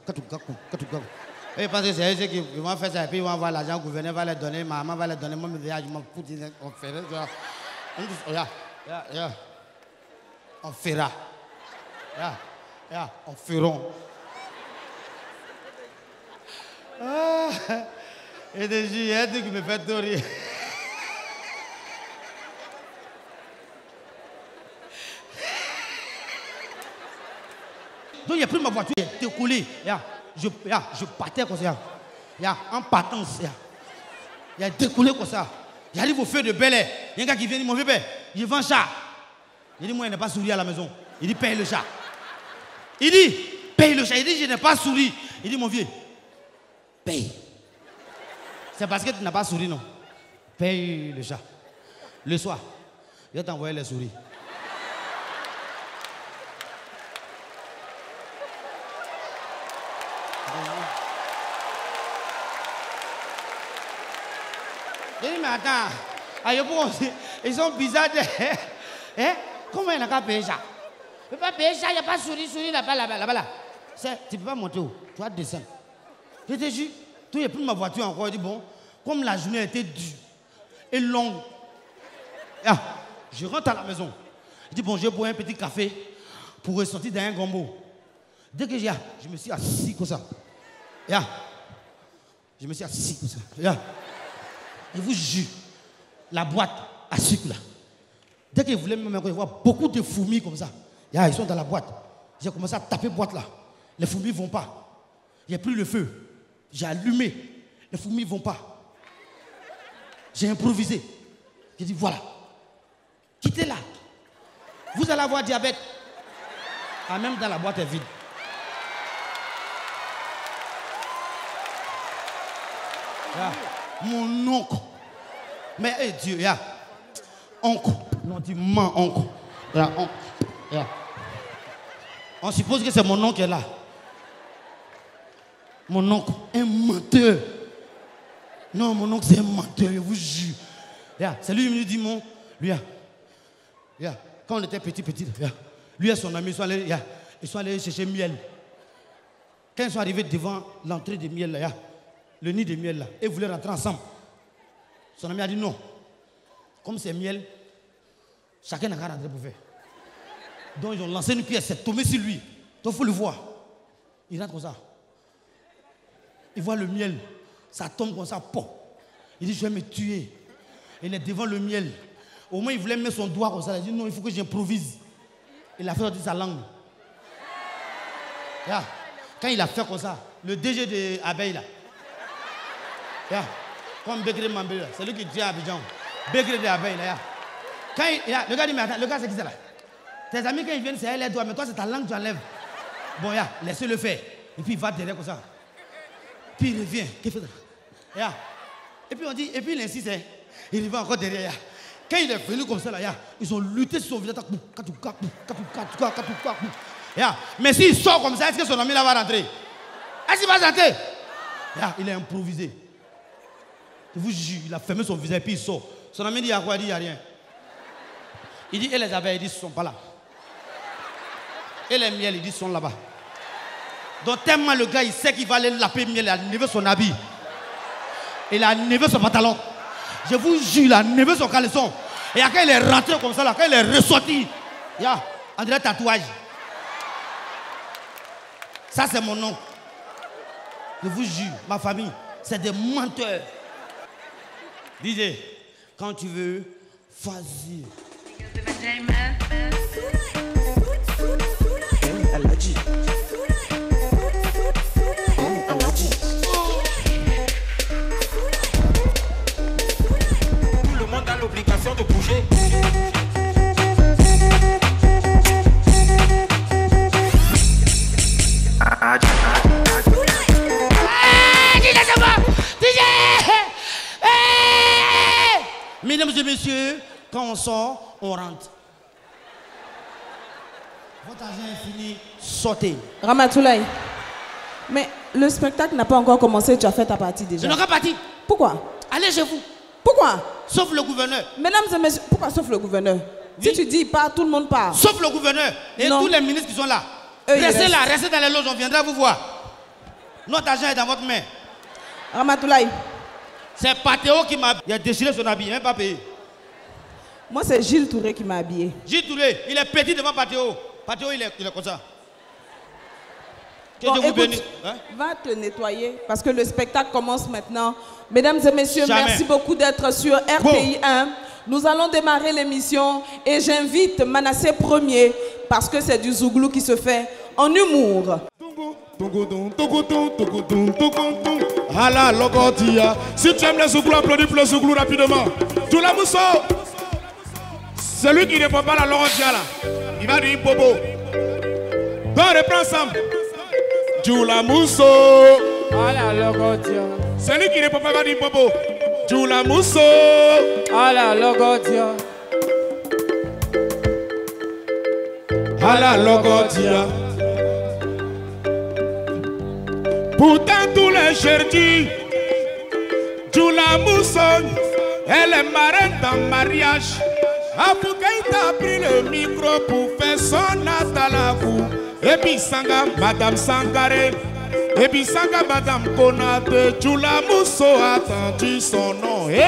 Et ils pensent que c'est eux qui vont faire ça. Et puis ils vont avoir l'argent, le gouverneur va leur donner, maman va leur donner, mon village, mon foutu. On fera. On fera. On fera. Et des juillettes qui me fait tout rire. Donc j'ai pris ma voiture, j'ai décollé. Je, je partais comme ça. En partant, j'ai décollé comme ça. J'arrive au feu de Bel Air. Il y a un gars qui vient dire, mon vieux père, je vends un chat. Il dit, moi, je n'ai pas souri à la maison. Il dit, paye le chat. Il dit, paye le chat. Il dit, je n'ai pas souri. Il dit, mon vieux, paye. C'est parce que tu n'as pas souri, non? Paye le chat. Le soir, je vais t'envoyer les souris. Je dis, mais attends, ils sont bizarres. De... Hein? Comment il n'a pas payé ça? Il ne peut pas payer ça, il n'y a pas souris, souris là-bas, là-bas, là-bas. Là. Tu ne peux pas monter où? Tu vas descendre. Je te jure. Tout j'ai pris ma voiture encore, il dit bon, comme la journée était dure et longue, ah, je rentre à la maison. Je dis bon, je vais boire un petit café pour ressortir dans un gombo. Dès que j'ai, ah, je me suis assis comme ça. Ah, je me suis assis comme ça. Ah, je vous jure, la boîte à sucre là. Dès que je voulais même voir beaucoup de fourmis comme ça, ah, ils sont dans la boîte. J'ai commencé à taper boîte là. Les fourmis ne vont pas. J'ai pris le feu. J'ai allumé, les fourmis ne vont pas. J'ai improvisé. J'ai dit voilà, quittez-la. Vous allez avoir diabète. Ah, même dans la boîte est vide. Yeah. Mon oncle. Mais hey, Dieu, yeah. Oncle. Non, dit man, oncle. Yeah, oncle. Yeah. On suppose que c'est mon oncle qui est là. Mon oncle est un menteur. Non, mon oncle, c'est un menteur, je vous jure. Yeah, c'est lui qui me dit, mon... Lui, yeah. Yeah. Quand on était petit, petit, yeah. Lui et son ami, ils sont allés, yeah. Ils sont allés chercher miel. Quand ils sont arrivés devant l'entrée de miel, là, yeah. Le nid de miel, là, et ils voulaient rentrer ensemble. Son ami a dit non. Comme c'est miel, chacun n'a qu'à rentrer pour faire. Donc ils ont lancé une pièce, c'est tombé sur lui. Donc il faut le voir. Il rentre comme ça. Il voit le miel, ça tombe comme ça, pop. Il dit, je vais me tuer. Il est devant le miel. Au moins, il voulait mettre son doigt comme ça. Il dit, non, il faut que j'improvise. Il a fait sortir sa langue. Yeah. Quand il a fait comme ça, le D G de Abeille, là. Yeah. Comme Beugré Mambé, c'est lui qui dit à Abidjan. Beugré de Abeille, là. Yeah. Quand il, yeah, le gars dit, mais attends, le gars, c'est qui ça, là? Tes amis, quand ils viennent, c'est les doigts, mais toi, c'est ta langue que tu enlèves. Bon, yeah, laissez-le faire. Et puis, il va derrière comme ça. Puis, il revient. Qu'est-ce que ça? Yeah. Et puis, on dit, et puis, il insiste. Hein. Il revient encore derrière. Yeah. Quand il est venu comme ça, là, yeah, ils ont lutté sur son visage. Yeah. Mais s'il sort comme ça, est-ce que son ami là va rentrer? Est-ce qu'il va rentrer? Yeah. Il a improvisé. Je vous jure, il a fermé son visage et puis il sort. Son ami dit à quoi? Il dit à rien. Il dit, et les abeilles, ils ne sont pas là. Et les miels, ils sont là-bas. Donc tellement le gars, il sait qu'il va aller laper miel, il a enlevé son habit. Il a enlevé son pantalon. Je vous jure, il a enlevé son caleçon. Et quand il est rentré comme ça, là, quand il est ressorti, il y a André tatouage. Ça, c'est mon nom. Je vous jure, ma famille, c'est des menteurs. D J, quand tu veux, vas-y. Tout le monde a l'obligation de bouger. Ah, mesdames et messieurs, quand on sort, on rentre. Votre argent est fini, sortez. Ramatoulaye, mais le spectacle n'a pas encore commencé, tu as fait ta partie déjà. Je n'ai pas parti. Pourquoi? Allez chez vous. Pourquoi? Sauf le gouverneur. Mesdames et messieurs, pourquoi sauf le gouverneur? Oui. Si tu dis part, tout le monde part. Sauf le gouverneur et non. Tous les ministres qui sont là. Eux, restez là, restez dans les loges, on viendra vous voir. Notre argent est dans votre main. Ramatoulaye. C'est Patéo qui m'a il a déchiré son habit, il n'est même pas payé. Moi, c'est Gilles Touré qui m'a habillé. Gilles Touré, il est petit devant Patéo. Patéo, il est, il est comme ça. Que bon, Dieu vous bénisse. Hein? Va te nettoyer parce que le spectacle commence maintenant. Mesdames et messieurs, jamais. Merci beaucoup d'être sur R T I un. Bon. Nous allons démarrer l'émission et j'invite Manassé Premier parce que c'est du zouglou qui se fait en humour. Hala Logotia. Si tu aimes les zouglous, applaudis pour le zouglou rapidement. Tout la mousseau. Celui qui ne prend pas la Logotia là, il va dire bobo. Donc reprends ensemble. Djoula Mousso. Hala Logotia. Celui qui ne prend pas va dire bobo. Djoula Mousso. Hala Logotia. Hala Logotia. Pourtant tous les jeudis, Djoula Mousson, elle est marraine d'un mariage. Afoukaï t'a pris le micro pour faire son atalakou. Et puis Sanga, Madame Sangare, et puis Sanga, Madame Konate, Djoula Mousso a attendu son nom. Et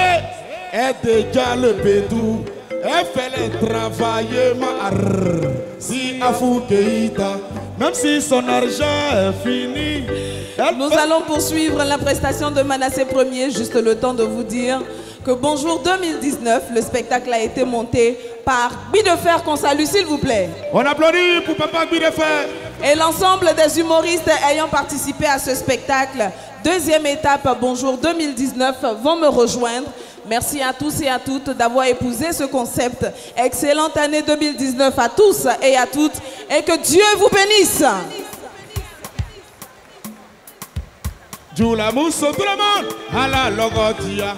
elle dégage le bédou, elle fait les travaillements. Si Afoukaï t'a, même si son argent est fini. Nous allons poursuivre la prestation de Manassé Premier, juste le temps de vous dire que Bonjour deux mille dix-neuf, le spectacle a été monté par Gouy de Fer, qu'on salue s'il vous plaît. On applaudit pour Papa Gouy de Fer. Et l'ensemble des humoristes ayant participé à ce spectacle, deuxième étape Bonjour deux mille dix-neuf, vont me rejoindre. Merci à tous et à toutes d'avoir épousé ce concept. Excellente année deux mille dix-neuf à tous et à toutes et que Dieu vous bénisse. Djoula Mousso, tout le monde, à la Logotia.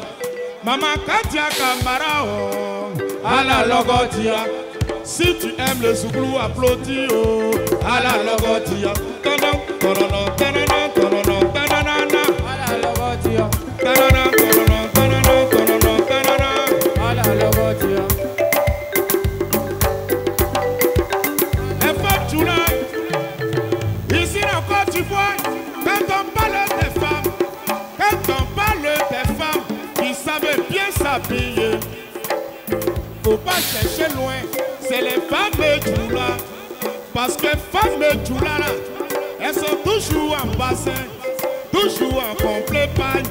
Maman Katia Kambarao, à la Logotia. Si tu aimes le zouglou, applaudis, oh, à la Logotia. Tanana, tanana, tanana, tanana, tanana, à la Logotia. Tanana, tanana, tanana, tanana, tanana, à la Logotia. Et pas Djoula, ici encore tu vois, quand on parle de bien s'habiller, faut pas chercher loin, c'est les femmes de Djoula, parce que femmes de Djoula là, elles sont toujours en bassin, toujours en complet pagne,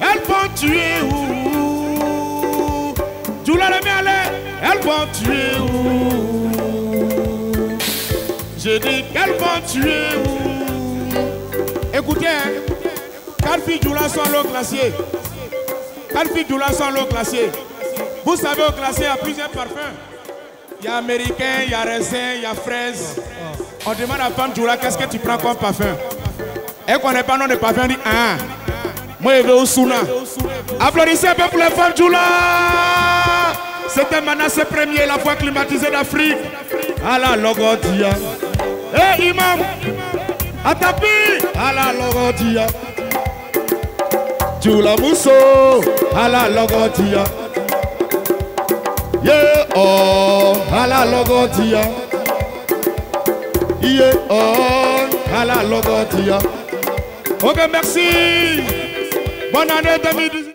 elles vont tuer où? Tout la lumière, elles vont tuer où? Je dis qu'elles vont tuer où? Écoutez, quatre filles Djoula sont l'eau glacier. Quatre filles Djoula sont l'eau glacier. Vous savez, au glacier, il y a plusieurs parfums. Il y a américain, il y a raisin, il y a fraise. On demande à Pam Djoula, qu'est-ce que tu prends comme parfum? Elle ne connaît pas le nom de parfum, elle dit ah. Moi, je vais au Souna. Applaudissez un peu pour les femmes Djoula. C'était Manassé Premier, la voix climatisée d'Afrique. À la Logodia. Eh, hey, imam. À tapis. À la Logodia. Djoula Mousso. À la Logodia. Yeah, oh. À la Logodia. Yeah, oh. À la Logodia. Ok, merci. Bonne année deux mille dix-neuf.